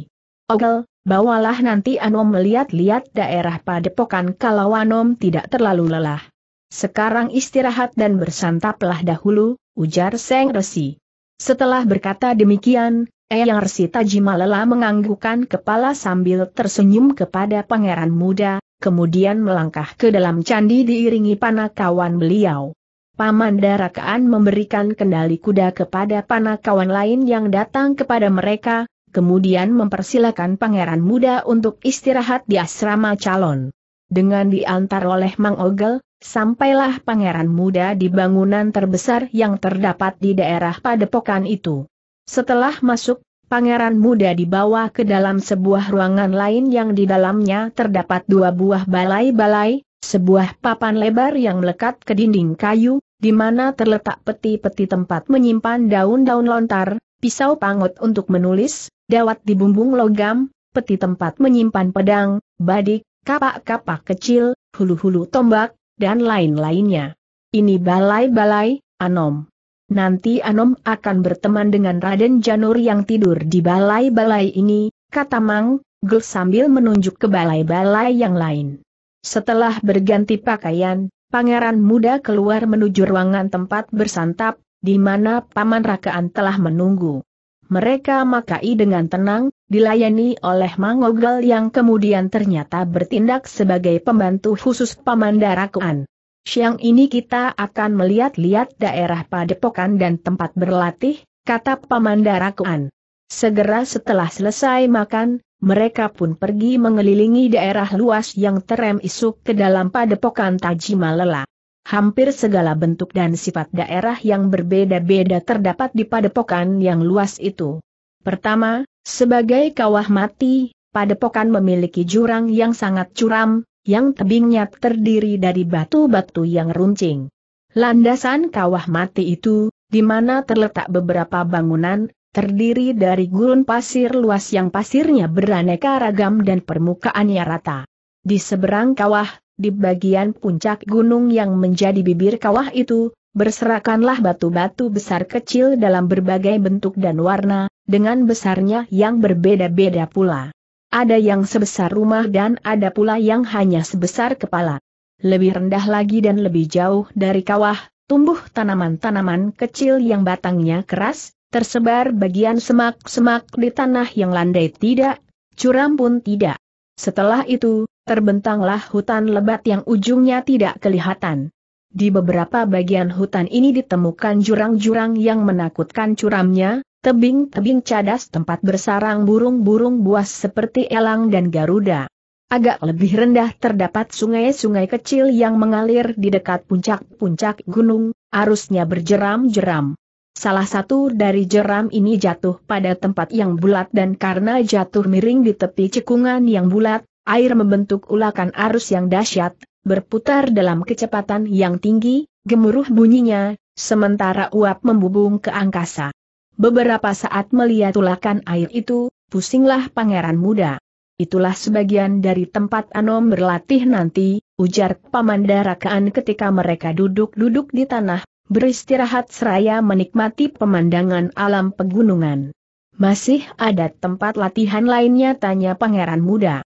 "Ogel, bawalah nanti Anom melihat-lihat daerah padepokan kalau Anom tidak terlalu lelah. Sekarang istirahat dan bersantaplah dahulu," ujar Seng Resi. Setelah berkata demikian, Eyang Sri Tajimalela menganggukkan kepala sambil tersenyum kepada pangeran muda, kemudian melangkah ke dalam candi diiringi panakawan beliau. Pamanda Rakean memberikan kendali kuda kepada panakawan lain yang datang kepada mereka, kemudian mempersilakan pangeran muda untuk istirahat di asrama calon. Dengan diantar oleh Mang Ogel, sampailah pangeran muda di bangunan terbesar yang terdapat di daerah padepokan itu. Setelah masuk, pangeran muda dibawa ke dalam sebuah ruangan lain yang di dalamnya terdapat 2 buah balai-balai, sebuah papan lebar yang melekat ke dinding kayu, di mana terletak peti-peti tempat menyimpan daun-daun lontar, pisau pangut untuk menulis, dawat di bumbung logam, peti tempat menyimpan pedang, badik, kapak-kapak kecil, hulu-hulu tombak, dan lain-lainnya. "Ini balai-balai, Anom. Nanti Anom akan berteman dengan Raden Janur yang tidur di balai-balai ini," kata Mang Ogel sambil menunjuk ke balai-balai yang lain. Setelah berganti pakaian, pangeran muda keluar menuju ruangan tempat bersantap, di mana Paman Rakean telah menunggu. Mereka makai dengan tenang, dilayani oleh Mang Ogel yang kemudian ternyata bertindak sebagai pembantu khusus Pamanda Rakean. "Siang ini kita akan melihat-lihat daerah padepokan dan tempat berlatih," kata Pamanda Rakean. Segera setelah selesai makan, mereka pun pergi mengelilingi daerah luas yang terem isuk ke dalam padepokan Tajimalela. Hampir segala bentuk dan sifat daerah yang berbeda-beda terdapat di padepokan yang luas itu. Pertama, sebagai kawah mati, padepokan memiliki jurang yang sangat curam, yang tebingnya terdiri dari batu-batu yang runcing. Landasan kawah mati itu, di mana terletak beberapa bangunan, terdiri dari gurun pasir luas yang pasirnya beraneka ragam dan permukaannya rata. Di seberang kawah, di bagian puncak gunung yang menjadi bibir kawah itu, berserakanlah batu-batu besar kecil dalam berbagai bentuk dan warna, dengan besarnya yang berbeda-beda pula. Ada yang sebesar rumah dan ada pula yang hanya sebesar kepala. Lebih rendah lagi dan lebih jauh dari kawah, tumbuh tanaman-tanaman kecil yang batangnya keras, tersebar bagian semak-semak di tanah yang landai tidak, curam pun tidak. Setelah itu, terbentanglah hutan lebat yang ujungnya tidak kelihatan. Di beberapa bagian hutan ini ditemukan jurang-jurang yang menakutkan curamnya, tebing-tebing cadas tempat bersarang burung-burung buas seperti elang dan garuda. Agak lebih rendah terdapat sungai-sungai kecil yang mengalir di dekat puncak-puncak gunung, arusnya berjeram-jeram. Salah satu dari jeram ini jatuh pada tempat yang bulat dan karena jatuh miring di tepi cekungan yang bulat, air membentuk ulakan arus yang dahsyat, berputar dalam kecepatan yang tinggi, gemuruh bunyinya, sementara uap membubung ke angkasa. Beberapa saat melihat ulakan air itu, pusinglah pangeran muda. "Itulah sebagian dari tempat Anom berlatih nanti," ujar Pamanda Rakean ketika mereka duduk-duduk di tanah, beristirahat seraya menikmati pemandangan alam pegunungan. "Masih ada tempat latihan lainnya?" tanya pangeran muda.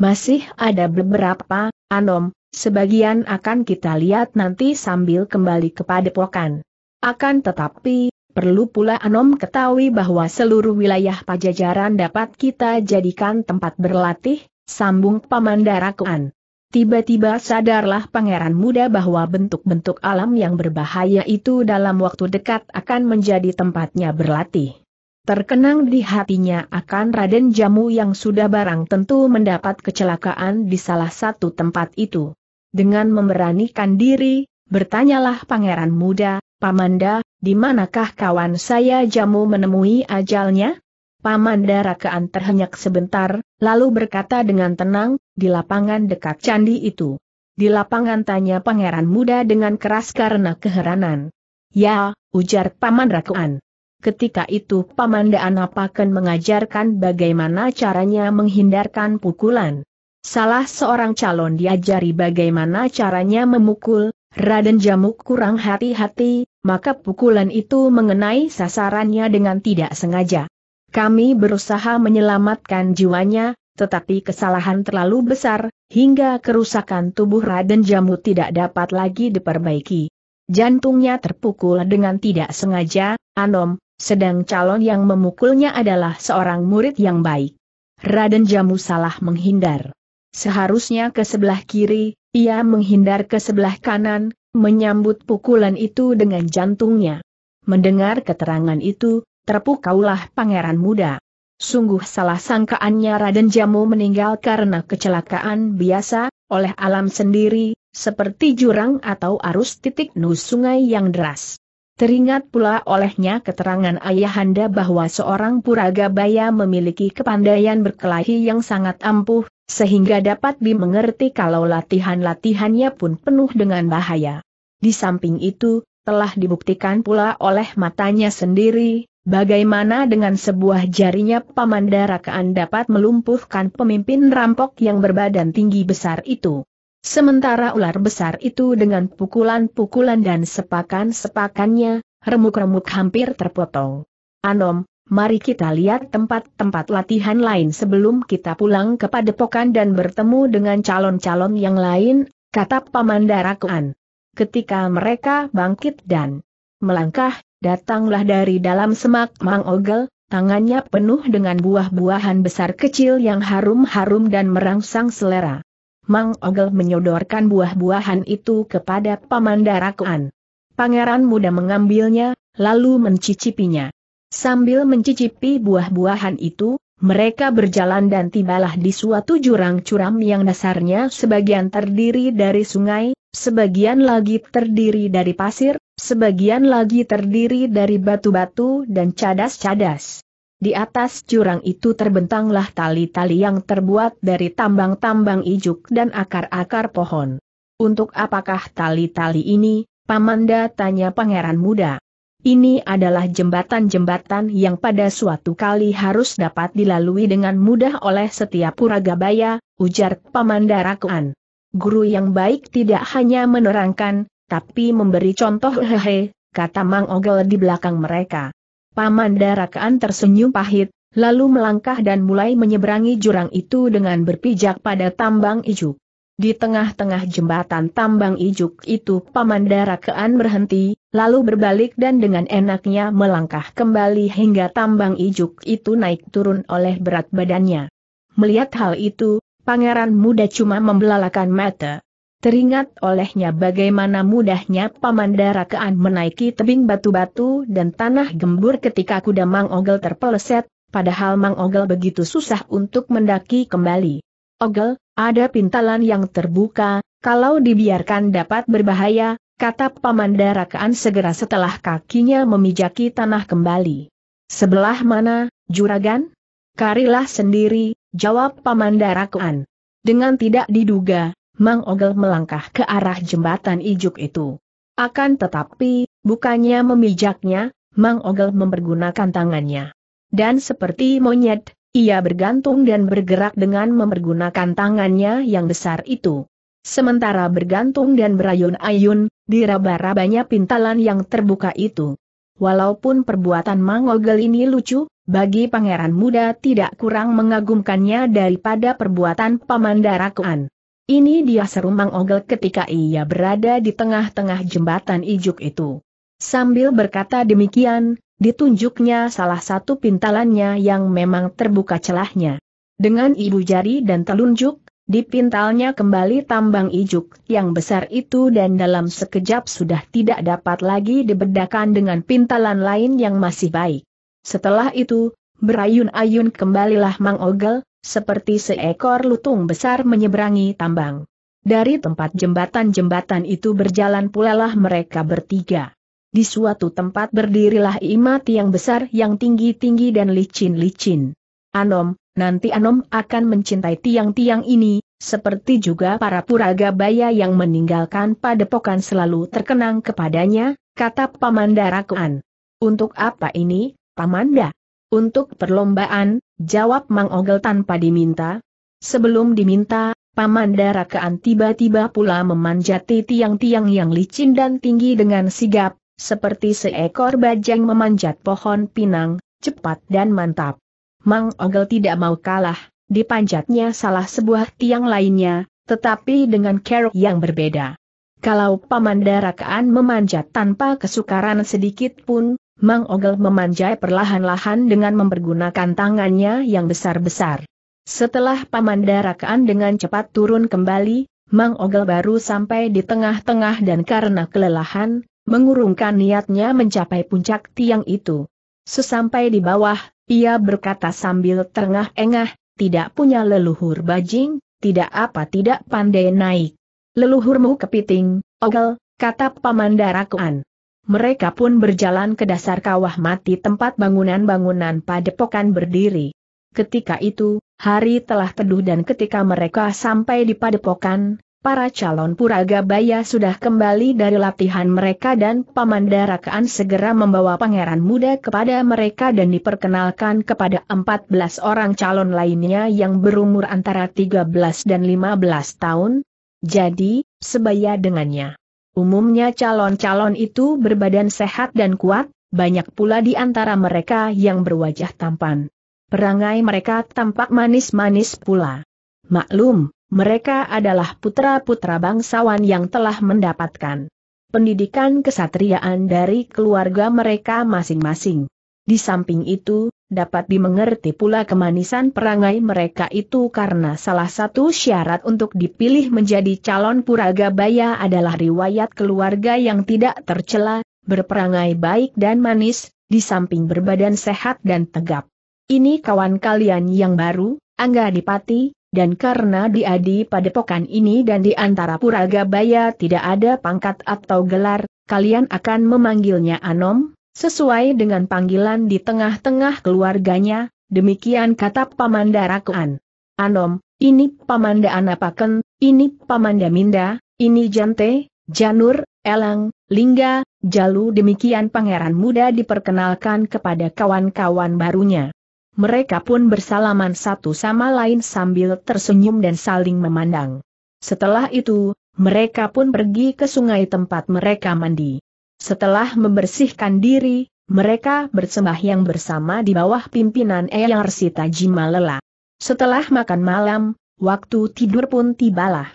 "Masih ada beberapa, Anom, sebagian akan kita lihat nanti sambil kembali ke padepokan. Akan tetapi, perlu pula Anom ketahui bahwa seluruh wilayah Pajajaran dapat kita jadikan tempat berlatih," sambung Pamanda Rakean. Tiba-tiba sadarlah pangeran muda bahwa bentuk-bentuk alam yang berbahaya itu dalam waktu dekat akan menjadi tempatnya berlatih. Terkenang di hatinya akan Raden Jamu yang sudah barang tentu mendapat kecelakaan di salah satu tempat itu. Dengan memberanikan diri, bertanyalah pangeran muda, "Pamanda, di manakah kawan saya Jamu menemui ajalnya?" Pamanda Rakean terhenyak sebentar, lalu berkata dengan tenang, "Di lapangan dekat candi itu." "Di lapangan?" tanya pangeran muda dengan keras karena keheranan. "Ya," ujar Pamanda Rakean. Ketika itu Pamanda Anapaken mengajarkan bagaimana caranya menghindarkan pukulan. Salah seorang calon diajari bagaimana caranya memukul, Raden Jamu kurang hati-hati, maka pukulan itu mengenai sasarannya dengan tidak sengaja. Kami berusaha menyelamatkan jiwanya, tetapi kesalahan terlalu besar, hingga kerusakan tubuh Raden Jamu tidak dapat lagi diperbaiki. Jantungnya terpukul dengan tidak sengaja, anom. Sedang calon yang memukulnya adalah seorang murid yang baik. Raden Jamu salah menghindar. Seharusnya ke sebelah kiri, ia menghindar ke sebelah kanan, menyambut pukulan itu dengan jantungnya. Mendengar keterangan itu, terpukaulah pangeran muda. Sungguh salah sangkaannya Raden Jamu meninggal karena kecelakaan biasa, oleh alam sendiri, seperti jurang atau arus nus sungai yang deras. Teringat pula olehnya keterangan ayahanda bahwa seorang Puragabaya memiliki kepandaian berkelahi yang sangat ampuh, sehingga dapat dimengerti kalau latihan-latihannya pun penuh dengan bahaya. Di samping itu, telah dibuktikan pula oleh matanya sendiri, bagaimana dengan sebuah jarinya Pamanda Rakean dapat melumpuhkan pemimpin rampok yang berbadan tinggi besar itu. Sementara ular besar itu dengan pukulan-pukulan dan sepakan-sepakannya, remuk-remuk hampir terpotong. Anom, mari kita lihat tempat-tempat latihan lain sebelum kita pulang ke padepokan dan bertemu dengan calon-calon yang lain, kata Pamanda Rakean. Ketika mereka bangkit dan melangkah, datanglah dari dalam semak Mang Ogel, tangannya penuh dengan buah-buahan besar kecil yang harum-harum dan merangsang selera. Mang Ogel menyodorkan buah-buahan itu kepada Pamanda Rakean. Pangeran muda mengambilnya, lalu mencicipinya. Sambil mencicipi buah-buahan itu, mereka berjalan dan tibalah di suatu jurang curam yang dasarnya sebagian terdiri dari sungai, sebagian lagi terdiri dari pasir, sebagian lagi terdiri dari batu-batu dan cadas-cadas. Di atas jurang itu terbentanglah tali-tali yang terbuat dari tambang-tambang ijuk dan akar-akar pohon. Untuk apakah tali-tali ini, Pamanda, tanya pangeran muda. Ini adalah jembatan-jembatan yang pada suatu kali harus dapat dilalui dengan mudah oleh setiap Puragabaya, ujar Pamanda Rakean. Guru yang baik tidak hanya menerangkan, tapi memberi contoh, hehe, kata Mang Ogel di belakang mereka. Pamanda Rakean tersenyum pahit, lalu melangkah dan mulai menyeberangi jurang itu dengan berpijak pada tambang ijuk. Di tengah-tengah jembatan tambang ijuk itu Pamanda Rakean berhenti, lalu berbalik dan dengan enaknya melangkah kembali hingga tambang ijuk itu naik turun oleh berat badannya. Melihat hal itu, pangeran muda cuma membelalakan mata. Teringat olehnya bagaimana mudahnya Pamanda Rakean menaiki tebing batu-batu dan tanah gembur ketika kuda Mang Ogel terpeleset, padahal Mang Ogel begitu susah untuk mendaki kembali. Ogel, ada pintalan yang terbuka, kalau dibiarkan dapat berbahaya, kata Pamanda Rakean segera setelah kakinya memijaki tanah kembali. Sebelah mana, juragan? Karilah sendiri, jawab Pamanda Rakean. Dengan tidak diduga, Mang Ogel melangkah ke arah jembatan ijuk itu. Akan tetapi, bukannya memijaknya, Mang Ogel mempergunakan tangannya. Dan seperti monyet, ia bergantung dan bergerak dengan mempergunakan tangannya yang besar itu. Sementara bergantung dan berayun-ayun, diraba-rabanya pintalan yang terbuka itu. Walaupun perbuatan Mang Ogel ini lucu, bagi pangeran muda tidak kurang mengagumkannya daripada perbuatan Pamanda Rakean. Ini dia, seru Mang Ogel ketika ia berada di tengah-tengah jembatan ijuk itu. Sambil berkata demikian, ditunjuknya salah satu pintalannya yang memang terbuka celahnya. Dengan ibu jari dan telunjuk, dipintalnya kembali tambang ijuk yang besar itu dan dalam sekejap sudah tidak dapat lagi dibedakan dengan pintalan lain yang masih baik. Setelah itu, berayun-ayun kembalilah Mang Ogel, seperti seekor lutung besar menyeberangi tambang. Dari tempat jembatan-jembatan itu berjalan pulalah mereka bertiga. Di suatu tempat berdirilah imat yang besar yang tinggi-tinggi dan licin-licin. Anom, nanti Anom akan mencintai tiang-tiang ini, seperti juga para Puragabaya yang meninggalkan padepokan selalu terkenang kepadanya, kata Pamanda Rakean. Untuk apa ini, Pamanda? Untuk perlombaan, jawab Mang Ogel tanpa diminta. Sebelum diminta, Pamanda Rakean tiba-tiba pula memanjati tiang-tiang yang licin dan tinggi dengan sigap, seperti seekor bajeng memanjat pohon pinang, cepat dan mantap. Mang Ogel tidak mau kalah, dipanjatnya salah sebuah tiang lainnya, tetapi dengan keruk yang berbeda. Kalau Pamanda Rakean memanjat tanpa kesukaran sedikit pun, Mang Ogel memanjai perlahan-lahan dengan mempergunakan tangannya yang besar-besar. Setelah Pamanda Rakean dengan cepat turun kembali, Mang Ogel baru sampai di tengah-tengah dan karena kelelahan, mengurungkan niatnya mencapai puncak tiang itu. Sesampai di bawah, ia berkata sambil terengah-engah, "Tidak punya leluhur bajing, tidak apa tidak pandai naik. Leluhurmu kepiting, Ogel," kata Pamanda Rakean. Mereka pun berjalan ke dasar kawah mati tempat bangunan-bangunan padepokan berdiri. Ketika itu, hari telah teduh dan ketika mereka sampai di padepokan, para calon puragabaya sudah kembali dari latihan mereka dan Pamanda Rakean segera membawa pangeran muda kepada mereka dan diperkenalkan kepada 14 orang calon lainnya yang berumur antara 13 dan 15 tahun, jadi sebaya dengannya. Umumnya calon-calon itu berbadan sehat dan kuat, banyak pula di antara mereka yang berwajah tampan. Perangai mereka tampak manis-manis pula. Maklum, mereka adalah putra-putra bangsawan yang telah mendapatkan pendidikan kesatriaan dari keluarga mereka masing-masing. Di samping itu, dapat dimengerti pula kemanisan perangai mereka itu karena salah satu syarat untuk dipilih menjadi calon puragabaya adalah riwayat keluarga yang tidak tercela, berperangai baik dan manis, di samping berbadan sehat dan tegap. Ini kawan kalian yang baru, Anggadipati, dan karena di padepokan ini dan di antara puragabaya tidak ada pangkat atau gelar, kalian akan memanggilnya Anom, sesuai dengan panggilan di tengah-tengah keluarganya, demikian kata Pamanda Rakean. Anom, ini Pamanda Anapaken, ini Pamanda Minda, ini Jante, Janur, Elang, Lingga, Jalu, demikian pangeran muda diperkenalkan kepada kawan-kawan barunya. Mereka pun bersalaman satu sama lain sambil tersenyum dan saling memandang. Setelah itu, mereka pun pergi ke sungai tempat mereka mandi. Setelah membersihkan diri, mereka bersembahyang bersama di bawah pimpinan Eyang Sri Tajimalela. Setelah makan malam, waktu tidur pun tibalah.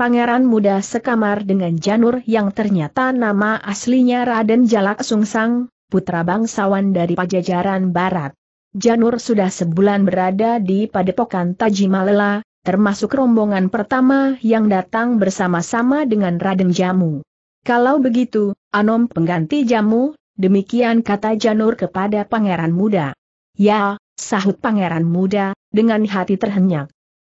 Pangeran muda sekamar dengan Janur yang ternyata nama aslinya Raden Jalak Sungsang, putra bangsawan dari Pajajaran Barat. Janur sudah sebulan berada di Padepokan Tajimalela, termasuk rombongan pertama yang datang bersama-sama dengan Raden Jamu. Kalau begitu, Anom pengganti Jamu, demikian kata Janur kepada pangeran muda. Ya, sahut pangeran muda, dengan hati terhenyak.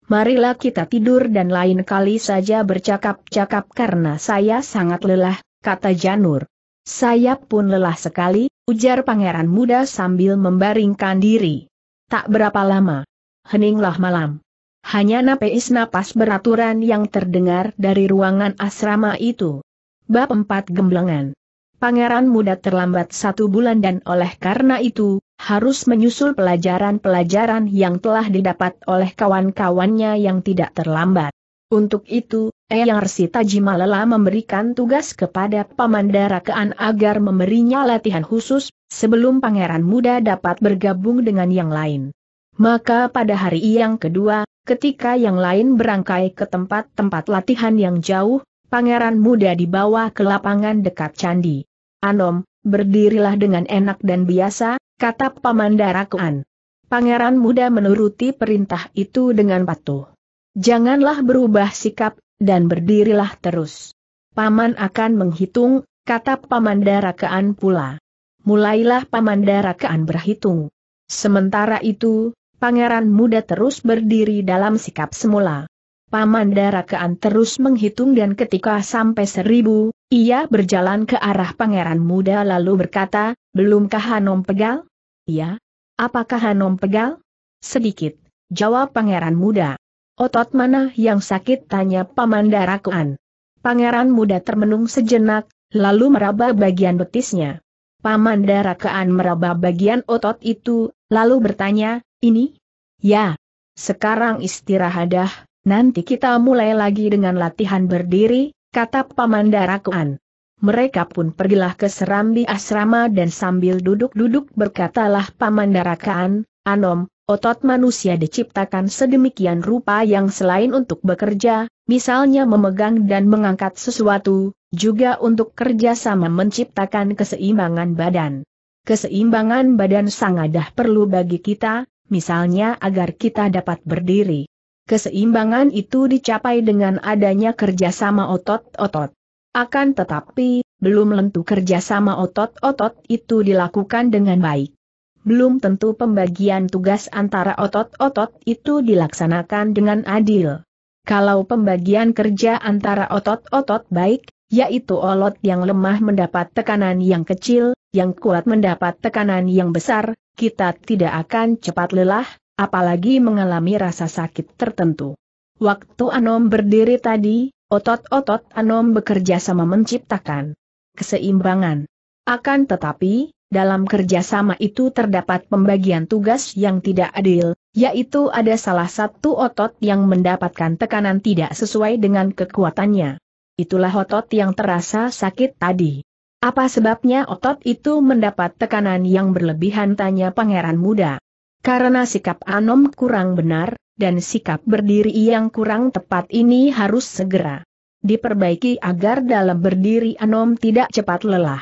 Marilah kita tidur dan lain kali saja bercakap-cakap karena saya sangat lelah, kata Janur. Saya pun lelah sekali, ujar pangeran muda sambil membaringkan diri. Tak berapa lama. Heninglah malam. Hanya napas beraturan yang terdengar dari ruangan asrama itu. Bab 4 Gemblengan. Pangeran muda terlambat 1 bulan dan oleh karena itu, harus menyusul pelajaran-pelajaran yang telah didapat oleh kawan-kawannya yang tidak terlambat. Untuk itu, Eyang Sri Tajimalela memberikan tugas kepada Pamanda Rakean agar memberinya latihan khusus, sebelum pangeran muda dapat bergabung dengan yang lain. Maka pada hari yang kedua, ketika yang lain berangkai ke tempat-tempat latihan yang jauh, pangeran muda dibawa ke lapangan dekat candi. Anom, berdirilah dengan enak dan biasa, kata Pamanda Rakean. Pangeran muda menuruti perintah itu dengan patuh. Janganlah berubah sikap, dan berdirilah terus. Paman akan menghitung, kata Pamanda Rakean pula. Mulailah Pamanda Rakean berhitung. Sementara itu, pangeran muda terus berdiri dalam sikap semula. Pamanda Rakean terus menghitung dan ketika sampai 1000, ia berjalan ke arah pangeran muda lalu berkata, "Belumkah Anom pegal?" "Iya." "Apakah Anom pegal?" "Sedikit," jawab pangeran muda. "Otot mana yang sakit?" tanya Pamanda Rakean. Pangeran muda termenung sejenak, lalu meraba bagian betisnya. Pamanda Rakean meraba bagian otot itu, lalu bertanya, ini? Ya. Sekarang istirahadah, nanti kita mulai lagi dengan latihan berdiri, kata Pamanda Rakean. Mereka pun pergilah ke serambi asrama dan sambil duduk-duduk berkatalah Pamanda Rakean, Anom, otot manusia diciptakan sedemikian rupa yang selain untuk bekerja, misalnya memegang dan mengangkat sesuatu, juga untuk kerjasama menciptakan keseimbangan badan. Keseimbangan badan sangadah perlu bagi kita, misalnya agar kita dapat berdiri. Keseimbangan itu dicapai dengan adanya kerjasama otot-otot. Akan tetapi, belum tentu kerjasama otot-otot itu dilakukan dengan baik. Belum tentu pembagian tugas antara otot-otot itu dilaksanakan dengan adil. Kalau pembagian kerja antara otot-otot baik, yaitu otot yang lemah mendapat tekanan yang kecil, yang kuat mendapat tekanan yang besar, kita tidak akan cepat lelah, apalagi mengalami rasa sakit tertentu. Waktu Anom berdiri tadi, otot-otot Anom bekerja sama menciptakan keseimbangan. Akan tetapi, dalam kerjasama itu terdapat pembagian tugas yang tidak adil, yaitu ada salah satu otot yang mendapatkan tekanan tidak sesuai dengan kekuatannya. Itulah otot yang terasa sakit tadi. Apa sebabnya otot itu mendapat tekanan yang berlebihan, tanya pangeran muda. Karena sikap Anom kurang benar, dan sikap berdiri yang kurang tepat ini harus segera diperbaiki agar dalam berdiri Anom tidak cepat lelah.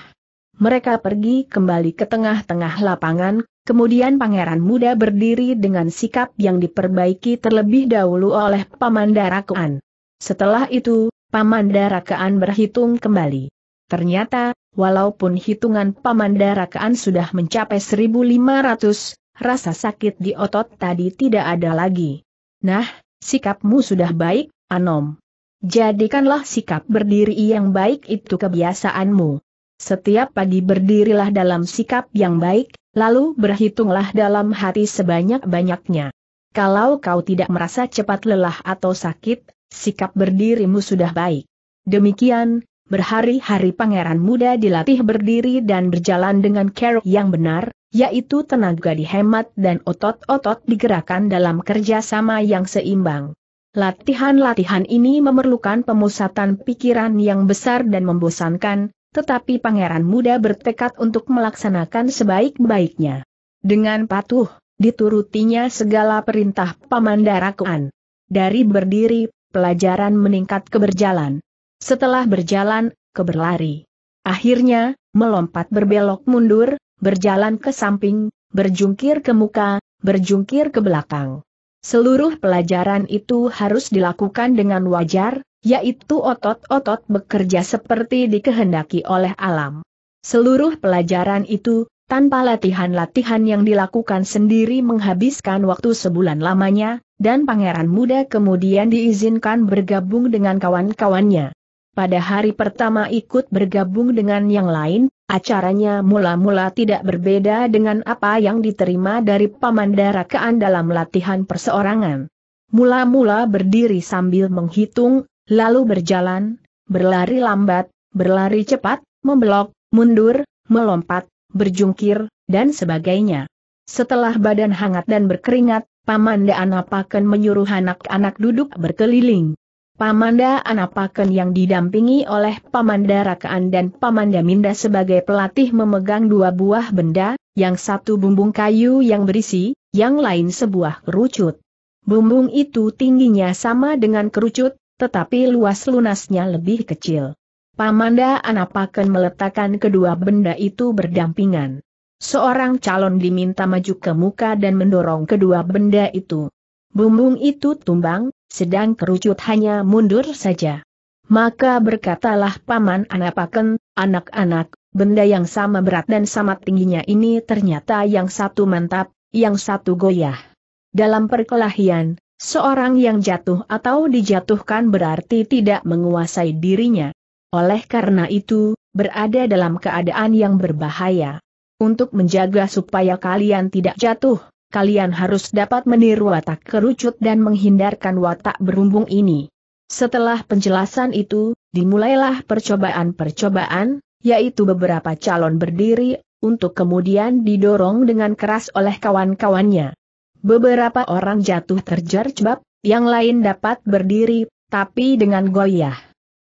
Mereka pergi kembali ke tengah-tengah lapangan, kemudian pangeran muda berdiri dengan sikap yang diperbaiki terlebih dahulu oleh Pamanda Rakean. Setelah itu, Pamanda Rakean berhitung kembali. Ternyata, walaupun hitungan Pamanda Rakean sudah mencapai 1.500, rasa sakit di otot tadi tidak ada lagi. Nah, sikapmu sudah baik, Anom. Jadikanlah sikap berdiri yang baik itu kebiasaanmu. Setiap pagi berdirilah dalam sikap yang baik, lalu berhitunglah dalam hati sebanyak-banyaknya. Kalau kau tidak merasa cepat lelah atau sakit, sikap berdirimu sudah baik. Demikian, berhari-hari pangeran muda dilatih berdiri dan berjalan dengan cara yang benar, yaitu tenaga dihemat dan otot-otot digerakkan dalam kerjasama yang seimbang. Latihan-latihan ini memerlukan pemusatan pikiran yang besar dan membosankan, tetapi pangeran muda bertekad untuk melaksanakan sebaik-baiknya. Dengan patuh, diturutinya segala perintah Pamanda Rakean. Dari berdiri, pelajaran meningkat ke berjalan. Setelah berjalan, ke berlari. Akhirnya, melompat berbelok mundur, berjalan ke samping, berjungkir ke muka, berjungkir ke belakang. Seluruh pelajaran itu harus dilakukan dengan wajar, yaitu otot-otot bekerja seperti dikehendaki oleh alam. Seluruh pelajaran itu, tanpa latihan-latihan yang dilakukan sendiri menghabiskan waktu sebulan lamanya, dan pangeran muda kemudian diizinkan bergabung dengan kawan-kawannya. Pada hari pertama ikut bergabung dengan yang lain, acaranya mula-mula tidak berbeda dengan apa yang diterima dari Pamanda Rakean dalam latihan perseorangan. Mula-mula berdiri sambil menghitung, lalu berjalan, berlari lambat, berlari cepat, membelok, mundur, melompat, berjungkir, dan sebagainya. Setelah badan hangat dan berkeringat, Pamanda Anapaken menyuruh anak-anak duduk berkeliling. Pamanda Anapaken yang didampingi oleh Pamanda Rakean dan Pamanda Minda sebagai pelatih memegang dua buah benda, yang satu bumbung kayu yang berisi, yang lain sebuah kerucut. Bumbung itu tingginya sama dengan kerucut, tetapi luas lunasnya lebih kecil. Pamanda Anapaken meletakkan kedua benda itu berdampingan. Seorang calon diminta maju ke muka dan mendorong kedua benda itu. Bumbung itu tumbang, sedang kerucut hanya mundur saja. Maka berkatalah Paman Anapaken, anak-anak, benda yang sama berat dan sama tingginya ini ternyata yang satu mantap, yang satu goyah. Dalam perkelahian, seorang yang jatuh atau dijatuhkan berarti tidak menguasai dirinya. Oleh karena itu, berada dalam keadaan yang berbahaya. Untuk menjaga supaya kalian tidak jatuh, kalian harus dapat meniru watak kerucut dan menghindarkan watak berumbung ini. Setelah penjelasan itu, dimulailah percobaan-percobaan, yaitu beberapa calon berdiri, untuk kemudian didorong dengan keras oleh kawan-kawannya. Beberapa orang jatuh terjerjbab, yang lain dapat berdiri, tapi dengan goyah.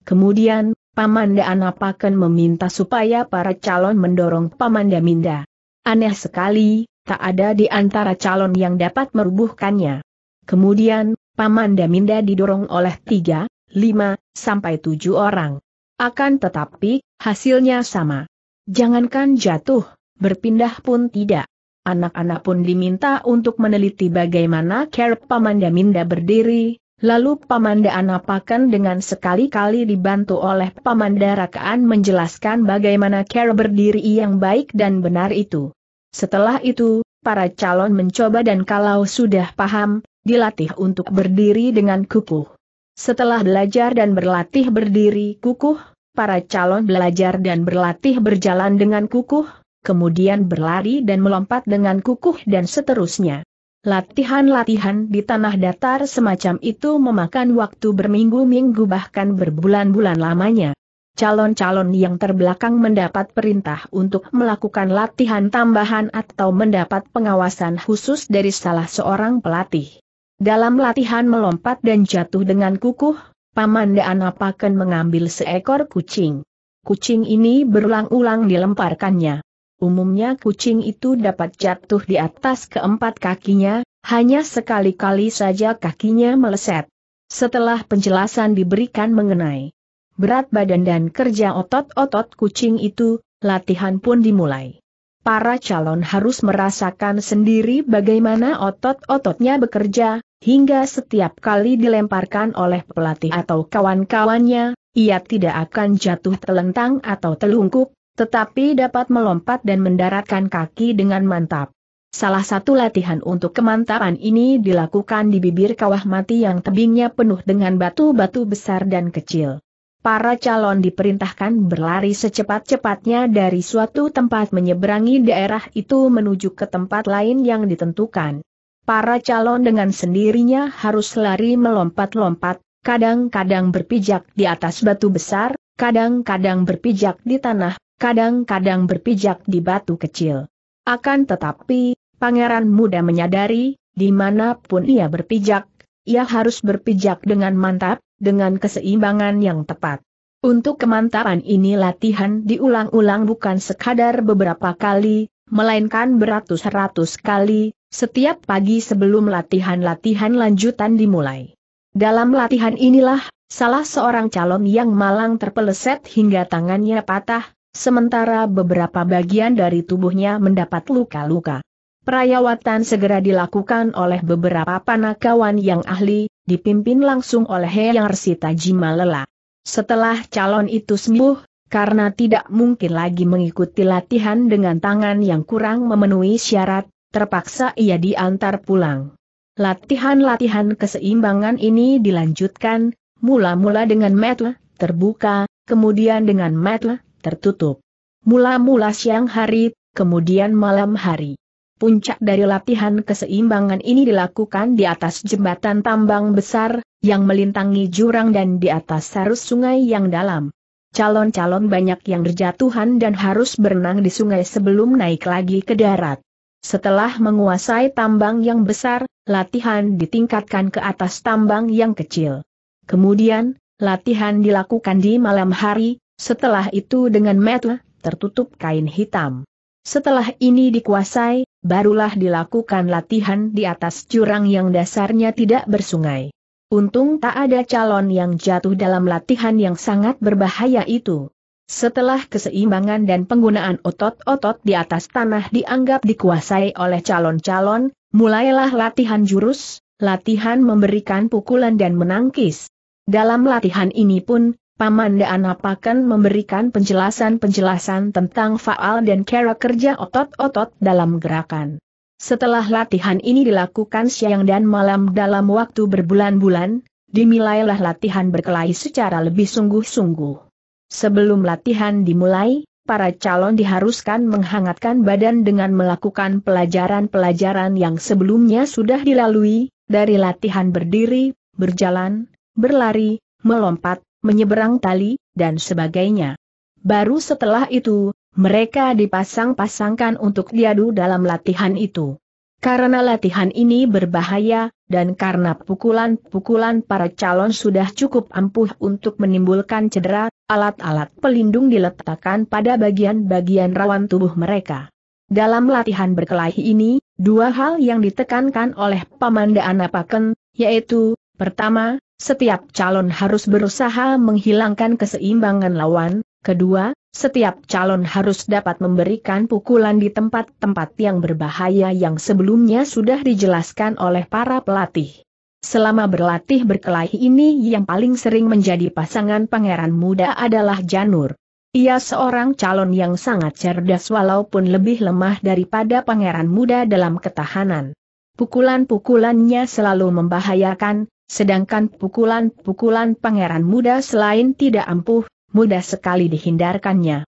Kemudian, Pamanda Anapaken meminta supaya para calon mendorong Pamanda Minda. Aneh sekali, tak ada di antara calon yang dapat merubuhkannya. Kemudian, Pamanda Minda didorong oleh 3, 5, sampai 7 orang. Akan tetapi, hasilnya sama. Jangankan jatuh, berpindah pun tidak. Anak-anak pun diminta untuk meneliti bagaimana cara Pamanda Minda berdiri, lalu Pamanda Anapaken dengan sekali-kali dibantu oleh Pamanda Rakean menjelaskan bagaimana cara berdiri yang baik dan benar itu. Setelah itu, para calon mencoba dan kalau sudah paham, dilatih untuk berdiri dengan kukuh. Setelah belajar dan berlatih berdiri kukuh, para calon belajar dan berlatih berjalan dengan kukuh, kemudian berlari dan melompat dengan kukuh dan seterusnya. Latihan-latihan di tanah datar semacam itu memakan waktu berminggu-minggu bahkan berbulan-bulan lamanya. Calon-calon yang terbelakang mendapat perintah untuk melakukan latihan tambahan atau mendapat pengawasan khusus dari salah seorang pelatih. Dalam latihan melompat dan jatuh dengan kukuh, Pamanda Anapaken mengambil seekor kucing. Kucing ini berulang-ulang dilemparkannya. Umumnya kucing itu dapat jatuh di atas keempat kakinya, hanya sekali-kali saja kakinya meleset. Setelah penjelasan diberikan mengenai berat badan dan kerja otot-otot kucing itu, latihan pun dimulai. Para calon harus merasakan sendiri bagaimana otot-ototnya bekerja, hingga setiap kali dilemparkan oleh pelatih atau kawan-kawannya, ia tidak akan jatuh telentang atau telungkup, tetapi dapat melompat dan mendaratkan kaki dengan mantap. Salah satu latihan untuk kemantapan ini dilakukan di bibir kawah mati yang tebingnya penuh dengan batu-batu besar dan kecil. Para calon diperintahkan berlari secepat-cepatnya dari suatu tempat menyeberangi daerah itu menuju ke tempat lain yang ditentukan. Para calon dengan sendirinya harus lari melompat-lompat, kadang-kadang berpijak di atas batu besar, kadang-kadang berpijak di tanah, kadang-kadang berpijak di batu kecil. Akan tetapi, pangeran muda menyadari, dimanapun ia berpijak, ia harus berpijak dengan mantap, dengan keseimbangan yang tepat. Untuk kemantapan ini latihan diulang-ulang bukan sekadar beberapa kali, melainkan beratus-ratus kali, setiap pagi sebelum latihan-latihan lanjutan dimulai. Dalam latihan inilah, salah seorang calon yang malang terpeleset hingga tangannya patah, sementara beberapa bagian dari tubuhnya mendapat luka-luka. Perawatan segera dilakukan oleh beberapa panakawan yang ahli, dipimpin langsung oleh Eyang Sri Tajimalela. Setelah calon itu sembuh, karena tidak mungkin lagi mengikuti latihan dengan tangan yang kurang memenuhi syarat, terpaksa ia diantar pulang. Latihan-latihan keseimbangan ini dilanjutkan, mula-mula dengan mata terbuka, kemudian dengan mata tertutup. Mula-mula siang hari, kemudian malam hari. Puncak dari latihan keseimbangan ini dilakukan di atas jembatan tambang besar, yang melintangi jurang dan di atas arus sungai yang dalam. Calon-calon banyak yang berjatuhan dan harus berenang di sungai sebelum naik lagi ke darat. Setelah menguasai tambang yang besar, latihan ditingkatkan ke atas tambang yang kecil. Kemudian, latihan dilakukan di malam hari. Setelah itu dengan mata tertutup kain hitam. Setelah ini dikuasai, barulah dilakukan latihan di atas jurang yang dasarnya tidak bersungai. Untung tak ada calon yang jatuh dalam latihan yang sangat berbahaya itu. Setelah keseimbangan dan penggunaan otot-otot di atas tanah dianggap dikuasai oleh calon-calon, mulailah latihan jurus, latihan memberikan pukulan dan menangkis. Dalam latihan ini pun, Pamanda Anapaken memberikan penjelasan-penjelasan tentang faal dan cara kerja otot-otot dalam gerakan. Setelah latihan ini dilakukan siang dan malam dalam waktu berbulan-bulan, dimulailah latihan berkelahi secara lebih sungguh-sungguh. Sebelum latihan dimulai, para calon diharuskan menghangatkan badan dengan melakukan pelajaran-pelajaran yang sebelumnya sudah dilalui, dari latihan berdiri, berjalan, berlari, melompat, menyeberang tali, dan sebagainya. Baru setelah itu, mereka dipasang-pasangkan untuk diadu dalam latihan itu. Karena latihan ini berbahaya, dan karena pukulan-pukulan para calon sudah cukup ampuh untuk menimbulkan cedera, alat-alat pelindung diletakkan pada bagian-bagian rawan tubuh mereka. Dalam latihan berkelahi ini, dua hal yang ditekankan oleh Pamanda Anapaken, yaitu, pertama, setiap calon harus berusaha menghilangkan keseimbangan lawan, kedua, setiap calon harus dapat memberikan pukulan di tempat-tempat yang berbahaya yang sebelumnya sudah dijelaskan oleh para pelatih. Selama berlatih berkelahi ini yang paling sering menjadi pasangan pangeran muda adalah Janur. Ia seorang calon yang sangat cerdas walaupun lebih lemah daripada pangeran muda dalam ketahanan. Pukulan-pukulannya selalu membahayakan, sedangkan pukulan-pukulan pangeran muda selain tidak ampuh, mudah sekali dihindarkannya.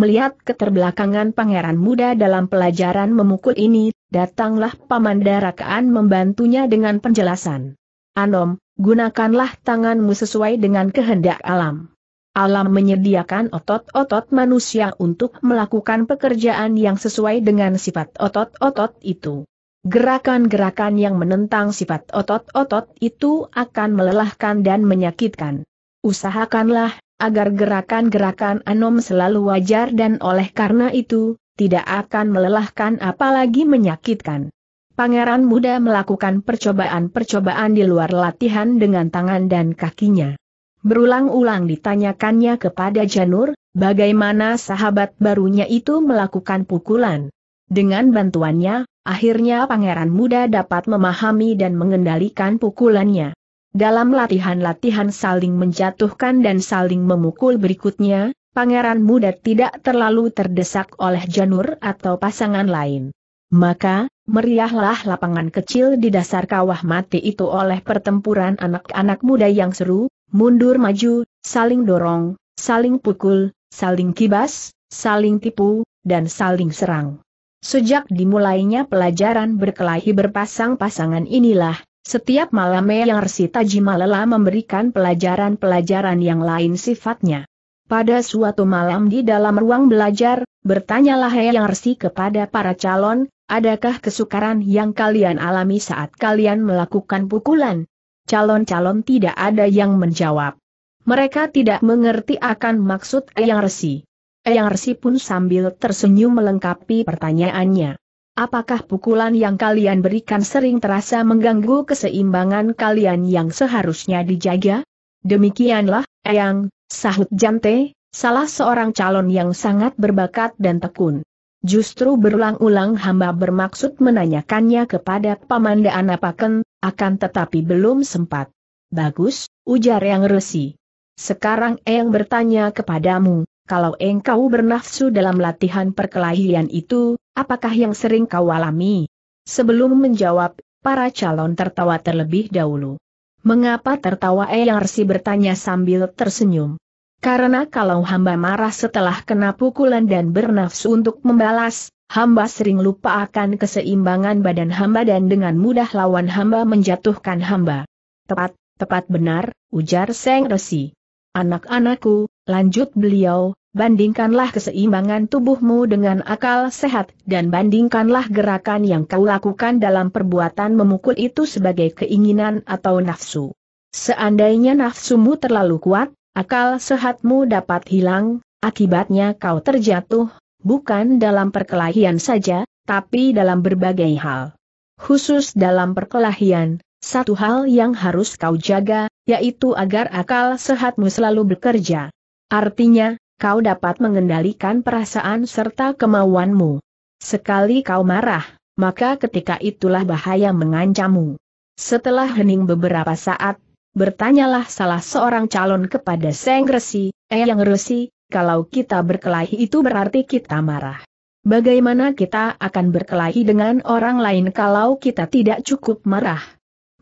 Melihat keterbelakangan pangeran muda dalam pelajaran memukul ini, datanglah Pamanda Rakean membantunya dengan penjelasan. "Anom, gunakanlah tanganmu sesuai dengan kehendak alam. Alam menyediakan otot-otot manusia untuk melakukan pekerjaan yang sesuai dengan sifat otot-otot itu. Gerakan-gerakan yang menentang sifat otot-otot itu akan melelahkan dan menyakitkan. Usahakanlah agar gerakan-gerakan Anom selalu wajar dan oleh karena itu, tidak akan melelahkan apalagi menyakitkan." Pangeran muda melakukan percobaan-percobaan di luar latihan dengan tangan dan kakinya. Berulang-ulang ditanyakannya kepada Janur, bagaimana sahabat barunya itu melakukan pukulan. Dengan bantuannya, akhirnya pangeran muda dapat memahami dan mengendalikan pukulannya. Dalam latihan-latihan saling menjatuhkan dan saling memukul berikutnya, pangeran muda tidak terlalu terdesak oleh Janur atau pasangan lain. Maka, meriahlah lapangan kecil di dasar kawah mati itu oleh pertempuran anak-anak muda yang seru, mundur maju, saling dorong, saling pukul, saling kibas, saling tipu, dan saling serang. Sejak dimulainya pelajaran berkelahi berpasang-pasangan inilah, setiap malam Eyang Sri Tajimalela memberikan pelajaran-pelajaran yang lain sifatnya. Pada suatu malam di dalam ruang belajar, bertanyalah Eyang Sri kepada para calon, "Adakah kesukaran yang kalian alami saat kalian melakukan pukulan?" Calon-calon tidak ada yang menjawab. Mereka tidak mengerti akan maksud Eyang Sri. Eyang Sri pun sambil tersenyum melengkapi pertanyaannya. "Apakah pukulan yang kalian berikan sering terasa mengganggu keseimbangan kalian yang seharusnya dijaga?" "Demikianlah, Eyang," sahut Jante, salah seorang calon yang sangat berbakat dan tekun. "Justru berulang-ulang hamba bermaksud menanyakannya kepada Pamanda Anapaken, akan tetapi belum sempat." "Bagus," ujar Eyang Sri. "Sekarang Eyang bertanya kepadamu, kalau engkau bernafsu dalam latihan perkelahian itu, apakah yang sering kau alami?" Sebelum menjawab, para calon tertawa terlebih dahulu. "Mengapa tertawa?" Eyang Sri bertanya sambil tersenyum. "Karena kalau hamba marah setelah kena pukulan dan bernafsu untuk membalas, hamba sering lupa akan keseimbangan badan hamba dan dengan mudah lawan hamba menjatuhkan hamba." Tepat benar," ujar Seng Resi. "Anak-anakku," lanjut beliau, "bandingkanlah keseimbangan tubuhmu dengan akal sehat dan bandingkanlah gerakan yang kau lakukan dalam perbuatan memukul itu sebagai keinginan atau nafsu. Seandainya nafsumu terlalu kuat, akal sehatmu dapat hilang, akibatnya kau terjatuh, bukan dalam perkelahian saja, tapi dalam berbagai hal. Khusus dalam perkelahian, satu hal yang harus kau jaga, yaitu agar akal sehatmu selalu bekerja. Artinya, kau dapat mengendalikan perasaan serta kemauanmu. Sekali kau marah, maka ketika itulah bahaya mengancammu." Setelah hening beberapa saat, bertanyalah salah seorang calon kepada Seng Resi, "Eyang Resi, kalau kita berkelahi itu berarti kita marah. Bagaimana kita akan berkelahi dengan orang lain kalau kita tidak cukup marah?"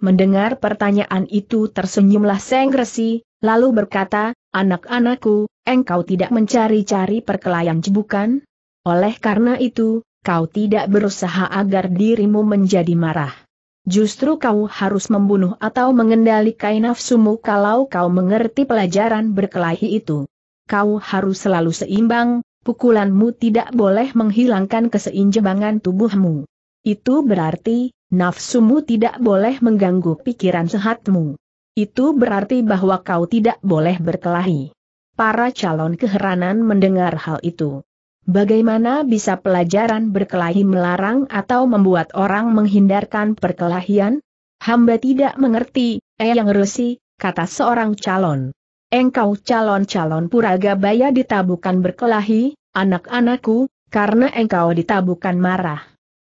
Mendengar pertanyaan itu tersenyumlah Seng Resi, lalu berkata, "Anak-anakku, engkau tidak mencari-cari perkelahian bukan? Oleh karena itu, kau tidak berusaha agar dirimu menjadi marah. Justru kau harus membunuh atau mengendalikan nafsumu kalau kau mengerti pelajaran berkelahi itu. Kau harus selalu seimbang, pukulanmu tidak boleh menghilangkan keseimbangan tubuhmu. Itu berarti, nafsumu tidak boleh mengganggu pikiran sehatmu. Itu berarti bahwa kau tidak boleh berkelahi. Para calon keheranan mendengar hal itu. Bagaimana bisa pelajaran berkelahi melarang atau membuat orang menghindarkan perkelahian? Hamba tidak mengerti, Eyang Resi, kata seorang calon. Engkau calon-calon Puragabaya ditabukan berkelahi, anak-anakku, karena engkau ditabukan marah.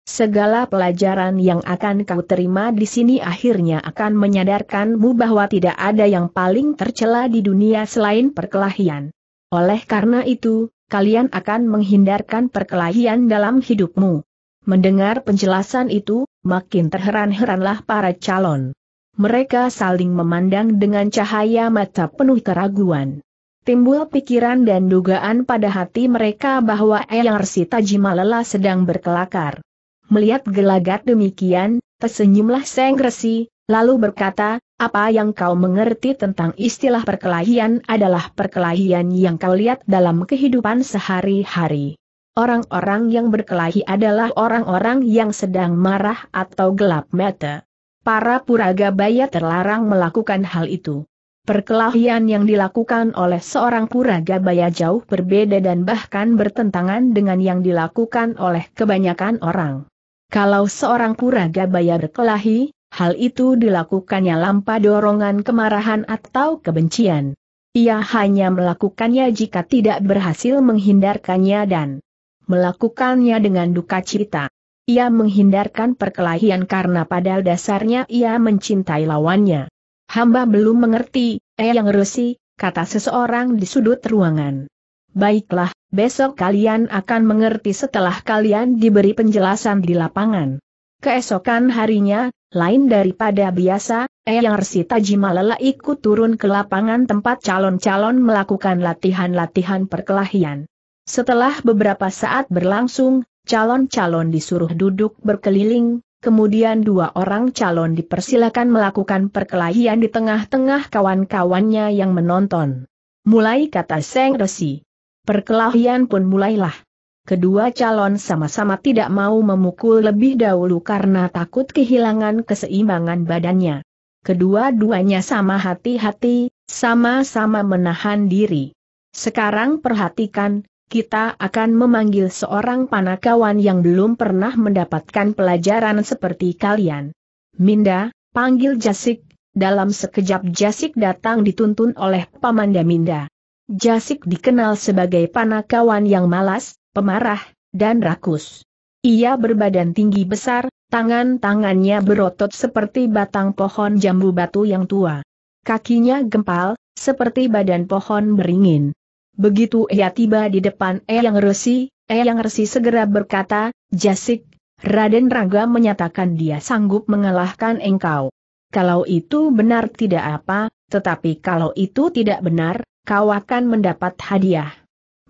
Segala pelajaran yang akan kau terima di sini akhirnya akan menyadarkanmu bahwa tidak ada yang paling tercela di dunia selain perkelahian. Oleh karena itu, kalian akan menghindarkan perkelahian dalam hidupmu. Mendengar penjelasan itu, makin terheran-heranlah para calon. Mereka saling memandang dengan cahaya mata penuh keraguan. Timbul pikiran dan dugaan pada hati mereka bahwa Eyang Sri Tajimalela sedang berkelakar. Melihat gelagat demikian, tersenyumlah Seng Resi, lalu berkata, apa yang kau mengerti tentang istilah perkelahian adalah perkelahian yang kau lihat dalam kehidupan sehari-hari. Orang-orang yang berkelahi adalah orang-orang yang sedang marah atau gelap mata. Para Puragabaya terlarang melakukan hal itu. Perkelahian yang dilakukan oleh seorang Puragabaya jauh berbeda dan bahkan bertentangan dengan yang dilakukan oleh kebanyakan orang. Kalau seorang Puragabaya berkelahi, hal itu dilakukannya tanpa dorongan kemarahan atau kebencian. Ia hanya melakukannya jika tidak berhasil menghindarkannya dan melakukannya dengan duka cita. Ia menghindarkan perkelahian karena pada dasarnya ia mencintai lawannya. Hamba belum mengerti, Eyang Resi, kata seseorang di sudut ruangan. Baiklah, besok kalian akan mengerti setelah kalian diberi penjelasan di lapangan. Keesokan harinya, lain daripada biasa, Eyang Sri Tajimalela ikut turun ke lapangan tempat calon-calon melakukan latihan-latihan perkelahian. Setelah beberapa saat berlangsung, calon-calon disuruh duduk berkeliling, kemudian dua orang calon dipersilakan melakukan perkelahian di tengah-tengah kawan-kawannya yang menonton. Mulai, kata Seng Resi. Perkelahian pun mulailah. Kedua calon sama-sama tidak mau memukul lebih dahulu karena takut kehilangan keseimbangan badannya. Kedua-duanya sama hati-hati, sama-sama menahan diri. Sekarang perhatikan, kita akan memanggil seorang panakawan yang belum pernah mendapatkan pelajaran seperti kalian. Minda, panggil Jasik. Dalam sekejap Jasik datang dituntun oleh Pamanda Minda. Jasik dikenal sebagai panakawan yang malas, pemarah, dan rakus. Ia berbadan tinggi besar, tangan-tangannya berotot seperti batang pohon jambu batu yang tua. Kakinya gempal, seperti badan pohon beringin. Begitu ia tiba di depan Eyang Resi segera berkata, Jasik, Raden Rangga menyatakan dia sanggup mengalahkan engkau. Kalau itu benar tidak apa, tetapi kalau itu tidak benar, kau akan mendapat hadiah.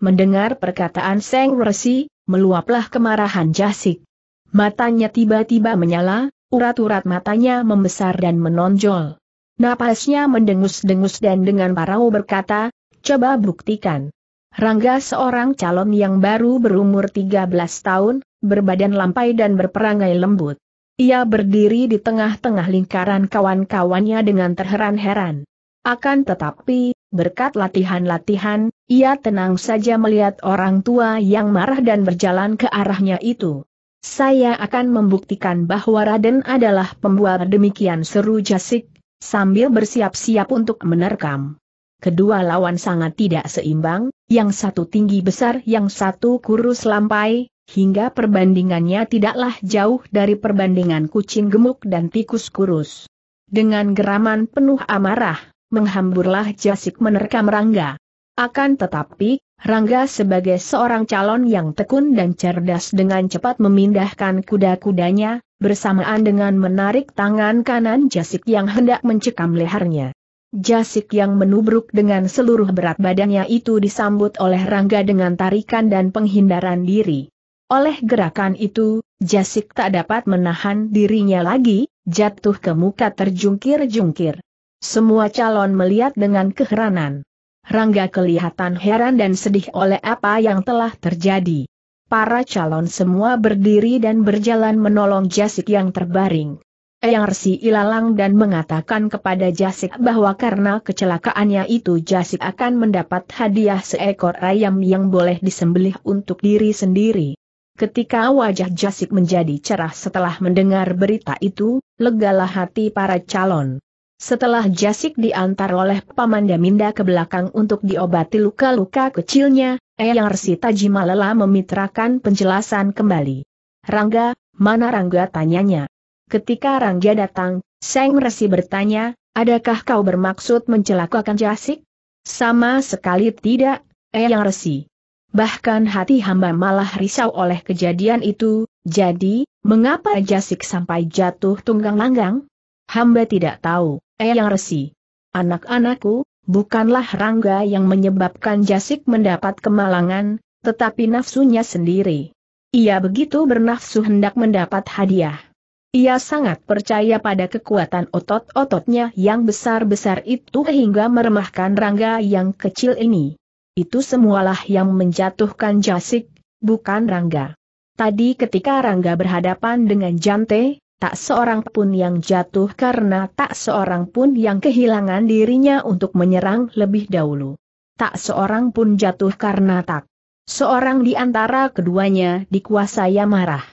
Mendengar perkataan Seng Resi, meluaplah kemarahan Jasik. Matanya tiba-tiba menyala, urat-urat matanya membesar dan menonjol. Napasnya mendengus-dengus dan dengan parau berkata, coba buktikan. Rangga seorang calon yang baru berumur 13 tahun, berbadan lampai dan berperangai lembut. Ia berdiri di tengah-tengah lingkaran kawan-kawannya dengan terheran-heran. Akan tetapi, berkat latihan-latihan, ia tenang saja melihat orang tua yang marah dan berjalan ke arahnya itu. Saya akan membuktikan bahwa Raden adalah pembual, demikian seru Jasik, sambil bersiap-siap untuk menerkam. Kedua lawan sangat tidak seimbang, yang satu tinggi besar, yang satu kurus lampai, hingga perbandingannya tidaklah jauh dari perbandingan kucing gemuk dan tikus kurus. Dengan geraman penuh amarah, menghamburlah Jasik menerkam Rangga. Akan tetapi, Rangga sebagai seorang calon yang tekun dan cerdas dengan cepat memindahkan kuda-kudanya, bersamaan dengan menarik tangan kanan Jasik yang hendak mencekam lehernya. Jasik yang menubruk dengan seluruh berat badannya itu disambut oleh Rangga dengan tarikan dan penghindaran diri. Oleh gerakan itu, Jasik tak dapat menahan dirinya lagi, jatuh ke muka terjungkir-jungkir. Semua calon melihat dengan keheranan. Rangga kelihatan heran dan sedih oleh apa yang telah terjadi. Para calon semua berdiri dan berjalan menolong Jasik yang terbaring. Eyang Sri ilalang dan mengatakan kepada Jasik bahwa karena kecelakaannya itu Jasik akan mendapat hadiah seekor ayam yang boleh disembelih untuk diri sendiri. Ketika wajah Jasik menjadi cerah setelah mendengar berita itu, legalah hati para calon. Setelah Jasik diantar oleh Pamanda Minda ke belakang untuk diobati luka-luka kecilnya, Eyang Sri Tajimalela memitrakan penjelasan kembali. "Rangga, mana Rangga?" tanyanya. Ketika Rangga datang, Seng Resi bertanya, "Adakah kau bermaksud mencelakakan Jasik?" "Sama sekali tidak, Eyang Resi. Bahkan hati hamba malah risau oleh kejadian itu, jadi, mengapa Jasik sampai jatuh tunggang langgang?" "Hamba tidak tahu, Eyang Resi. Anak-anakku, bukanlah Rangga yang menyebabkan Jasik mendapat kemalangan, tetapi nafsunya sendiri. Ia begitu bernafsu hendak mendapat hadiah. Ia sangat percaya pada kekuatan otot-ototnya yang besar-besar itu hingga meremahkan Rangga yang kecil ini. Itu semualah yang menjatuhkan Jasik, bukan Rangga. Tadi ketika Rangga berhadapan dengan Jante, tak seorang pun yang jatuh karena tak seorang pun yang kehilangan dirinya untuk menyerang lebih dahulu. Tak seorang pun jatuh karena tak seorang di antara keduanya dikuasai amarah.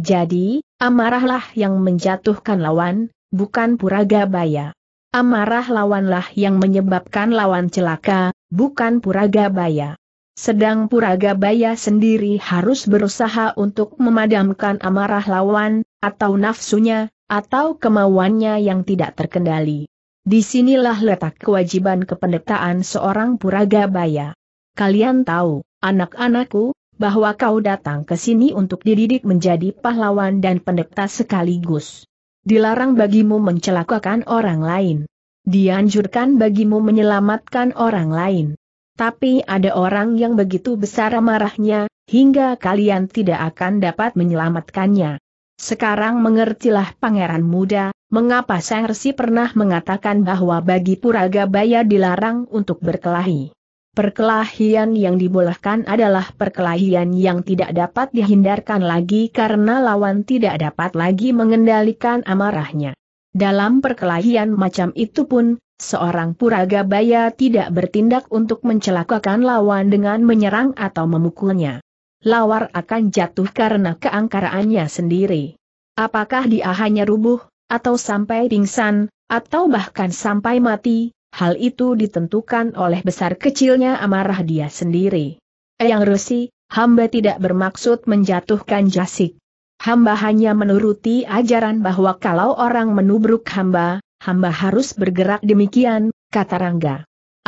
Jadi, amarahlah yang menjatuhkan lawan, bukan Puragabaya. Amarah lawanlah yang menyebabkan lawan celaka, bukan Puragabaya. Sedang Puragabaya sendiri harus berusaha untuk memadamkan amarah lawan, atau nafsunya, atau kemauannya yang tidak terkendali. Disinilah letak kewajiban kependetaan seorang Puragabaya. Kalian tahu, anak-anakku, bahwa kau datang ke sini untuk dididik menjadi pahlawan dan pendeta sekaligus. Dilarang bagimu mencelakakan orang lain. Dianjurkan bagimu menyelamatkan orang lain. Tapi ada orang yang begitu besar amarahnya, hingga kalian tidak akan dapat menyelamatkannya. Sekarang mengertilah pangeran muda, mengapa Sang Resi pernah mengatakan bahwa bagi Puragabaya dilarang untuk berkelahi. Perkelahian yang dibolehkan adalah perkelahian yang tidak dapat dihindarkan lagi karena lawan tidak dapat lagi mengendalikan amarahnya. Dalam perkelahian macam itu pun, seorang Puragabaya tidak bertindak untuk mencelakakan lawan dengan menyerang atau memukulnya. Lawan akan jatuh karena keangkaraannya sendiri. Apakah dia hanya rubuh, atau sampai pingsan, atau bahkan sampai mati? Hal itu ditentukan oleh besar kecilnya amarah dia sendiri. Eyang Resi, hamba tidak bermaksud menjatuhkan Jasik. Hamba hanya menuruti ajaran bahwa kalau orang menubruk hamba, hamba harus bergerak demikian, kata Rangga.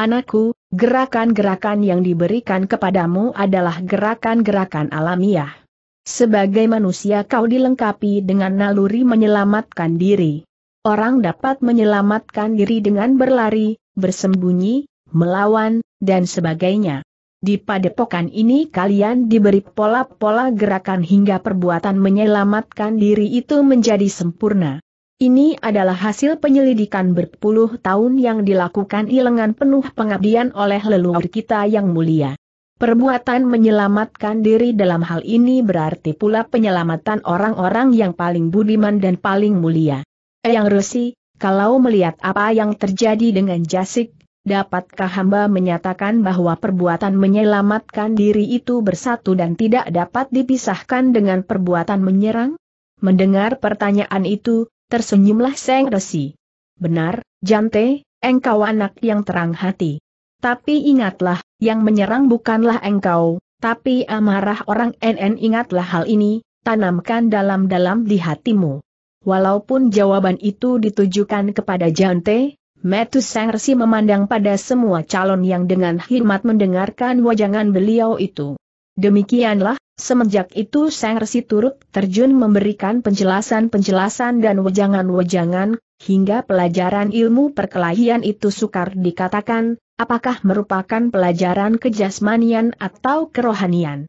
Anakku, gerakan-gerakan yang diberikan kepadamu adalah gerakan-gerakan alamiah. Sebagai manusia kau dilengkapi dengan naluri menyelamatkan diri. Orang dapat menyelamatkan diri dengan berlari, bersembunyi, melawan, dan sebagainya. Di padepokan ini kalian diberi pola-pola gerakan hingga perbuatan menyelamatkan diri itu menjadi sempurna. Ini adalah hasil penyelidikan berpuluh tahun yang dilakukan dengan penuh pengabdian oleh leluhur kita yang mulia. Perbuatan menyelamatkan diri dalam hal ini berarti pula penyelamatan orang-orang yang paling budiman dan paling mulia. Eyang Resi, kalau melihat apa yang terjadi dengan Jasik, dapatkah hamba menyatakan bahwa perbuatan menyelamatkan diri itu bersatu dan tidak dapat dipisahkan dengan perbuatan menyerang? Mendengar pertanyaan itu, tersenyumlah Seng Resi. Benar, Jante, engkau anak yang terang hati. Tapi ingatlah, yang menyerang bukanlah engkau, tapi amarah orang NN. Ingatlah hal ini, tanamkan dalam-dalam di hatimu. Walaupun jawaban itu ditujukan kepada Jante, mata Seng Resi memandang pada semua calon yang dengan hikmat mendengarkan wajangan beliau itu. Demikianlah, semenjak itu Seng Resi turut terjun memberikan penjelasan-penjelasan dan wajangan-wajangan, hingga pelajaran ilmu perkelahian itu sukar dikatakan, apakah merupakan pelajaran kejasmanian atau kerohanian.